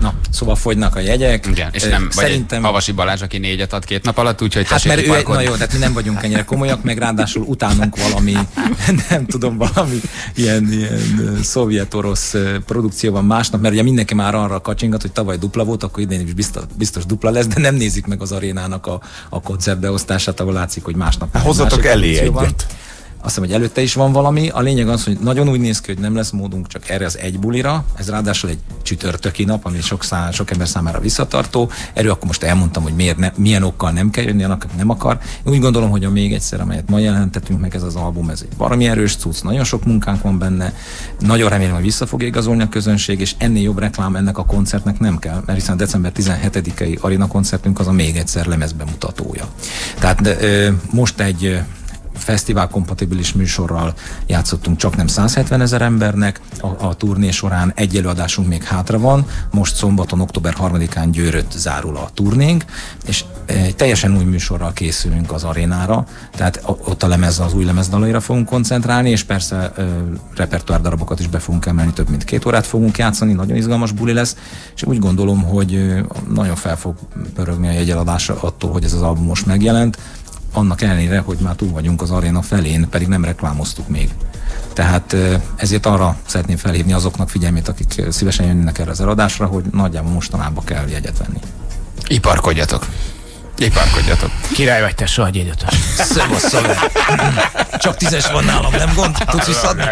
na, szóval fogynak a jegyek. Igen, és nem szerintem vagy Havasi Balázs, aki négyet ad két nap alatt, úgyhogy hát mert ő egy, na jó, tehát mi nem vagyunk ennyire komolyak, meg ráadásul utánunk valami, nem tudom, valami ilyen, ilyen szovjet-orosz produkcióban másnap, mert ugye mindenki már arra kacsingat, hogy tavaly dupla volt, akkor idén is biztos, biztos dupla lesz, de nem nézik meg az arénának a, a koncertbeosztását, ahol látszik, hogy másnap. Hozzatok elé egyet. Azt hiszem, hogy előtte is van valami. A lényeg az, hogy nagyon úgy néz ki, hogy nem lesz módunk csak erre az egy bulira. Ez ráadásul egy csütörtöki nap, ami sok, szá, sok ember számára visszatartó. Erről akkor most elmondtam, hogy miért ne, milyen okkal nem kell jönni, annak nem akar. Én úgy gondolom, hogy a még egyszer, amelyet ma jelentettünk meg, ez az album, ez egy valami erős cucc, nagyon sok munkánk van benne. Nagyon remélem, hogy vissza fog igazolni a közönség, és ennél jobb reklám ennek a koncertnek nem kell, mert hiszen a december tizenhetedikei Arena koncertünk az a még egyszer lemezbemutatója. Tehát de, ö, most egy fesztivál kompatibilis műsorral játszottunk csaknem százhetvenezer embernek, a, a turné során egy előadásunk még hátra van, most szombaton, október harmadikán Győrött zárul a turnénk, és egy teljesen új műsorral készülünk az arénára, tehát ott a lemez, az új lemezdalaira fogunk koncentrálni, és persze ö, repertoár darabokat is be fogunk emelni, több mint két órát fogunk játszani, nagyon izgalmas buli lesz, és úgy gondolom, hogy nagyon fel fog pörögni a jegyeladásra attól, hogy ez az album most megjelent, annak ellenére, hogy már túl vagyunk az aréna felén, pedig nem reklámoztuk még. Tehát ezért arra szeretném felhívni azoknak figyelmét, akik szívesen jönnek erre az eladásra, hogy nagyjából mostanában kell jegyet venni. Iparkodjatok! Iparkodjatok! Király vagy te, soha egy jegyötös. Csak tízes van nálam, nem gond? Tudsz visszadni?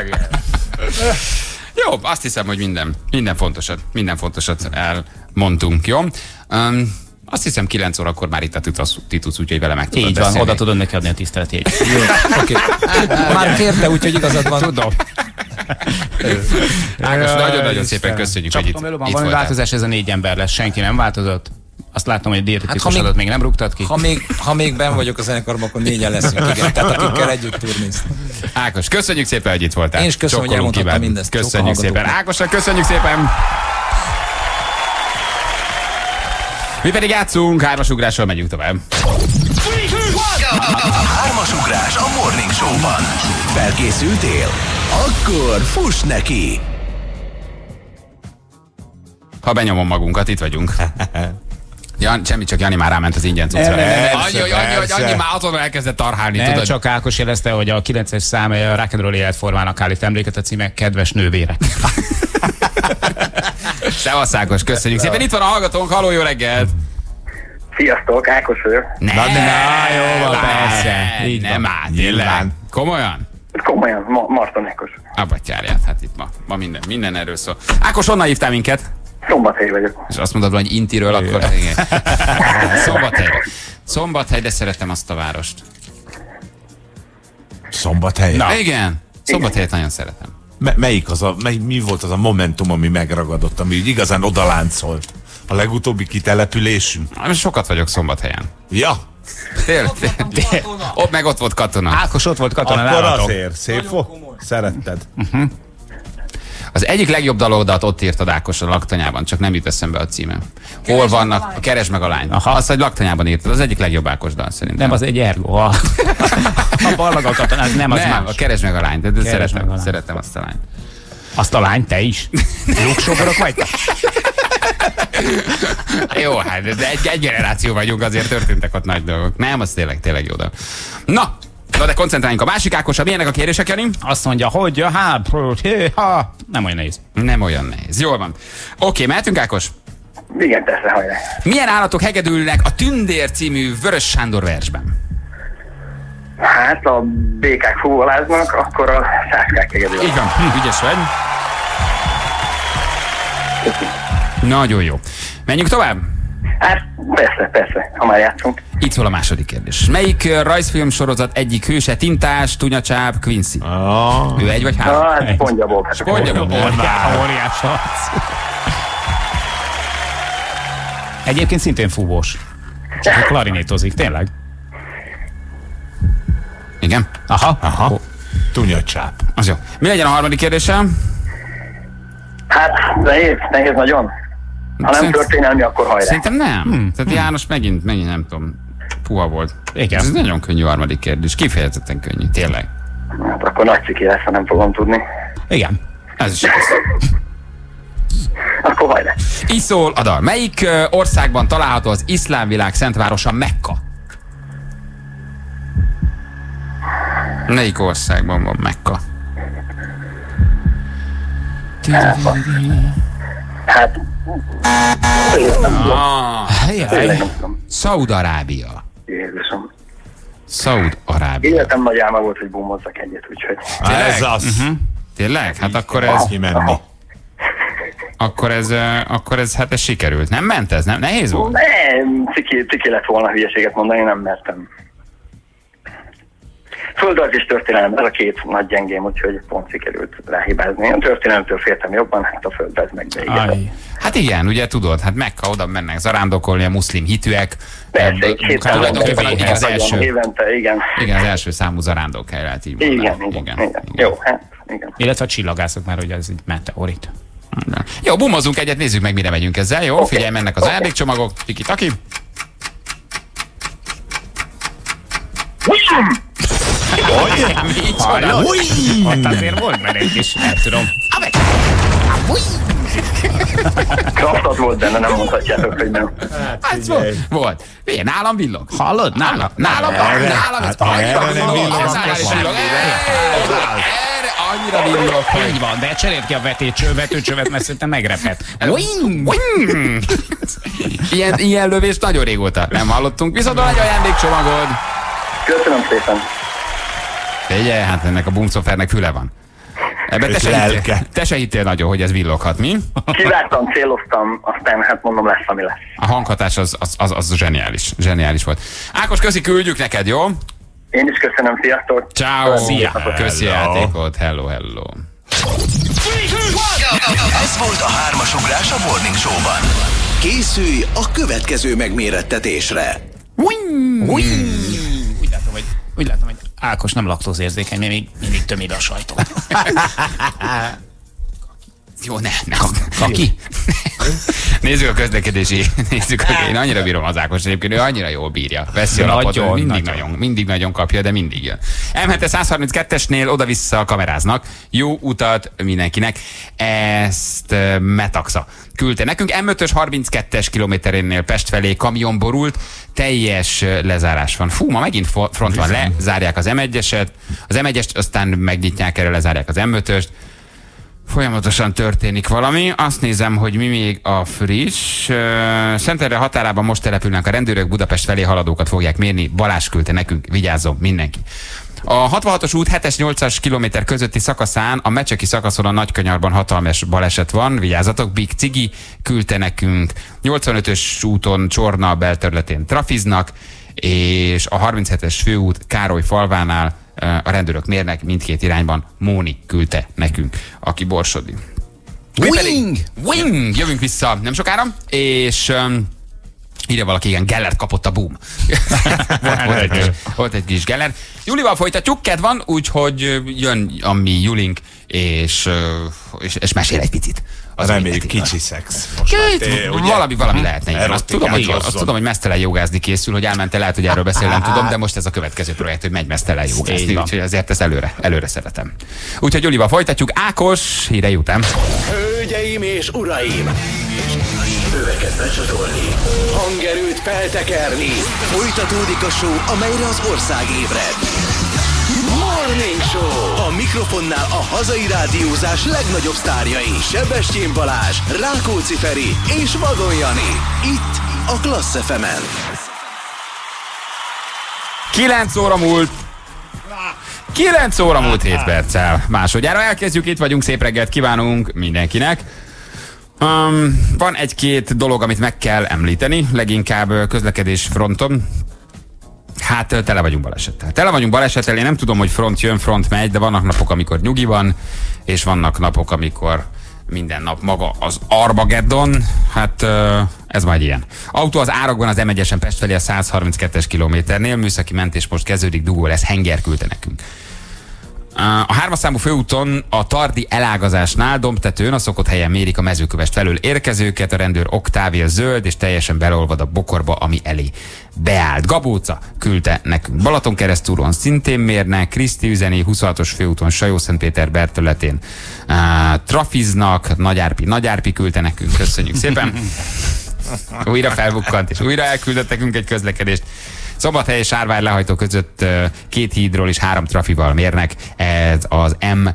Jó, azt hiszem, hogy minden, minden fontosat, minden fontosat elmondtunk, jó? Um, Azt hiszem kilenc órakor már itt a Titus, úgyhogy vele meg tudod beszélni. Így van, oda tudod neki adni a tiszteletét. Oké. Már kérte, úgyhogy igazad van. Tudom. Ákos, nagyon-nagyon szépen köszönjük, hogy itt voltál. Valami változás, ez a négy ember lesz, senki nem változott. Azt látom, hogy a dietetikusodot még nem rúgtad ki. Ha még, ha még benn vagyok a zenekarban, akkor négyen leszünk, igen. Tehát akikkel együtt turnéztek. Ákos, köszönjük szépen, hogy itt voltál. Én is köszönöm, hogy elmondhattam mindezt. Köszönjük szépen. Ákosra köszönjük szépen. Mi pedig játszunk, hármas ugrással megyünk tovább. Hármas ugrás a Morning Show-ban. Felkészültél? Akkor fuss neki! Ha benyomom magunkat, itt vagyunk. Jan, semmi, csak Jani már ráment az ingyen cuccra. Annyi, hogy annyi már azonnal elkezdett tarhálni. Nem, tudod. Csak Ákos jelezte, hogy a kilences szám a rock and roll életformának állít emléket, a címe Kedves nővérek. Szevasz Ákos, köszönjük szépen. Itt van a hallgatónk, halló, jó reggelt! Sziasztok, Ákos vagyok. Ne, na, na, jó van, persze. Így nem áll, tényleg. Komolyan? Komolyan, ma, Marton Ákos. Abatyárját, hát itt ma, ma minden, minden erről szól. Ákos, honnan hívtál minket? Szombathely vagyok. És azt mondod, hogy Intiről, akkor igen. Szombathely. Szombathely, de szeretem azt a várost. Szombathely? Na, igen. Szombathelyet nagyon szeretem. M melyik az a, mely, mi volt az a momentum, ami megragadott, ami igazán odaláncolt? A legutóbbi kitelepülésünk? Sokat vagyok Szombathelyen. Ja. Tényleg. Ott meg ott volt katona. Ákos, ott volt katona. Akkor látom. Azért. Szép volt. Szeretted. Uh-huh. Az egyik legjobb dalodat ott írtad Ákos a laktanyában, csak nem jut eszembe a címe. Keresd Hol vannak? Keresd meg a lányt. Aha. Azt, hogy laktanyában írtad, az egyik legjobb Ákos dal szerintem. Nem, az egy ergo. A barlag a katonán, nem, nem az más. A Keresd meg a lányt. Keresd szeretem, meg a szeretem azt a lányt. Azt a lányt, te is? Jogsoborok vagy? Jó, hát de egy, egy generáció vagyunk, azért történtek ott nagy dolgok. Nem, az tényleg, tényleg jó dolog. Na, na, de koncentráljunk a másik Ákosra. Milyenek a kérdések, Jani? Azt mondja, hogy ha, ha, nem olyan nehéz. Nem olyan nehéz. Jól van. Oké, mehetünk Ákos? Igen, teszre, hajrá. Milyen állatok hegedülnek a Tündér című Vörös Sándor versben? Hát, a békák fúvaláznak, akkor a sáskák hegedülnek. Így van, hm, ügyes vagy. Nagyon jó. Menjünk tovább? Hát, persze, persze, ha már játszunk. Itt szól a második kérdés. Melyik rajzfilm sorozat egyik hőse Tintás, Tunyacsáp, Quincy? Oh. Ő egy vagy három? Ah, hát Spongyabob. Spongyabob. Óriás harc. Egyébként szintén fúvós. Csak a klarinétozik, tényleg? Igen? Aha. Aha. Tunyacsáp. Az jó. Mi legyen a harmadik kérdésem? Hát, nehéz, nehéz nagyon. Ha nem történelmi, akkor hajrá. Szerintem nem. Hmm. Tehát hmm. János megint, megint nem tudom, puha volt. Igen. Ez nagyon könnyű harmadik kérdés, kifejezetten könnyű, tényleg. Hát akkor nagy ciki lesz, ha nem fogom tudni. Igen, ez is igaz. Akkor hajrá. Így szól a dal. Melyik országban található az iszlám világ szentvárosa Mekka? Melyik országban van Mekka? Hát... Szaúd-Arábia. Jézusom. Szaúd-Arábia. Életem nagy álma volt, hogy búmozzak egyet, úgyhogy... Ez az. Tényleg? Hát akkor ez... Akkor ez... Akkor ez... Hát ez sikerült. Nem ment ez? Nem? Nehéz volt? Nem. Ciki lett volna hülyeséget mondani, nem mertem. Földrajz és történelem, ez a két nagy gyengém, úgyhogy pont sikerült ráhibázni. A történelemtől féltem jobban, hát a földrajz megbeégedett. Hát igen, ugye tudod, hát meg, ha oda mennek zarándokolni a muszlim hitűek. Persze, egy héttel legyen évente, igen. Igen, az első számú zarándokhely, hát így mondanám. Igen, igen, igen. Jó, hát igen. Illetve a csillagászok már, hogy ez így meteorit. Jó, bumozunk egyet, nézzük meg, mire megyünk ezzel, jó? Figyelj, mennek az árdékcsomagok, tiki-taki. Hát azért volt merék is, nem tudom. Kraftat volt benne, nem mondhatjátok, hogy nem. Hát volt, volt. Milyen, nálam villog? Hallod? Nálam, nálam, nálam, ez annyira villog. Erre annyira villog. Így van, de cseréld ki a vetőcsövet, vetőcsövet, mert szerintem megrepet. Ilyen lövést nagyon régóta nem hallottunk, viszont a nagy ajándékcsomagod. Köszönöm szépen. Figyelj, hát ennek a bumcofernek füle van. Ebben te se, hittél, te se hittél nagyon, hogy ez villoghat, mi? Kivártam, céloztam, aztán hát mondom, lesz, ami lesz. A hanghatás az, az, az, az zseniális, zseniális volt. Ákos, köszi, küldjük neked, jó? Én is köszönöm, sziasztok! Ciao. Szia! Köszi játékot, hello, hello! Ez volt a hármas ugrás a Morning Show-ban. Készülj a következő megmérettetésre! Wing! Wing! Úgy látom, hogy... Úgy látom, hogy Ákos nem laktózérzékeny, mert még mindig tömíd a sajtot. Jó, ne, ne. Kaki. Nézzük a közlekedési. Nézzük, a, én annyira bírom az Ákos, egyébként ő annyira jól bírja. Veszi a lapot, nagyon, mindig, nagyon. Nagyon, mindig nagyon kapja, de mindig jön. M hetes százharminckettesnél oda-vissza kameráznak. Jó utat mindenkinek. Ezt Metaxa küldte nekünk. M ötös harminckettes kilométerénél Pest felé kamion borult, teljes lezárás van. Fú, ma megint front van, lezárják az M egyeset, az M egyest, aztán megnyitják erre, lezárják az M ötöst. Folyamatosan történik valami. Azt nézem, hogy mi még a friss. Szentendre határában most települnek a rendőrök, Budapest felé haladókat fogják mérni. Balázs küldte nekünk, vigyázzon mindenki. A hatvanhatos út hetes nyolcas kilométer közötti szakaszán, a Mecseki szakaszon a Nagykanyarban hatalmas baleset van, vigyázzatok, Big Cigi küldte nekünk. nyolcvanötös úton Csorna belterületén trafiznak, és a harminchetes főút Károlyfalvánál a rendőrök mérnek mindkét irányban. Móni küldte nekünk, aki borsodi. Wing! Wing! Jövünk vissza nem sokára, és um, írja valaki, igen, Gellert kapott a boom. volt, volt, egy kis, volt egy kis Gellert. Julival folytatjuk, kedv van, úgyhogy jön a mi Julink, és, és, és mesél egy picit. Az reméljük kicsi szex. Valami, valami lehetne. Én azt tudom, hogy, azt tudom, hogy mesztelen jogázni készül, hogy elmente, lehet, hogy erről beszélnem tudom, de most ez a következő projekt, hogy megy mesztelen jogázni. Úgyhogy ezért ezt előre, előre szeretem. Úgyhogy Julival folytatjuk. Ákos, hírei után. Hölgyeim és uraim! Öveket becsatolni, hangerőt feltekerni. Folytatódik a show, amelyre az ország ébred. Morning Show! A mikrofonnál a hazai rádiózás legnagyobb sztárjai, Sebestyén Balázs, Rákóczi Feri és Vadon Jani. Itt a Klassz ef em-en. kilenc óra múlt hét perccel. Másodjára elkezdjük, itt vagyunk, szép reggelt kívánunk mindenkinek. Um, van egy-két dolog, amit meg kell említeni, leginkább közlekedés fronton. Hát tele vagyunk balesettel. Tele vagyunk balesettel, én nem tudom, hogy front jön, front megy, de vannak napok, amikor nyugi van, és vannak napok, amikor minden nap maga az Armageddon. Hát ez majd ilyen. Autó az árokban az M egyesen Pest felé a százharminckettes kilométernél, műszaki mentés most kezdődik, dugó lesz, Henger küldte nekünk. A hármas számú főúton a Tardi elágazásnál dombtetőn a szokott helyen mérik a Mezőkövesd felől érkezőket, a rendőr Oktávia zöld, és teljesen beleolvad a bokorba, ami elé beállt. Gabóca küldte nekünk. Balatonkeresztúron szintén mérnek, Kriszti üzeni, huszonhatos főúton Sajó-Szentpéter bertületén uh, trafiznak, Nagyárpi, Nagyárpi küldte nekünk, köszönjük szépen. Újra felbukkant, és újra elküldött nekünk egy közlekedést. Szombathely és Árvár lehajtó között két hídról és három trafival mérnek. Ez az M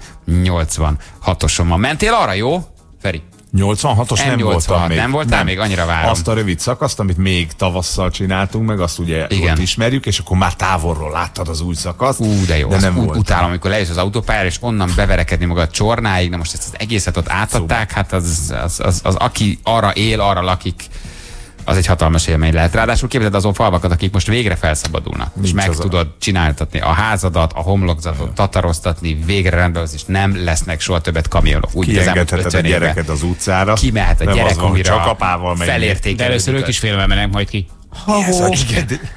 nyolcvanhatoson van. Mentél arra, jó? Feri? nyolcvanhatos nem voltam még. Nem voltál még? Annyira várom. Azt a rövid szakaszt, amit még tavasszal csináltunk meg, azt ugye ott ismerjük, és akkor már távolról láttad az új szakaszt. Ú, de jó, de nem volt. Utálom, amikor lejössz az autópályára, és onnan beverekedni maga a Csornáig, de most ezt az egészet ott átadták, hát az, az, az, az aki arra él, arra lakik, az egy hatalmas élmény lehet. Ráadásul képzeld azon falvakat, akik most végre felszabadulnak. Nincs, és meg tudod a... csináltatni a házadat, a homlokzatot, tataroztatni, végre rendbehozni, és nem lesznek soha többet kamionok. Úgy kiengedheted a gyereket az utcára. Kimehet a gyerek, amira felértékelődik. De először ők is félve mennek majd ki. Ha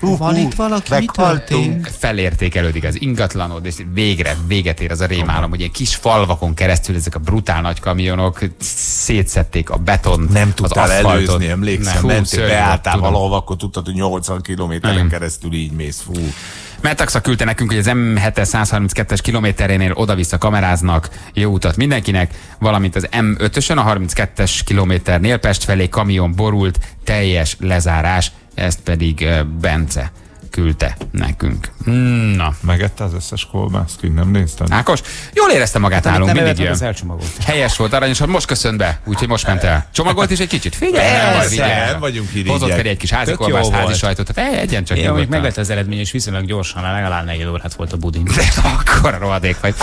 van itt valaki, mi történt? Felértékelődik az ingatlanod, és végre véget ér az a rémálom, hogy ilyen kis falvakon keresztül ezek a brutál nagy kamionok szétszedték a betont, nem tudtál előzni, emlékszem, mentél, beálltál valahova, akkor tudtad, hogy nyolcvan kilométeren keresztül így mész, fú. Metaxa küldte nekünk, hogy az M hetes százharminckettes kilométerénél oda-vissza kameráznak, jó utat mindenkinek, valamint az M ötösön a harminckettes kilométernél Pest felé kamion borult, teljes lezárás, ezt pedig Bence küldte nekünk. Na. Megette az összes kolbászt, így nem néztem. Ákos, jól érezte magát, hát, nálunk, mindig jön. Helyes volt, aranyos, most köszönt be, úgyhogy most ment el. Csomagolt is egy kicsit, figyelj! El vagyunk hirigyek. Hozott fel egy kis házi kolbász, házi sajtot, tehát egyen csak nyugodtan. Még meglett az eredmény, és viszonylag gyorsan, legalább negyed órát volt a budin. Akkor rohadék vagy.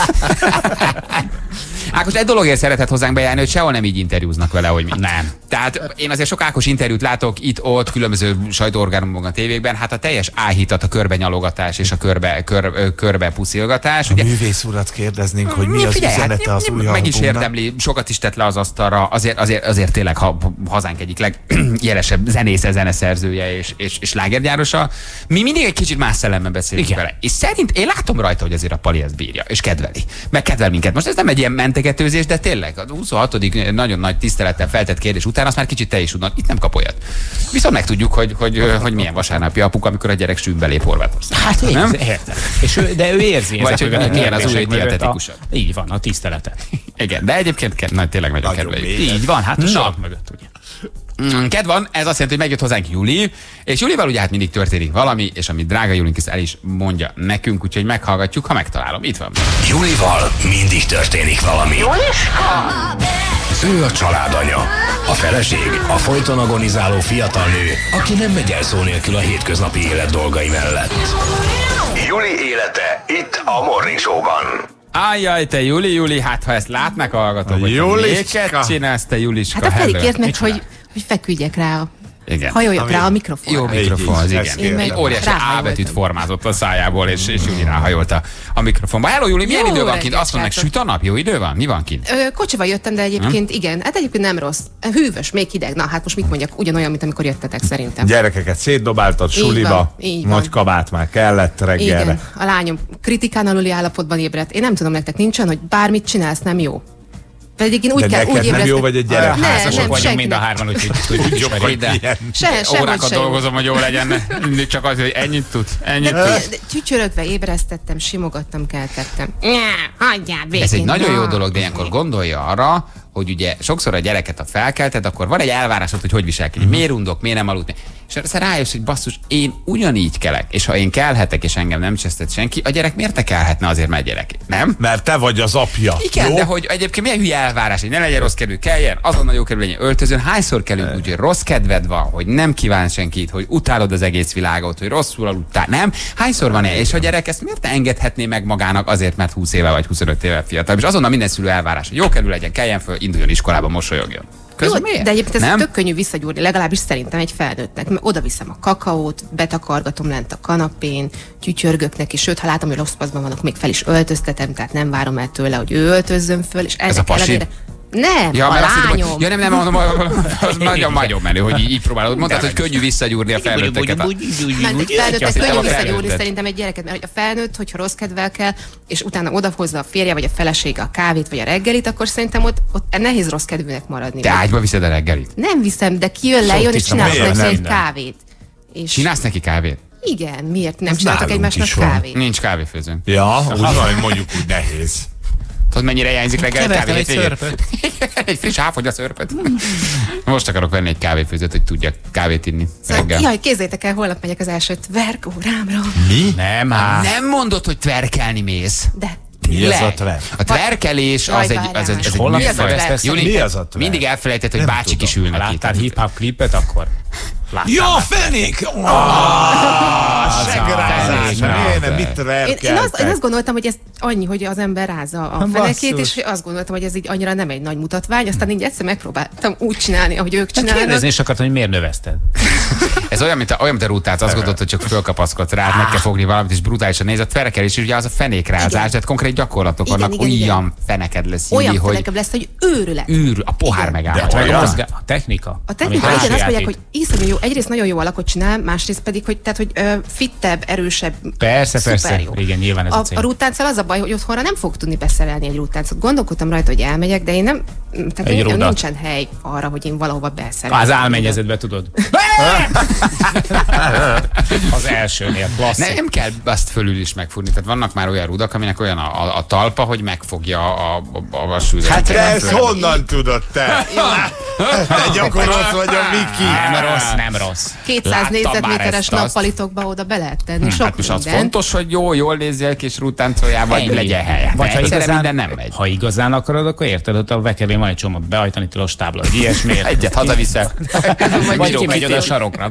Ákos, egy dologért szeretett hozzánk bejárni, hogy sehol nem így interjúznak vele, hogy mi. Nem. Tehát én azért sok Ákos interjút látok itt-ott, különböző sajtóorgánumokban, tévékben, hát a teljes áhír elhitat a körbenyalogatás és a körbe, kör, körbe puszilgatás. A ugye, művész urat kérdeznénk, hogy mi az figyelj, üzenete hát, az új albumnak. Meg is érdemli, sokat is tett le az asztalra, azért, azért, azért tényleg ha, hazánk egyik legjelesebb zenésze, zeneszerzője és, és, és lágergyárosa. Mi mindig egy kicsit más szellemben beszélünk igen. vele. És szerint én látom rajta, hogy azért a Pali ezt bírja, és kedveli. Meg kedvel minket. Most ez nem egy ilyen mentegetőzés, de tényleg a huszonhatodik nagyon nagy tisztelettel feltett kérdés után azt már kicsit te is tudnod, itt nem kap olyat. Viszont meg tudjuk, hogy, hogy, hogy milyen vasárnapi apuk, amikor a gyerek sűnbe lép Horvátország. Hát nem? Értem. És ő, de ő érzi. Vagy hogy milyen ér, az új dietetikusabb. Így van, a tisztelete. Igen, de egyébként nagy, tényleg nagyon kedveljük. Így van, hát a sark mögött ugye. Kedv van, ez azt jelenti, hogy megjött hozzánk Juli, és Julival ugye hát mindig történik valami, és ami drága Julink is el is mondja nekünk, úgyhogy meghallgatjuk, ha megtalálom. Itt van. Julival mindig történik valami. Juliska! Ő a családanya, a feleség, a folyton agonizáló fiatal nő, aki nem megy el szó nélkül a hétköznapi élet dolgai mellett. Juli élete, itt a Morning Show-ban. Ajjaj, te Juli, Juli, hát ha ezt látnak a hallgatók, hogy miket csinálsz, te Juliska. Hát a Feri kért meg, hogy, hogy feküdjek rá, igen. hajoljak ami, rá a mikrofon. Jó mikrofon, az igen. Én óriási A betűt formázott a szájából, és, és Juli ráhajolt a mikrofonba. Hello Juli, milyen jó idő van kint? Azt mondnak, süt a nap, jó idő van? Mi van kint? Ö, kocsival jöttem, de egyébként hm? igen, hát egyébként nem rossz. Hűvös, még hideg. Na hát most mit mondjak, ugyanolyan, mint amikor jöttetek szerintem. Gyerekeket szétdobáltad suliba, nagy kabát már kellett reggelre. Igen, a lányom kritikán aluli állapotban ébredt. Én nem tudom, nektek nincsen, hogy bármit csinálsz, nem jó. Pedig én úgy kell, úgy ébresztem. Nem jó vagy egy gyerek. Ne, házasok vagyunk mind a hárman, úgyhogy tudjuk, hogy ilyen órákat dolgozom, hogy jól legyen. Mindig csak az, hogy ennyit tud, ennyit tud. Tücsörögve ébresztettem, simogattam, keltettem. Hagyjál végén. Ez egy nagyon jó dolog, de ilyenkor gondolja arra, hogy ugye sokszor a gyereket, ha felkelted, akkor van egy elvárásod, hogy hogy viselkedik. Miért undok, miért nem aludni. És aztán rájössz, hogy basszus, én ugyanígy kelek. És ha én kelhetek, és engem nem csesztett senki, a gyerek miért te kelhetne azért, mert gyerek? Nem? Mert te vagy az apja. Igen, jó? De hogy egyébként milyen hülye elvárás, hogy ne legyen rossz kedvű, kelljen, azonnal jó kedvű legyen öltözön. Hányszor kellünk úgy, hogy rossz kedved van, hogy nem kívánsz senkit, hogy utálod az egész világot, hogy rosszul aludtál, nem? Hányszor van-e? És a gyerek ezt miért engedhetné meg magának azért, mert húsz éve vagy huszonöt éve fiatal. És azonnal minden szülő elvárás, hogy jó kedvű legyen, kelljen föl, induljon iskolába, mosolyogjon. Közben, jó, de egyébként ez tök könnyű visszagyúrni, legalábbis szerintem egy felnőttnek. Oda viszem a kakaót, betakargatom lent a kanapén, gyütyörgök neki, sőt, ha látom, hogy rossz paszban vannak, még fel is öltöztetem, tehát nem várom el tőle, hogy ő öltözzön föl, és ez a pasi. Ellenére... Nem, ja, a lányom. Hogy... Ja, nem, nem, mondom, az nagyon menő, hogy így próbálod. Mondtad, hogy könnyű visszagyúrni a felnőtteket. Egy felnőttek könnyű visszagyúrni szerintem egy gyereket, mert a felnőtt, hogyha rossz kedvel kell, és utána odahozza a férje, vagy a felesége a kávét, vagy a reggelit, akkor szerintem ott, ott nehéz rossz kedvűnek maradni. Te ágyba viszed a reggelit? Nem viszem, de kijön, lejön, és csinálsz neki egy kávét. Csinálsz neki kávét? Igen, miért nem csináltak egymásnak kávét? Nincs kávéfőzőnk. Ja, úgy mondjuk úgy nehéz. Tudod, mennyire hiányzik reggel egy kávét szörpöt. Egy friss háfonya szörpöt. Most akarok venni egy kávéfőzőt, hogy tudjak kávét inni. Szóval, jaj, kézzétek el, holnap megyek az első tverkórámra. Mi? Nem, hát. Nem mondod, hogy tverkelni mész. De. Mi az a tver? A tverkelés az egy... Az egy, az egy mi az a tver? Júli, mi az a tver? Mindig elfelejtett, hogy nem bácsik tudom. Is ülnek. Láttál hip-hop klipet akkor? Láttam. Ja, fenék! Oh, ah, segrázás! Én, én, azt, én azt gondoltam, hogy ez annyi, hogy az ember rázza a fenekét, és azt gondoltam, hogy ez így annyira nem egy nagy mutatvány, aztán így egyszer megpróbáltam úgy csinálni, ahogy ők csinálnak. Hát kérdezni is akartam, hogy miért növeszted. Ez olyan, mint a, olyan, mint a rútát, azt gondolod, hogy csak fölkapaszkodsz rá, meg kell fogni valamit, és brutálisan néz, a tverkelés, és ugye az a fenékrázás, tehát konkrét gyakorlatok igen, vannak, igen, olyan igen. feneked lesz, olyan így, feneked lesz, hogy őrület. Őrül, a pohár megáll. A technika. A technika, igen, azt mondják, hogy iszonyú jó. Egyrészt nagyon jó alakot csinál, másrészt pedig, hogy, tehát, hogy ö, fittebb, erősebb, persze, persze. Jó. Igen, nyilván ez a, a cél. A rúttánccal az a baj, hogy otthonra nem fog tudni beszerelni egy rúttáncot. Gondolkodtam rajta, hogy elmegyek, de én nem, tehát én, nincsen hely arra, hogy én valahova beszerelni. Az álmennyezetbe tudod. Az elsőnél, klasszik. Nem, nem kell azt fölül is megfúrni. Tehát vannak már olyan rudak, aminek olyan a, a, a talpa, hogy megfogja a, a, a, a sűrűt. Hát te ezt honnan tudod te? Te gyakorlat vagy a Miki. Nem rossz, nem rossz. kétszáz négyzetméteres nappalitokba oda be lehet tenni. Sok hát most az fontos, hogy jó, jól nézzél ki, és rútáncoljál, vagy legyen helye. Vagy ha igazán, minden nem megy. Ha igazán akarod, akkor érted, hogy a vekerén van egy csomag behajtani tilos tábla, hogy ilyesmiért. Egyet hazaviszek. Vagy jó, megy oda a sarokra.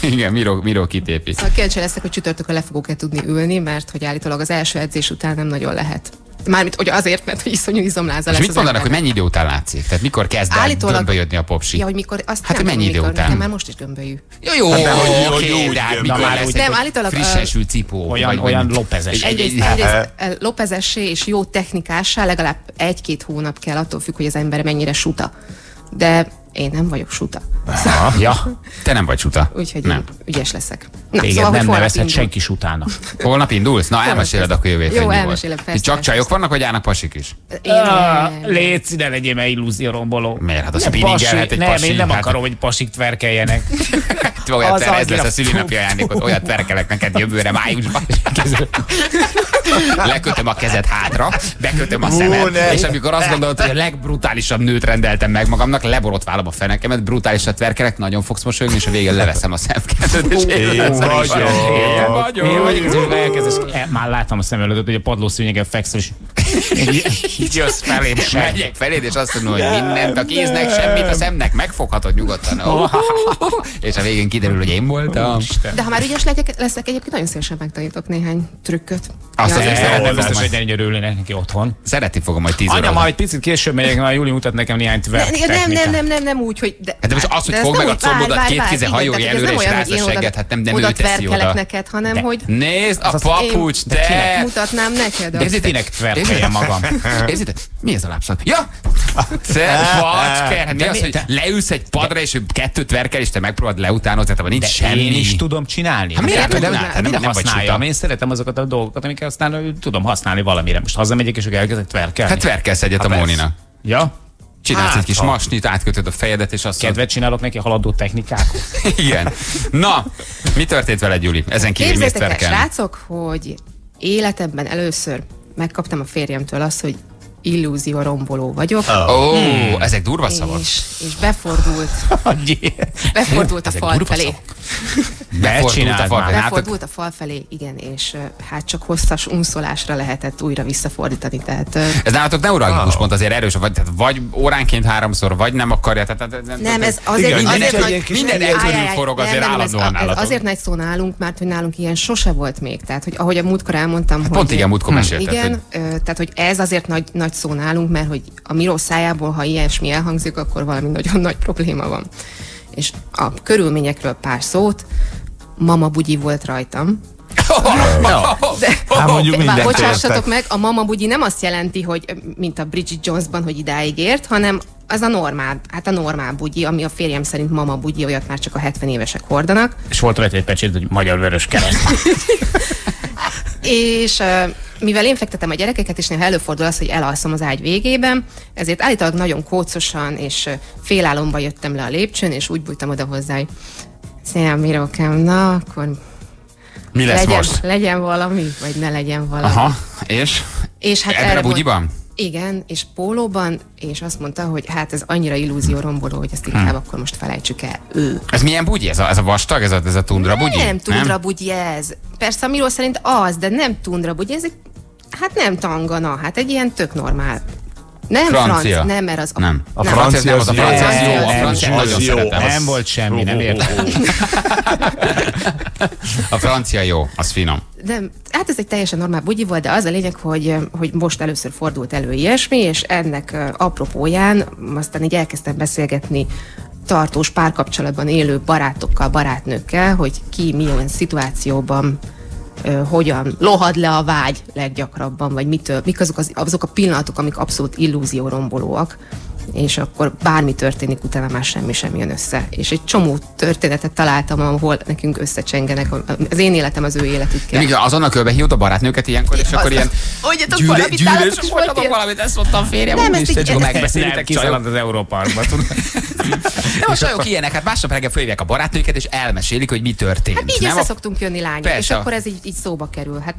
Igen, miró kitépi. Szóval kérdése leszek, hogy csütörtökön le fogok-e tudni ülni, mert hogy állítólag az első edzés után nem nagyon lehet. Mármint hogy azért, mert iszonyú izomláza lesz. És mit mondanak, hogy mennyi idő után látszik? Tehát mikor kezd el gömbölyödni a popsi? Ja, hogy mikor, azt hát nem mennyi idő után? Nekem már most is gömbölyű. Jó, jó, jó, jó, jó, jó, frissen sült cipó. Olyan, olyan lopezes. Lopezessé és jó technikássá legalább egy-két hónap kell, attól függ, hogy az ember mennyire suta. De én nem vagyok suta. Aha, ja, te nem vagy suta. Úgyhogy nem. Ügyes leszek. Na, téged szóval, nem nevezhet senki sutának. Holnap indulsz? Na, elmeséled a jövőt. Jó, elmesélem. Csak csajok vannak, vagy állnak pasik is? Én ah, légy színe, legyél meg illúzióromboló. Miért? Hát a spinningelhet egy pasik. Nem, én nem akarom, hogy pasik tverkeljenek. Ez lesz a szülinapi ajándékot. Olyat tverkelek neked jövőre májusban. Lekötöm a kezed hátra, bekötöm a szemed, és amikor azt gondolod, hogy a legbrutálisabb nőt rendeltem meg magamnak, leborotválom a fenekemet, brutálisat verkelek, nagyon fogsz mosolyogni, és a végén leveszem a szemkedet, és én vagyok. Már láttam a szemelődet, hogy a padlószőnyegen fekszel, és így jössz felé, megyek feléd, és azt mondom, hogy mindent a kéznek, semmit a szemnek megfoghatod nyugodtan. És a végén kiderül, hogy én voltam. De ha már ügyes leszek, egyébként nagyon szívesen megtanítok néhány trükköt. Azt azért szeretném, biztos, hogy nem örülnének neki otthon. Szeretni fogom majd tíz óra. Anya, majd picit később megyek, már Júli mutat nekem néhány tverk. Nem, nem, nem, nem, nem úgy, hogy... De most az, hogy fogd meg a combodat, két kéze hajolj előre, és rázd a segget, hát nem ő teszi oda. Neked, hanem hogy... Nézd a papucs, de... Mutatnám neked azt. Nézzétek, tverkeljem magam. Nézzétek, mi ez a lábszak? Ja! Te mi az, hogy leülsz egy padra, és kettőt verkel, és te megpróbáld leutánod, de nincs semmi. Én is tudom csinálni. Én szeretem azokat a dolgokat, amiket aztán tudom használni valamire. Most hazamegyek, és elkezdek tverkelni. Hát tverkelsz egyet a Móninak. Ja? Csinálsz egy kis masnit, átkötöd a fejedet, és azt mondod... Kedvet csinálok neki haladó technikák. Igen. Na, mi történt veled, Júli? Ezen kívül mész tverkelni. Képzeljétek el, srácok, hogy életemben először megkaptam a férjemtől azt, hogy illúzió romboló vagyok. Ó, oh, hmm. ezek durva szavak. És, és befordult. Befordult a fal felé. Befordult a fal felé. Befordult a fal felé, igen, és hát csak hosszas unszolásra lehetett újra visszafordítani. Tehát, ez nálatok neuralgikus pont, azért erős, vagy, tehát vagy óránként háromszor, vagy nem akarja. Tehát, nem, nem, ez azért igen, azért nagy, minden eltörül forog azért állandóan nálatok. Azért nagy szó nálunk, mert hogy nálunk ilyen sose volt még. Tehát, hogy ahogy a múltkor elmondtam, pont igen, múltkor mesélted. Igen, tehát, hogy ez azért nagy szó nálunk, mert hogy a Miró szájából, ha ilyesmi elhangzik, akkor valami nagyon nagy probléma van. És a körülményekről pár szót, mama bugyi volt rajtam. Bocsássatok meg, a mama bugyi nem azt jelenti, hogy mint a Bridget Jonesban, hogy idáig ért, hanem az a normál, hát a normál bugyi, ami a férjem szerint mama bugyi, olyat már csak a hetven évesek hordanak. És volt rajta egy pecsét, hogy Magyar Vörös Kereszt. És mivel én fektetem a gyerekeket, és néha előfordul az, hogy elalszom az ágy végében, ezért állítólag nagyon kócosan és félálomba jöttem le a lépcsőn, és úgy bújtam oda hozzá, hogy szia, Mirókám, na akkor mi lesz legyen, most? Legyen valami, vagy ne legyen valami. Aha, és? És hát ebben a bugyiban? Igen, és pólóban, és azt mondta, hogy hát ez annyira illúzió romboló, hogy ezt inkább hmm. akkor most felejtsük el. Ő. Ez milyen bugyi? Ez a, ez a vastag? Ez a, ez a tundra bugyi? Nem, tundra bugyi ez. Persze, amiről szerint az, de nem tundra bugyi, ez egy, hát nem tangana, hát egy ilyen tök normál. Nem francia. Franc, nem, mert az... A, nem. A nem. francia az, az jó. A francia nagyon szeretem. Nem volt semmi, nem értem. A francia jó, az finom. Nem, hát ez egy teljesen normál bugyi volt, de az a lényeg, hogy, hogy most először fordult elő ilyesmi, és ennek apropóján aztán így elkezdtem beszélgetni tartós párkapcsolatban élő barátokkal, barátnőkkel, hogy ki milyen szituációban hogyan lohad le a vágy leggyakrabban, vagy mitől, mik azok, az, azok a pillanatok, amik abszolút illúzió rombolóak, és akkor bármi történik, utána már semmi sem jön össze. És egy csomó történetet találtam, ahol nekünk összecsengenek. Az én életem az ő életükkel. De még azonnal körbehívod a barátnőket ilyenkor, és akkor ilyen gyűlös voltatok valamit, ezt mondta a férjem, úristen, csak megbeszélitek kiszállant az Európarkba. De most olyanok ilyenek, hát másnap reggel fölhívják a barátnőket, és elmesélik, hogy mi történt. Hát így össze szoktunk jönni lányok, és akkor ez így szóba kerül. Hát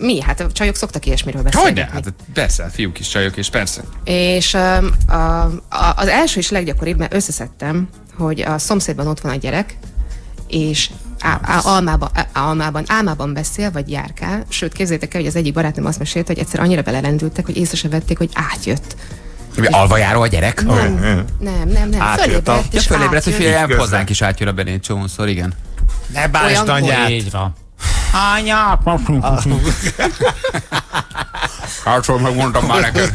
mi? Hát a csajok szoktak ilyesmiről beszélni. Hogyne? Hát persze, fiúk is csajok is, persze. És um, a, a, az első is leggyakoribb, mert összeszedtem, hogy a szomszédban ott van a gyerek, és á, á, almába, á, almában, álmában beszél, vagy járkál. Sőt, képzeljétek el, hogy az egyik barátnőm azt mesélte, hogy egyszer annyira belerendültek, hogy észre sem vették, hogy átjött. Alvajáró a gyerek? Nem, nem, nem. nem, nem. Átjött a... Ja, fölébredt, hogy féljelm hozzánk is átjön a benét csomószor, igen. Ne bánsd anyját! Anya! Hát szóval megmondtam már neked.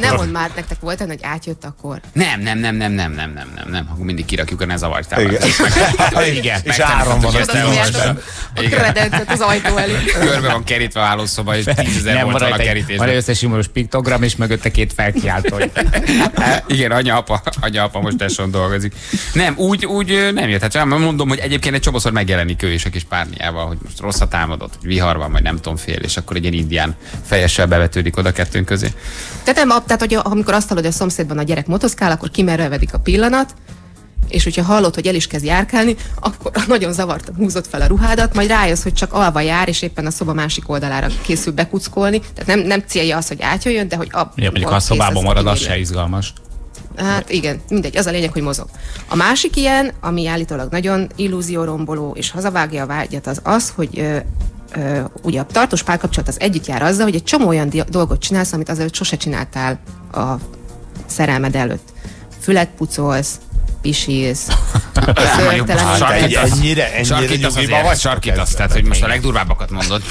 Nem mond már, nektek volt olyan, hogy átjött akkor? Nem, nem, nem, nem, nem, nem, nem, nem, nem. Mindig kirakjuk a ne zavartál. Igen, és áron van az elolvasban. A kredencet az ajtó előtt. Körbe van kerítve a hálószoba, és tízezer volt a kerítésben. Van összes humoros piktogram, és mögötte két felkiáltó. Igen, anya, apa, anya, apa most tesson dolgozik. Nem, úgy, úgy nem jött. Hát mondom, hogy egyébként egy csomószor megjelenik ő is a kis párniával, hogy most rosszat támadott, hogy vihar van, majd nem tudom fél, és akkor egy ilyen indián fejessel bevetődik oda kettőnk közé. Tehát, nem, tehát hogy amikor azt hallod, hogy a szomszédban a gyerek motoszkál, akkor kimerőlvedik a pillanat, és hogyha hallod, hogy el is kezd járkálni, akkor nagyon zavartan húzott fel a ruhádat, majd rájössz, hogy csak alva jár, és éppen a szoba másik oldalára készül bekuckolni. Tehát nem, nem célja az, hogy átjöjjön, de hogy a, ja, mondjuk a szobában marad, az se izgalmas. Hát igen, mindegy, az a lényeg, hogy mozog. A másik ilyen, ami állítólag nagyon illúzióromboló és hazavágja a vágyat, az az, hogy ö, ö, ugye a tartós párkapcsolat az együtt jár azzal, hogy egy csomó olyan dolgot csinálsz, amit azelőtt sose csináltál a szerelmed előtt. Fület pucolsz, pisilsz, szörtelen. Sarkítasz azért, vagy sarkítasz, tehát hogy most a legdurvábbakat mondod.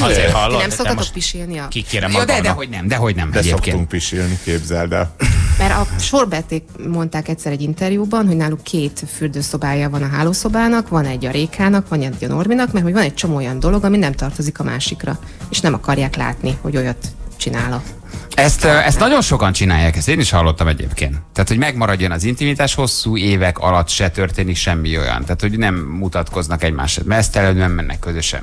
Azért hallod. Ti nem szoktatok pisilni a... Kikérem magamnak. De dehogy nem, dehogy nem. De szoktunk pisilni, képzeld el. Mert a sorbeték mondták egyszer egy interjúban, hogy náluk két fürdőszobája van a hálószobának, van egy a Rékának, van egy a Norminak, mert hogy van egy csomó olyan dolog, ami nem tartozik a másikra, és nem akarják látni, hogy olyat csinálok. Ezt, ezt nagyon sokan csinálják, ezt én is hallottam egyébként. Tehát, hogy megmaradjon az intimitás, hosszú évek alatt se történik semmi olyan. Tehát, hogy nem mutatkoznak egymásra, mesztelenül nem mennek közösen.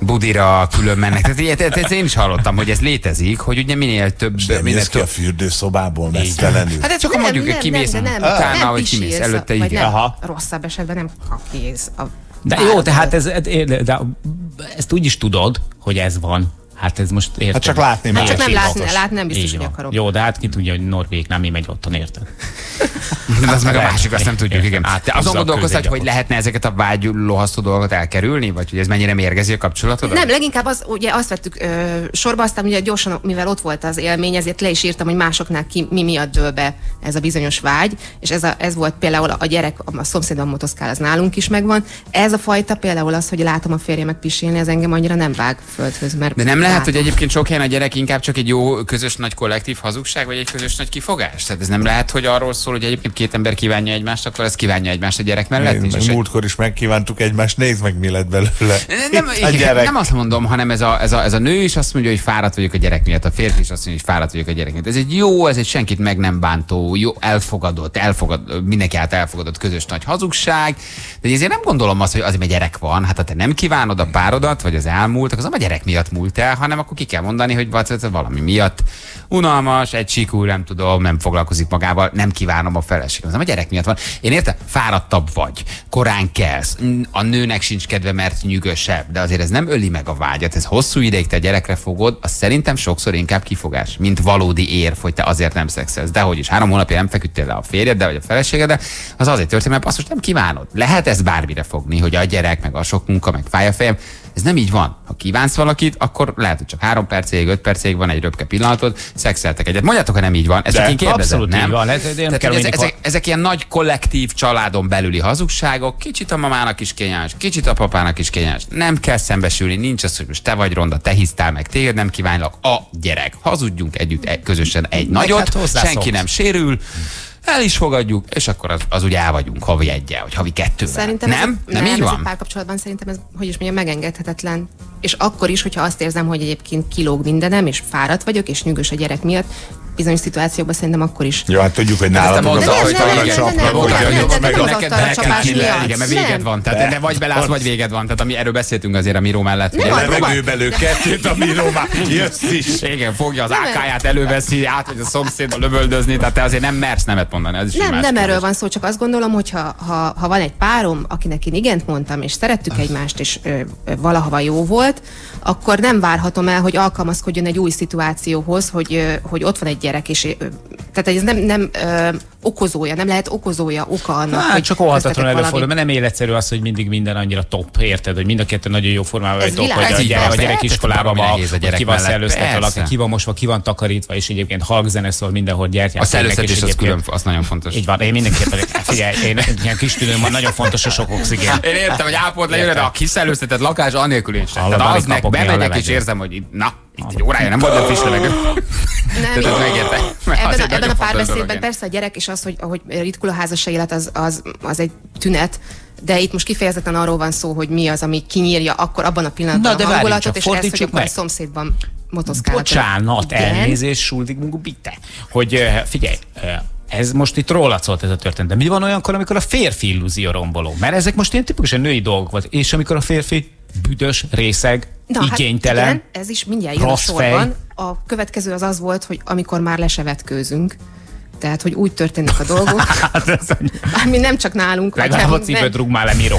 Budira külön mennek. Tehát ilyet, ezt én is hallottam, hogy ez létezik, hogy ugye minél több... És nem jössz ki a fürdőszobából mesztelenül. Hát csak mondjuk, hogy kimész utána, hogy kimész előtte. Rosszabb esetben nem kakész. De jó, tehát ezt úgy is tudod, hogy ez van. Hát ez most érted. Hát csak látni, hát csak nem látni, látni nem biztos, hogy akarok. Jó, de hát ki tudja, hogy Norvégnál mi megy ottan, érted? De az meg a másik, azt nem tudjuk, igen. Azon gondolkoztat, hogy lehetne ezeket a vágyulóhasztó dolgot elkerülni, vagy hogy ez mennyire mérgezi a kapcsolatodat? Nem, leginkább az, ugye azt vettük ö, sorba, aztán ugye gyorsan, mivel ott volt az élmény, ezért le is írtam, hogy másoknál ki, mi miatt dől be ez a bizonyos vágy, és ez, a, ez volt például a gyerek, a szomszédban motoszkál, az nálunk is megvan. Ez a fajta például az, hogy látom a férjemet pisilni, ez engem annyira nem vág földhöz, mert... De nem lehet, látom, hogy egyébként sok helyen a gyerek inkább csak egy jó közös nagy kollektív hazugság, vagy egy közös nagy kifogás? Tehát ez nem lehet, hogy arról szól, hogy egyébként két ember kívánja egymást, akkor ez kívánja egymást a gyerek mellett. Én, és múltkor is megkívántuk egymást, nézd meg, mi lett belőle. Nem, igen, nem azt mondom, hanem ez a, ez, a, ez a nő is azt mondja, hogy fáradt vagyok a gyerek miatt, a férfi is azt mondja, hogy fáradt vagyok a gyerek miatt. Ez egy jó, ez egy senkit meg nem bántó, jó, elfogadott, elfogadott, mindenki által elfogadott közös nagy hazugság. De ezért nem gondolom azt, hogy azért, mert gyerek van, hát ha te nem kívánod a párodat, vagy az elmúltak, az nem a gyerek miatt múlt el, hanem akkor ki kell mondani, hogy valami miatt unalmas, egy síkú, nem tudom, nem foglalkozik magával, nem kívánom a feleségem. Nem a gyerek miatt van. Én értem, fáradtabb vagy, korán kelsz, a nőnek sincs kedve, mert nyűgösebb, de azért ez nem öli meg a vágyat, ez hosszú ideig te gyerekre fogod, az szerintem sokszor inkább kifogás, mint valódi érv, hogy te azért nem szexelsz. Dehogy is, három hónapja nem feküdtél le a férjed, de vagy a feleséged, de az azért történik, mert azt most nem kívánod. Lehet ezt bármire fogni, hogy a gyerek, meg a sok munka, meg fáj a fejem. Ez nem így van. Ha kívánsz valakit, akkor lehet, hogy csak három percig, öt percig van egy röpke pillanatod, szexeltek egyet. Mondjátok, ha nem így van. Ez csak én kérdezem, nem? Van. Ez, ez Tehát, ez, ezek, ezek ilyen nagy kollektív családon belüli hazugságok, kicsit a mamának is kényelmes, kicsit a papának is kényelmes. Nem kell szembesülni, nincs az, hogy most te vagy ronda, te hisztál meg, téged nem kívánlak, a gyerek. Hazudjunk együtt egy, közösen egy nagyot, hát senki nem sérül. El is fogadjuk, és akkor az, az ugye el vagyunk havi egyel, vagy havi kettővel. Szerintem nem? Ez, nem, nem így van? Párkapcsolatban szerintem ez, hogy is mondjam, megengedhetetlen. És akkor is, hogyha azt érzem, hogy egyébként kilóg mindenem, és fáradt vagyok, és nyűgös a gyerek miatt, bizonyos szituációkban szerintem akkor is. Jó, hát tudjuk, hogy nálam az ajtalan csapnak, hogy a meg a csapás miatt. Igen, mert véged van. Tehát ne vagy belász, vagy véged van. Tehát ami erről beszéltünk azért a Miró mellett. Nem, a levegőbelő kettőt a Miró már jössz is. Igen, fogja az ákáját, előveszi, átmegy a szomszédba lövöldözni, tehát te azért nem mersz nemet mondani. Nem, nem erről van szó, csak azt gondolom, hogy ha van egy párom, akinek én igent mondtam, és szerettük egymást, és valahova jó volt, akkor nem várhatom el, hogy alkalmazkodjon egy új szituációhoz, hogy ott van egy gyerek, és tehát ez nem, nem ö, okozója, nem lehet okozója, oka annak, hát, hogy csak olhatatlan előfordul, mert nem életszerű az, hogy mindig minden annyira top, érted, hogy mind a kettő nagyon jó formában vagy top, hogy a, gyere, a gyerek iskolában van, ki van szellőztetve, ki van mosva, ki van takarítva, és egyébként halkzene szól mindenhol gyertyák. A szellőztetés az külön, az nagyon fontos. Így van, én mindenképpen, figyelj, én ilyen kis tűnőm van, nagyon fontos a sok oxigén. Én értem, hogy ápolt lejön, de a kiszellőztetett lakás anélkül én sem. Tehát az meg bemegyek, és érzem, hogy na, Itt egy órája nem volt a fissleveget. Ebben a párbeszédben persze a gyerek és az, hogy ahogy ritkul a házas élet, az, az, az egy tünet, de itt most kifejezetten arról van szó, hogy mi az, ami kinyírja akkor abban a pillanatban na, a hangulatot, és ezt, hogy a szomszédban motoszkálnak. Bocsánat, elnézés, Schuldigung bitte. Hogy figyelj, ez most itt róla szólt ez a történet, de mi van olyankor, amikor a férfi illúzió romboló? Mert ezek most ilyen tipikusan női dolgok volt, és amikor a férfi büdös, részeg, na, igénytelen, hát igen, ez is mindjárt jön a sorban. A következő az az volt, hogy amikor már lesevetkőzünk. Tehát, hogy úgy történnek a dolgok, ami nem csak nálunk. Legalább a cipőt rúg már le, Miro.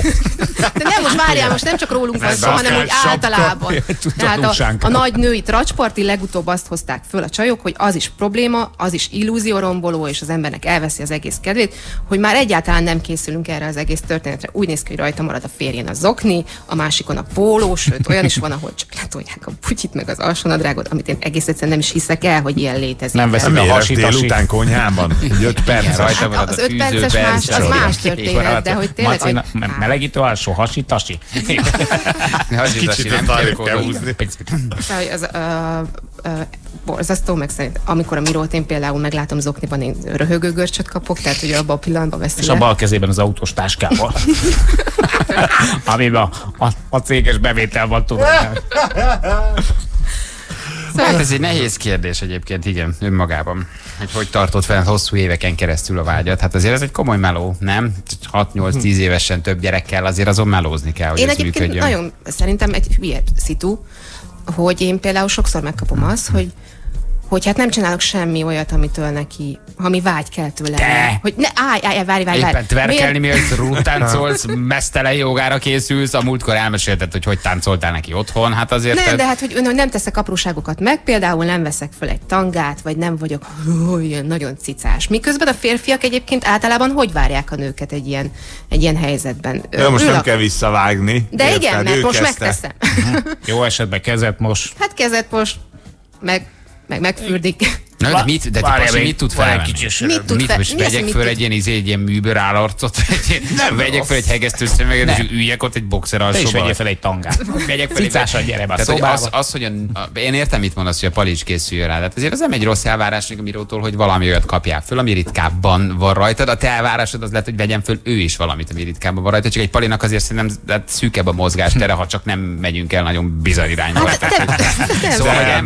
De nem, most várjál, most nem csak rólunk van szó, hanem úgy általában. Tehát a, a nagy női tracsparti legutóbb azt hozták föl a csajok, hogy az is probléma, az is illúzióromboló, és az embernek elveszi az egész kedvét, hogy már egyáltalán nem készülünk erre az egész történetre. Úgy néz ki, hogy rajta marad a férjén a zokni, a másikon a póló, sőt olyan is van, ahol csak letolják a butyit meg az alsónadrágot, amit én egész egyszerűen nem is hiszek el, hogy ilyen létezik. Nem veszem el a hasítást után konyhában. öt perc rajta van az öt perces más, az más történet, de hogy tényleg... Melegítő alsó, hasítasi. Kicsit a tarjék kell húzni. Borzasztó, meg szerint, amikor a Mirót én például meglátom zokniban, én röhögő görcsöt kapok, tehát ugye abban a pillanatban veszi le. És a bal kezében az autós táskával. Amiben a céges bevétel van, tudom. Hát ez egy nehéz kérdés egyébként, igen, önmagában. Hogy hogy tartott fel hosszú éveken keresztül a vágyat? Hát azért ez egy komoly meló, nem? hat nyolc tíz évesen több gyerekkel azért azon melózni kell, hogy én ez működjön. Én nagyon szerintem egy hülye szitu, hogy én például sokszor megkapom azt, hogy hogy hát nem csinálok semmi olyat, amitől neki, ami vágy kell tőle. De! Hogy ne, állj, állj, várj, várj, várj. Éppen tverkelni miért, rúttáncolsz, mesztelen jogára készülsz, a múltkor elmesélted, hogy hogy táncoltál neki otthon, hát azért... Nem, te... de hát, hogy nem teszek apróságokat meg, például nem veszek föl egy tangát, vagy nem vagyok hú, ilyen nagyon cicás. Miközben a férfiak egyébként általában hogy várják a nőket egy ilyen, egy ilyen helyzetben? Ő, most ő nem a... kell visszavágni. De érted, igen, mert most kezdte. Megteszem. Jó esetben kezet most. Hát kezet most, meg... meg megfürdik. Na, de mit, de pasi, mit tud felemelni? Mit tud fel, mit, vegyek föl egy ilyen, egy ilyen műbőr állarcot, vegyek föl egy hegesztő szemüveget, és üljek ott egy boxer alsóval. Te is vegyél fel egy tangát. Vegyek fel cicásan, gyere be a szobába. Az, az, hogy a, a, én értem, mit mondasz, hogy a palics készüljön rá. Tehát azért az nem egy rossz elvárás a Mirótól, hogy valami olyat kapják föl, ami ritkábban van rajtad. A te elvárásod az lehet, hogy vegyen föl ő is valamit, ami ritkábban van rajtad. Csak egy palinak azért szerintem hát szűkebb a mozgástere, ha csak nem megyünk el nagyon bizarr irányba.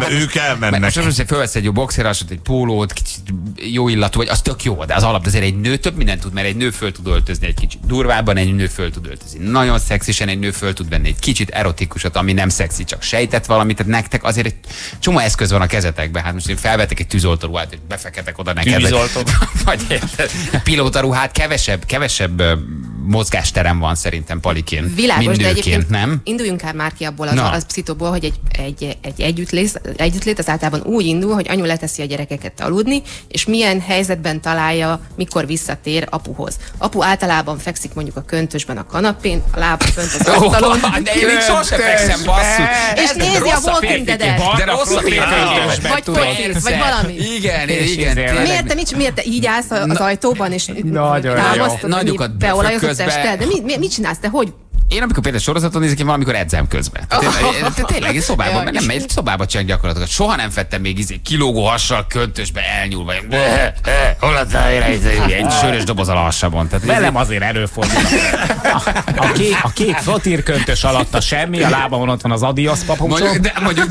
Ők elmennek. Fölvesz egy jó boxer, egy pólót, kicsit jó illatú, vagy az tök jó, de az alap azért egy nő több mindent tud, mert egy nő föl tud öltözni egy kicsit durvábban, egy nő föl tud öltözni nagyon szexisen, egy nő föl tud venni egy kicsit erotikusat, ami nem szexi, csak sejtett valamit, tehát nektek azért egy csomó eszköz van a kezetekben, hát most én felvetek egy tűzoltóruhát, és befeketek oda neked. Tűzoltó? Vagy pilótaruhát, kevesebb, kevesebb mozgásterem van szerintem palikén. Világos, de egyébként nem? Induljunk el már ki abból az, az pszitóból, hogy egy, egy, egy együttlét, együttlét az általában úgy indul, hogy anyu leteszi a gyerekeket aludni, és milyen helyzetben találja, mikor visszatér apuhoz. Apu általában fekszik mondjuk a köntösben a kanapén, a lába fönt az asztalon. De én még sosem fekszem, basszus! És nézi a Walking Dead-et! De rossz a férfi, vagy Totfilz, vagy valami. Igen, igen. Miért te így állsz az ajtóban, és támasztod, beolajozott tested? De mit csinálsz? Te hogy? Én amikor például sorozaton nézek, én valamikor edzem közben. Tényleg egy szobában, mert nem egy szobában csinálok gyakorlatokat. Soha nem fettem még izé kilógó hassal, köntösbe elnyúlva. Hol az egy sörös doboz a hasamon. Velem azért erőfordul. A kék fotír köntös alatt a semmi, a lábamon ott van az Adidas papucsom. De mondjuk,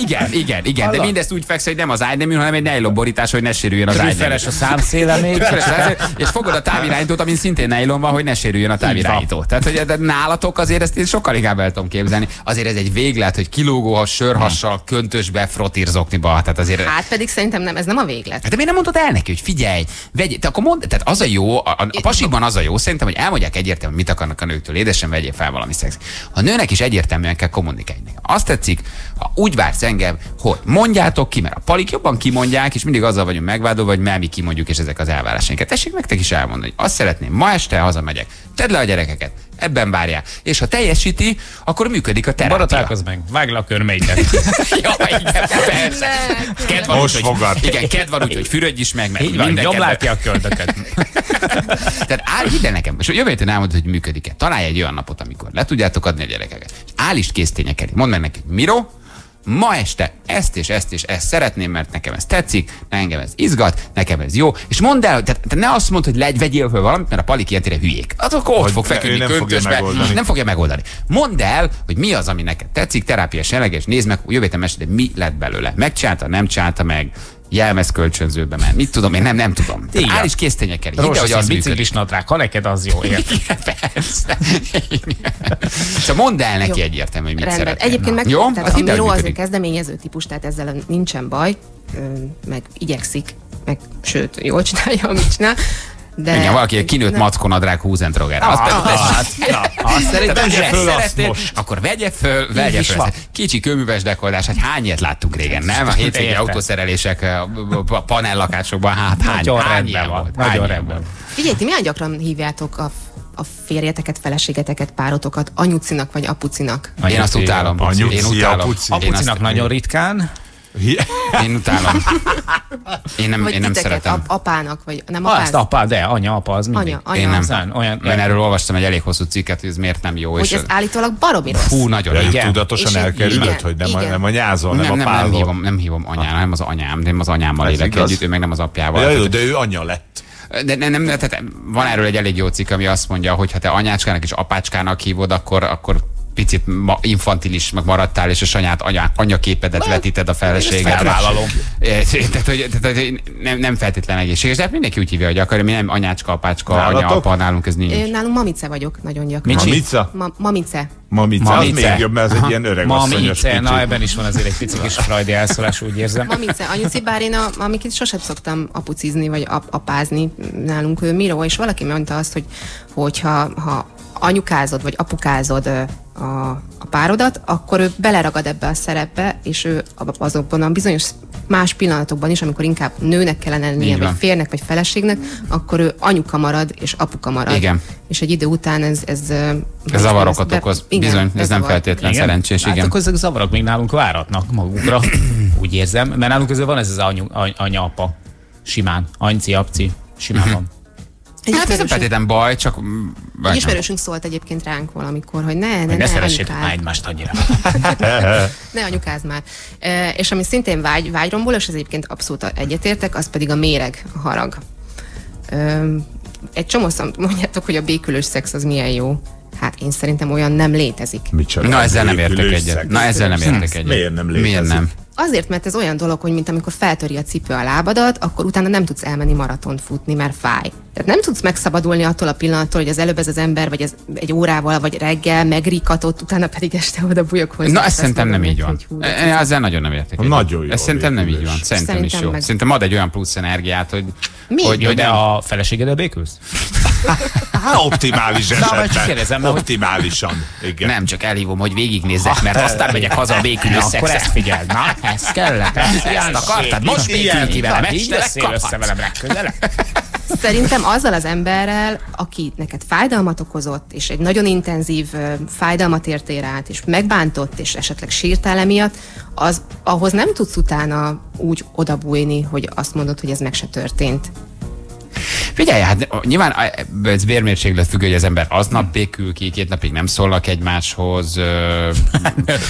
igen, igen, igen. De mindezt úgy fekszel, hogy nem az ágynemű, hanem egy nejlonborítás, hogy ne sérüljön az ágynemű. Tűfeles a számszéle még. És fogod a távirányítót, amin szintén nejlon van, hogy ne sérüljön a távirányító. Nálatok azért ezt én sokkal inkább el tudom képzelni. Azért ez egy véglet, hogy kilógóha, sörhassal, köntösbe, frotírzokniba. Tehát azért... Hát pedig szerintem nem, ez nem a véglet. Hát de miért nem mondod el neki, hogy figyelj, vegy, te akkor mondd, tehát az a jó, a, a pasikban az a jó, szerintem, hogy elmondják egyértelműen, mit akarnak a nőktől, édesen vegyél fel valami szex. A nőnek is egyértelműen kell kommunikálni. Azt tetszik, ha úgy vársz engem, hogy mondjátok ki, mert a palik jobban kimondják, és mindig azzal vagyunk megvádolva, hogy mert mi kimondjuk, és ezek az elvárásainkat. Tessék meg te is elmondani, hogy azt szeretném, ma este hazamegyek, tedd le a gyerekeket, ebben várják. És ha teljesíti, akkor működik a terápia. Baratálkozz meg, vágd le a körmeidet. Ja, igen, persze. Kedv van most úgy, fogad. Hogy, igen, kedv van úgy, hogy fürödj is meg, mert mindenkedve. Jobb látja a köldöket. Tehát állj, hidd el nekem, és jövő héten elmondod, hogy működik-e. Találj egy olyan napot, amikor le tudjátok adni a gyerekeket. És állítsd késztények elé. Mondd meg neki, Miro, ma este ezt és ezt és ezt szeretném, mert nekem ez tetszik, engem ez izgat, nekem ez jó, és mondd el, tehát te ne azt mondd, hogy legy, vegyél föl valamit, mert a palik ilyetére hülyék. Az akkor ott fog feküdni költösbe, nem fogja megoldani. Mondd el, hogy mi az, ami neked tetszik, terápiás jelleg, és nézd meg, jövő héten mesélj, mi lett belőle. Megcsinálta, nem csinálta meg, jelmezkölcsönzőbe ment. Mit tudom, én nem, nem tudom. Áll is késztények el. Hidd, hogy az biciklis nadrág, ha neked az jó, érted? Persze. Szóval mondd el neki egyértelműen, hogy mit szeretnél. Egyébként meg, jó? Tehát a Miro az egy kezdeményező típus, tehát ezzel nincsen baj, meg igyekszik, meg sőt, jól csinálja, amit csinál. De... Igen, valaki egy kinőtt mackonadrág húzentrogára. Azt szerintem szeretnél, akkor vegye föl, vegye föl. Kicsi kőműves dekoldás, hát hány ilyet láttunk régen, nem? A hétvégi autószerelések, a panellakásokban, hát hány, hány ilyen volt. Nagyon rendben volt. Figyelj, ti milyen gyakran hívjátok a a férjeteket, feleségeteket, párotokat anyucinak vagy apucinak? Én azt utálom. Anyuci, apuci. Apucinak nagyon ritkán. Én utálom. Én nem, én nem szeretem. Ap apának, vagy nem apád? Azt apá, de anya, apa az mindig. Anya, anya, én nem. Szán, olyan, én erről olvastam egy elég hosszú cikket, hogy ez miért nem jó. Hogy és ez állítólag baromi rossz. Hú, nagyon rossz. Tudatosan elkerülött, hogy nem, igen. nem a nyázol, nem, nem a pázol. Nem, nem hívom, nem hívom anyám, nem az anyám, nem az anyámmal élek együtt, ő meg nem az apjával. De, de ő anya lett. De nem, nem, tehát van erről egy elég jó cikk, ami azt mondja, hogy ha te anyácskának és apácskának hívod, akkor, akkor picit ma infantilis meg maradtál, és a saját anya, anyaképedet vetíted a feleségedre. Tehát, hogy, tehát hogy nem, nem feltétlen egészséges, de hát mindenki úgy hívja, hogy akarja, mi nem anyácska, apácska, nálatok? Anya, apa, nálunk ez nincs. Nálunk mamice vagyok, nagyon gyakran. Mamice? Ma, mamice. Mamice, mamice. Az még jobb, mert ez egy ilyen öreg asszonyos picsi. Na, ebben is van azért egy pici kis frajdi elszólás, úgy érzem. Mamice, anyuci, bár én a, amiket sosem szoktam apucizni, vagy ap apázni, nálunk ő Miro, és valaki mondta azt, hogy hogyha, ha anyukázod, vagy apukázod a, a párodat, akkor ő beleragad ebbe a szerepbe, és ő azokban a bizonyos más pillanatokban is, amikor inkább nőnek kellene lennie, vagy férnek, vagy feleségnek, akkor ő anyuka marad, és apuka marad. Igen. És egy idő után ez... Ez, ez zavarokat be... okoz. Igen, bizony, ez, ez nem feltétlen igen. szerencsés. Igen. Hát akkor ezek zavarok még nálunk váratnak magukra, úgy érzem, mert nálunk közben van ez az anyu, anya-apa. Simán. Anci, apci. Simán van. Egy hát ez nem feltétlen baj, csak... Egy ismerősünk szólt egyébként ránk valamikor, hogy ne, ne, ne szeressétek már egymást annyira. Ne anyukázz már. E, és ami szintén vágy, vágyromból, és ez egyébként abszolút egyetértek, az pedig a méreg, a harag. E, egy csomószor mondjátok, hogy a békülős szex az milyen jó. Hát én szerintem olyan nem létezik. Micsoda? Na ezzel nem értek egyet. Na ezzel nem értek egyet. Miért nem létezik? Miért nem? Azért, mert ez olyan dolog, hogy mint amikor feltöri a cipő a lábadat, akkor utána nem tudsz elmenni maratont futni, mert fáj. Tehát nem tudsz megszabadulni attól a pillanattól, hogy az előbb ez az ember, vagy ez egy órával, vagy reggel megrikatott, utána pedig este oda bujok hozzá. Na, ez szerintem nem így van. Ezzel nagyon nem értek. Nagyon jó. Ez szerintem nem így van. Szerintem is jó. Szerintem ad egy olyan plusz energiát, hogy... Hogy a feleségedre békülsz? Hát optimális esetben. Optimálisan. Nem, csak elhívom, hogy végignézzek, mert aztán megyek haza a békülő szexet. Na, ezt kellett. Ezt akartad. Most békülj ki velem. Szerintem azzal az emberrel, aki neked fájdalmat okozott, és egy nagyon intenzív fájdalmat értél át, és megbántott, és esetleg sírtál emiatt, az, ahhoz nem tudsz utána úgy odabújni, hogy azt mondod, hogy ez meg se történt. Figyelj, hát nyilván ez vérmérséklet függő, hogy az ember aznap békül ki, két napig nem szólnak egymáshoz,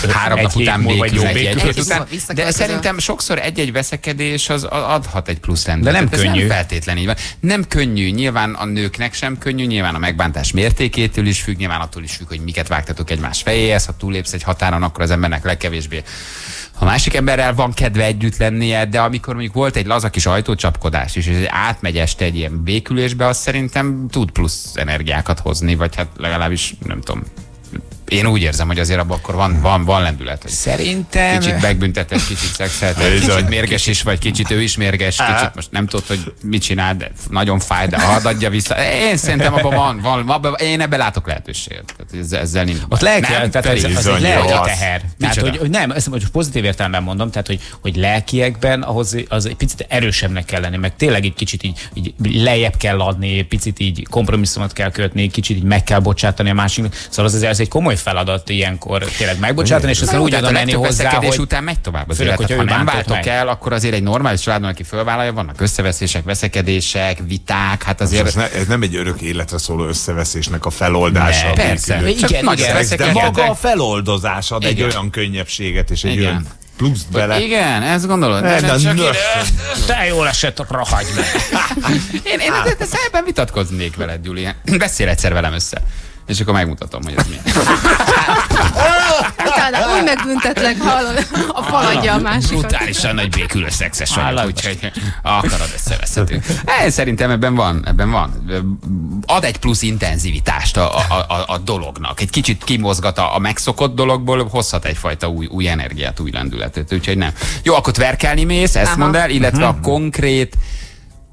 három nap után békülnek ki egy hét után. De szerintem sokszor egy-egy veszekedés az adhat egy plusz rendben. De nem könnyű. Nem feltétlen így van. Nem könnyű, nyilván a nőknek sem könnyű, nyilván a megbántás mértékétől is függ, nyilván attól is függ, hogy miket vágtatok egymás fejéhez, ha túlépsz egy határon, akkor az embernek legkevésbé a másik emberrel van kedve együtt lennie, de amikor mondjuk volt egy laza kis ajtócsapkodás is, és átmegy este egy ilyen békülésbe, az szerintem tud plusz energiákat hozni, vagy hát legalábbis nem tudom. Én úgy érzem, hogy azért abban akkor van, van, van lendület. Szerintem... Kicsit megbüntetett, kicsit szexeltet, kicsit mérges is vagy, kicsit ő is mérges, kicsit most nem tudod, hogy mit csinál, de nagyon fáj, de hadd adja vissza. Én szerintem abban van, van abban, én ebben látok lehetőséget. Ezzel, ezzel nincs. Ott lelki, nem, tehát ez, az egy lelki teher. Tehát, hogy, hogy nem, ezt most pozitív értelemben mondom, tehát, hogy, hogy lelkiekben ahhoz az egy picit erősebbnek kell lenni, meg tényleg egy kicsit így, így lejjebb kell adni, picit így kompromisszumot kell kötni, kicsit így meg kell bocsátani a másiknak. Szóval az, ez egy komoly feladat ilyenkor tényleg megbocsátani, és aztán úgy oda menni hozzá, hogy... után megy tovább az élet. Ha nem váltok el, akkor azért egy normális családon, aki fölvállalja, vannak összeveszések, veszekedések, viták, hát azért... Ez, ne, ez nem egy örök életre szóló összeveszésnek a feloldása. Ne, persze. Igen, igen, de maga a feloldozás ad egy olyan könnyebbséget, és egy olyan plusz bele. Igen, ezt gondolod. Ne, de csak én, te jól esett, rahagy meg. én én ezt ebben vitatkoznék veled, Gyuli. Beszél egyszer velem össze. És akkor megmutatom, hogy ez mi. Utána úgy megbüntetlek, hallod, a faladja a másikat. Brutálisan nagy békülő szexes vagyok, úgyhogy akarod, összeveszhetünk. Szerintem ebben van, ebben van. Ad egy plusz intenzivitást a, a, a, a dolognak. Egy kicsit kimozgat a, a megszokott dologból, hozhat egyfajta új, új energiát, új lendületet, úgyhogy nem. Jó, akkor tverkelni mész, ezt aha. mondd el, illetve a konkrét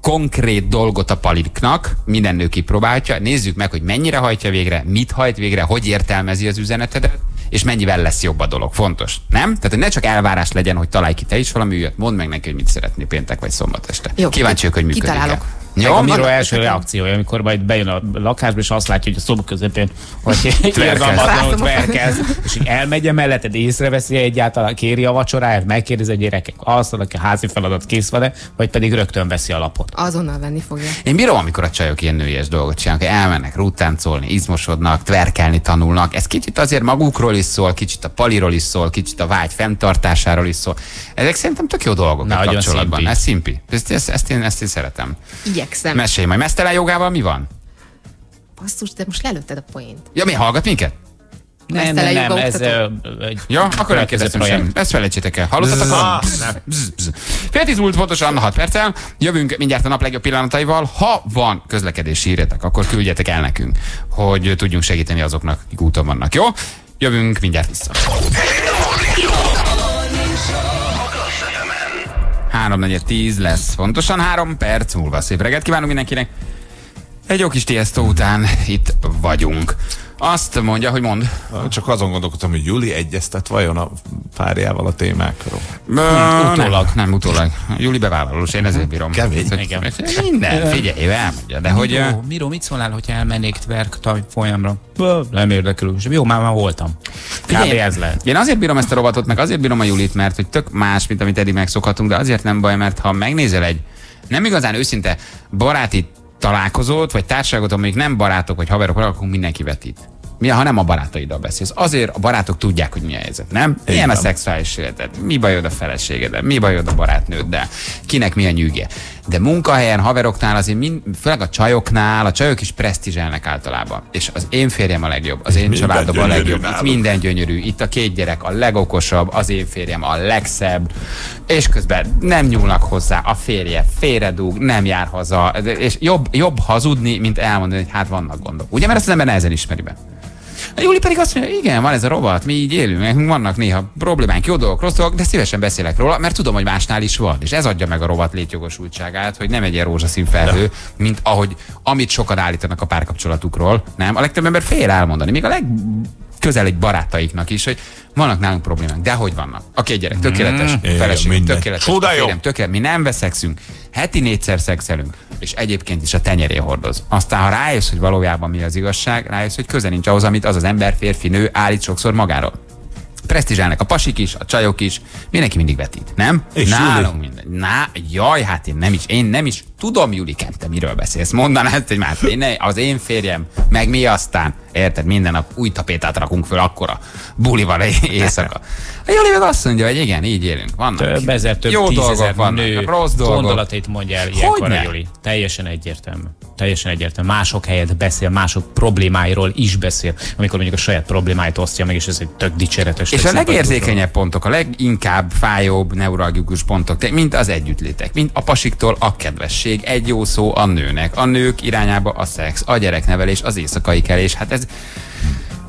konkrét dolgot a paliknak, minden nő kipróbálja, nézzük meg, hogy mennyire hajtja végre, mit hajt végre, hogy értelmezi az üzenetedet, és mennyivel lesz jobb a dolog. Fontos, nem? Tehát, hogy ne csak elvárás legyen, hogy találj ki te is valami ügyet, mondd meg neki, hogy mit szeretné péntek vagy szombat este. Jó, kíváncsiak, hogy működik-e. Jó, a Miro első reakciója, amikor majd bejön a lakásba, és azt látja, hogy a szoba közepén, hogy irgalmatlanul tverkez, és így elmegy emelleted, észreveszi egyáltalán, kéri a vacsoráját, megkérdezi, hogy gyerekek, alszanak-e, házi feladat kész van-e, vagy pedig rögtön veszi a lapot. Azonnal venni fogja. Én bírom, amikor a csajok ilyen nőies dolgot csinálnak, hogy elmennek rúttáncolni, izmosodnak, tverkelni tanulnak. Ez kicsit azért magukról is szól, kicsit a paliról is szól, kicsit a vágy fenntartásáról is szól. Ezek szerintem tök jó dolgok na, a kapcsolatban. Szimpi. Ez szimpi. Ezt, ezt, ezt, én, ezt én szeretem. Igyekszem. Mesélj majd, meztelen jogával mi van? Basszus, de most lelőtted a poént. Ja, mi hallgat minket? Nem, nem, nem, ez egy... Ja, akkor nem kérdeztem semmit. Ezt felejtsétek el. Hallottatok? Fél tíz múlt pontosan, hat perccel. Jövünk mindjárt a nap legjobb pillanataival. Ha van közlekedési híretek, akkor küldjetek el nekünk, hogy tudjunk segíteni azoknak, akik úton vannak, jó? Jövünk mindjárt vissza. három negyven tíz lesz, pontosan három perc múlva. Szép reggelt kívánunk mindenkinek. Egy jó kis Tiesto után itt vagyunk. Azt mondja, hogy mond. Csak azon gondolkodtam, hogy Juli egyeztet vajon a párjával a témákról. Utólag. Nem, nem utólag. Juli bevállalós, én ezért bírom. Kemény. Minden, figyelj, elmondja. De hogy... Miró, mit szólál, hogyha elmennék tverktaj folyamra? Nem érdekel. Jó, már már voltam. Figyelj, ez lehet. Én azért bírom ezt a rovatot, meg azért bírom a Julit, mert hogy tök más, mint amit eddig megszokhatunk, de azért nem baj, mert ha megnézel egy nem igazán őszinte baráti találkozót, vagy társaságot, amik nem barátok, vagy haverok, akkor mindenki vetít. Milyen, ha nem a barátaiddal beszélsz. Azért a barátok tudják, hogy mi a helyzet, nem? Milyen igen. A szexuális életed? Mi bajod a feleségeddel? Mi bajod a barátnőddel? Kinek mi a nyűge? De munkahelyen, haveroknál azért, mind, főleg a csajoknál, a csajok is presztízselnek általában. És az én férjem a legjobb, az én családom a legjobb, itt minden gyönyörű, itt a két gyerek a legokosabb, az én férjem a legszebb, és közben nem nyúlnak hozzá, a férje félredúg, nem jár haza, és jobb, jobb hazudni, mint elmondani, hogy hát vannak gondok. Ugye, mert ezt az ember nehezen ismeri be. A Júli pedig azt mondja, igen, van ez a rovat, mi így élünk, nekünk vannak néha problémánk, jó dolgok, rossz dolgok, de szívesen beszélek róla, mert tudom, hogy másnál is van. És ez adja meg a rovat létjogosultságát, hogy nem egy ilyen rózsaszín felhő, mint ahogy amit sokan állítanak a párkapcsolatukról, nem? A legtöbb ember fél elmondani, még a legközeli barátaiknak is, hogy vannak nálunk problémák, de hogy vannak. A két gyerek tökéletes, mm, feleség, tökéletes, férjem, tökéletes, mi nem veszekszünk, heti négyszer szexelünk, és egyébként is a tenyeré hordoz. Aztán, ha rájössz, hogy valójában mi az igazság, rájössz, hogy köze nincs ahhoz, amit az az ember, férfi, nő állít sokszor magáról. Presztizsálnak a pasik is, a csajok is, mindenki mindig vetít, nem? És nálunk minden. Ná, jaj, hát én nem is, én nem is tudom, Julikám, te miről beszélsz, mondanád, hogy már az én férjem, meg mi aztán, érted, minden nap új tapétát rakunk föl akkora bulival éjszaka. A Juli meg azt mondja, hogy igen, így élünk, vannak. Több ezer, több jó dolgok vannak, nő rossz dolgok. Gondolatait mondja el ilyenkor a Juli. Teljesen egyértelmű. Teljesen egyértelmű. Mások helyett beszél, mások problémáiról is beszél, amikor mondjuk a saját problémáit osztja meg, és ez egy tök dicséretes. És a legérzékenyebb pontok, a leginkább fájóbb neuralgikus pontok, mint az együttlétek, mint a pasiktól a kedvesség, egy jó szó a nőnek, a nők irányába a szex, a gyereknevelés, az éjszakai kelés, hát ez...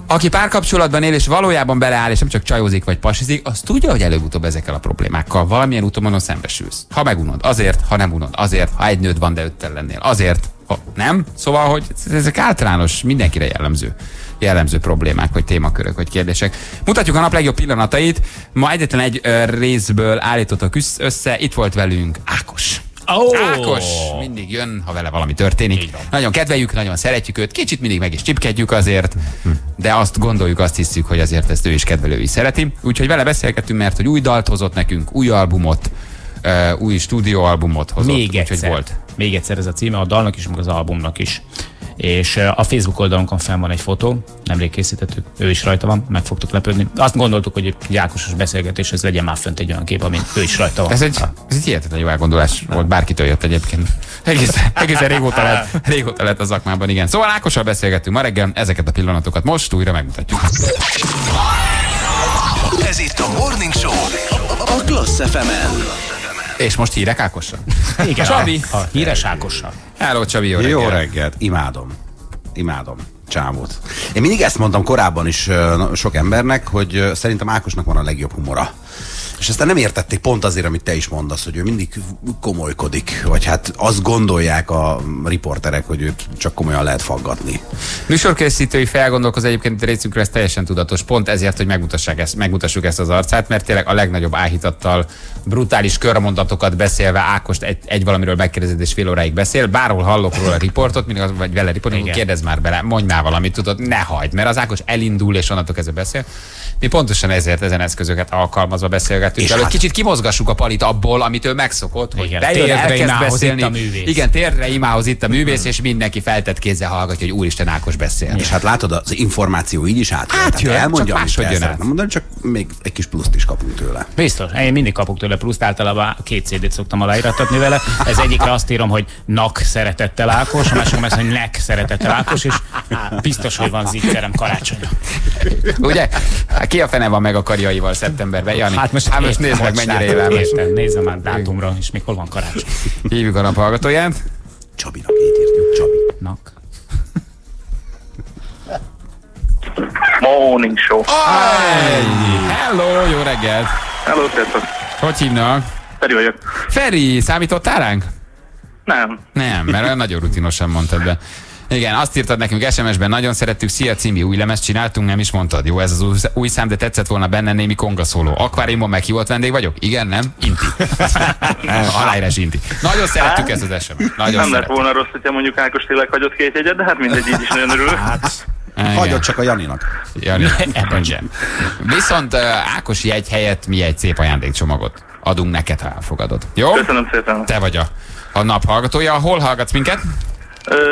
Aki párkapcsolatban él és valójában beleáll, és nem csak csajozik vagy pasizik, az tudja, hogy előbb-utóbb ezekkel a problémákkal valamilyen úton szembesülsz. Ha megunod azért, ha nem unod azért, ha egy nőd van, de öttel lennél azért, ha nem. Szóval, hogy ezek általános, mindenkire jellemző. jellemző problémák, vagy témakörök, vagy kérdések. Mutatjuk a nap legjobb pillanatait. Ma egyetlen egy részből állítottak össze. Itt volt velünk Ákos. Oh. Ákos mindig jön, ha vele valami történik. Nagyon kedveljük, nagyon szeretjük őt, kicsit mindig meg is csipkedjük azért, de azt gondoljuk, azt hiszük, hogy azért ezt ő is kedvelői szereti. Úgyhogy vele beszélgetünk, mert hogy új dalt hozott nekünk, új albumot, új stúdióalbumot hozott. Még egyszer. Volt. Még egyszer ez a címe a dalnak is, meg az albumnak is. és a Facebook oldalunkon fenn van egy fotó, nemrég készítettük, ő is rajta van, meg fogtok lepődni. Azt gondoltuk, hogy egy Ákosos beszélgetés, ez legyen már fönt egy olyan kép, amin ő is rajta van. Ez egy, ez egy hihetetlen jó elgondolás volt, bárkitől jött egyébként. Egészen, egészen régóta, lett, régóta lett a szakmában, igen. Szóval Ákossal beszélgettünk ma reggel, ezeket a pillanatokat most újra megmutatjuk. Ez itt a Morning Show, a Klassz ef em-en. És most hírek Ákossal. Igen, Csabi. A híres Ákossal. Hello, Csabi, jó reggelt. Jó reggelt. Imádom. Imádom. Csávót. Én mindig ezt mondtam korábban is sok embernek, hogy szerintem Ákosnak van a legjobb humora. És aztán nem értették pont azért, amit te is mondasz, hogy ő mindig komolykodik, vagy hát azt gondolják a riporterek, hogy őt csak komolyan lehet faggatni. Műsorkészítői felgondolkoz egyébként részünkre, ez teljesen tudatos, pont ezért, hogy megmutassák ezt, megmutassuk ezt az arcát, mert tényleg a legnagyobb áhítattal, brutális körmondatokat beszélve Ákost egy, egy valamiről megkérdezed és fél óráig beszél, bárhol hallok róla a riportot, mindig az, vagy vele riportot, kérdezz már bele, mondj már valamit, tudod, ne hagyd, mert az Ákos elindul és onnantól kezdve beszél. Mi pontosan ezért ezen eszközöket alkalmazva beszélgetünk el, hát, hogy kicsit kimozgassuk a palit abból, amit ő megszokott, hogy térre imához itt a művész. Igen, térre imához itt a művész, és mindenki feltett kézzel hallgatja, hogy úristen, Ákos beszél. És hát látod, az információ így is átjön. Átjön, hát elmondja, csak máshogy jön át. Nem mondom, csak még egy kis pluszt is kapunk tőle. Biztos, én mindig kapok tőle pluszt, általában két cédét szoktam aláírattatni vele. Ez egyikre azt írom, hogy nak szeretettel Ákos, a másikon azt, hogy nek szeretettel Ákos, és biztos, hogy van zikkerem karácsonyra. Ugye? Ki a fene van meg a karjaival szeptemberben, Jani? Hát most, hát most nézd meg, mennyire élelmes. Nézzem már dátumra, és még hol van karácsony. Hívjuk a naphallgatóját. Csabinak ítértünk, Csabinak. Morning Show. Ay, hello, jó reggelt. Hello, tetszett. Hogy hívnak? Feri vagyok. Feri, számítottál ránk? Nem. Nem, mert nagyon rutinosan mondtad be. Igen, azt írtad nekünk es em es-ben, nagyon szerettük, szia Cimi, új lemezt csináltunk, nem is mondtad, jó ez az új, új szám, de tetszett volna benne némi kongaszóló. Akváriumban meghívott vendég vagyok? Igen, nem? Inti. Aláírás Inti. Nagyon szerettük ezt az es em es-t. Nem szerettük. Lett volna rossz, hogyha mondjuk Ákos tényleg hagyott két jegyet, de hát mindegy, így is nagyon örülök. Hát, hagyott csak a Janinak. Jani, ebben sem. Viszont Ákos jegy helyett mi egy szép ajándékcsomagot adunk neked, ha elfogadod. Jó? Köszönöm szépen. Te vagy a, a nap hallgatója. Hol hallgatsz minket?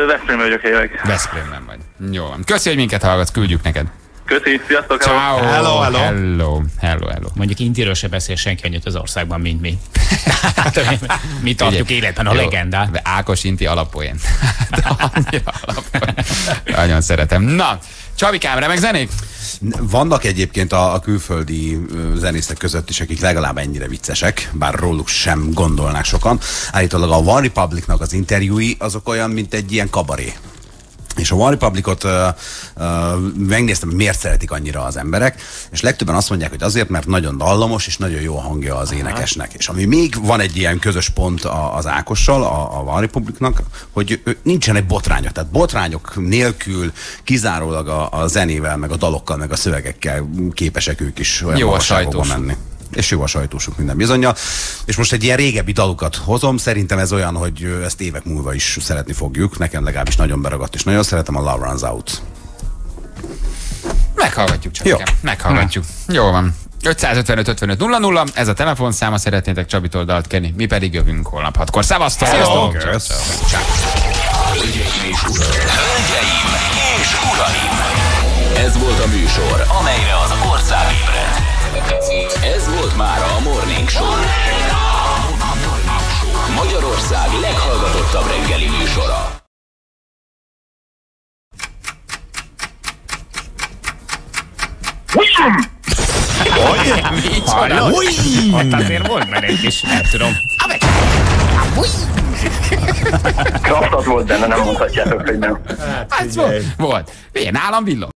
Veszprémben vagyok helyleg. Veszprémben vagy. Jó. Köszi, hogy minket hallgatsz, küldjük neked. Köszi, sziasztok! Ciao. Hello, hello, hello, hello, hello. Mondjuk Intiről se beszél senki annyit az országban, mint mi. Mi tartjuk életben a legendát. Ákos Inti alappoén. Nagyon szeretem. Na, Csabikám, remek zenék? Vannak egyébként a, a külföldi zenészek között is, akik legalább ennyire viccesek, bár róluk sem gondolnák sokan. Állítólag a One Republicnak az interjúi azok olyan, mint egy ilyen kabaré. És a One Republicot uh, uh, megnéztem, miért szeretik annyira az emberek, és legtöbben azt mondják, hogy azért, mert nagyon dallamos, és nagyon jó a hangja az énekesnek. És ami még van egy ilyen közös pont az Ákossal, a, a One Republicnak, hogy nincsenek botrányok. Tehát botrányok nélkül kizárólag a, a zenével, meg a dalokkal, meg a szövegekkel képesek ők is olyan magasságokba menni. És jó a sajtósuk minden bizonnyal. És most egy ilyen régebbi dalukat hozom, szerintem ez olyan, hogy ezt évek múlva is szeretni fogjuk. Nekem legalábbis nagyon beragadt, és nagyon szeretem a Love Runs Out. Meghallgatjuk csak. Jó. Meghallgatjuk. Hm. Jó van. öt öt öt öt öt nulla nulla, ez a telefonszáma, szeretnétek Csabitól dalt kenni, mi pedig jövünk holnap hatkor. Szevasztok! Sziasztok! Hölgyeim és uraim! Ez volt a műsor, amelyre az ország ébredt. Ez volt már a Morning Show, Magyarország leghallgatottabb reggeli műsora. Hallod? Ott azért volt menet is, nem tudom. Kaptad volt, de nem mondhatjátok, hogy nem. Hát volt. Volt. Én állam villog.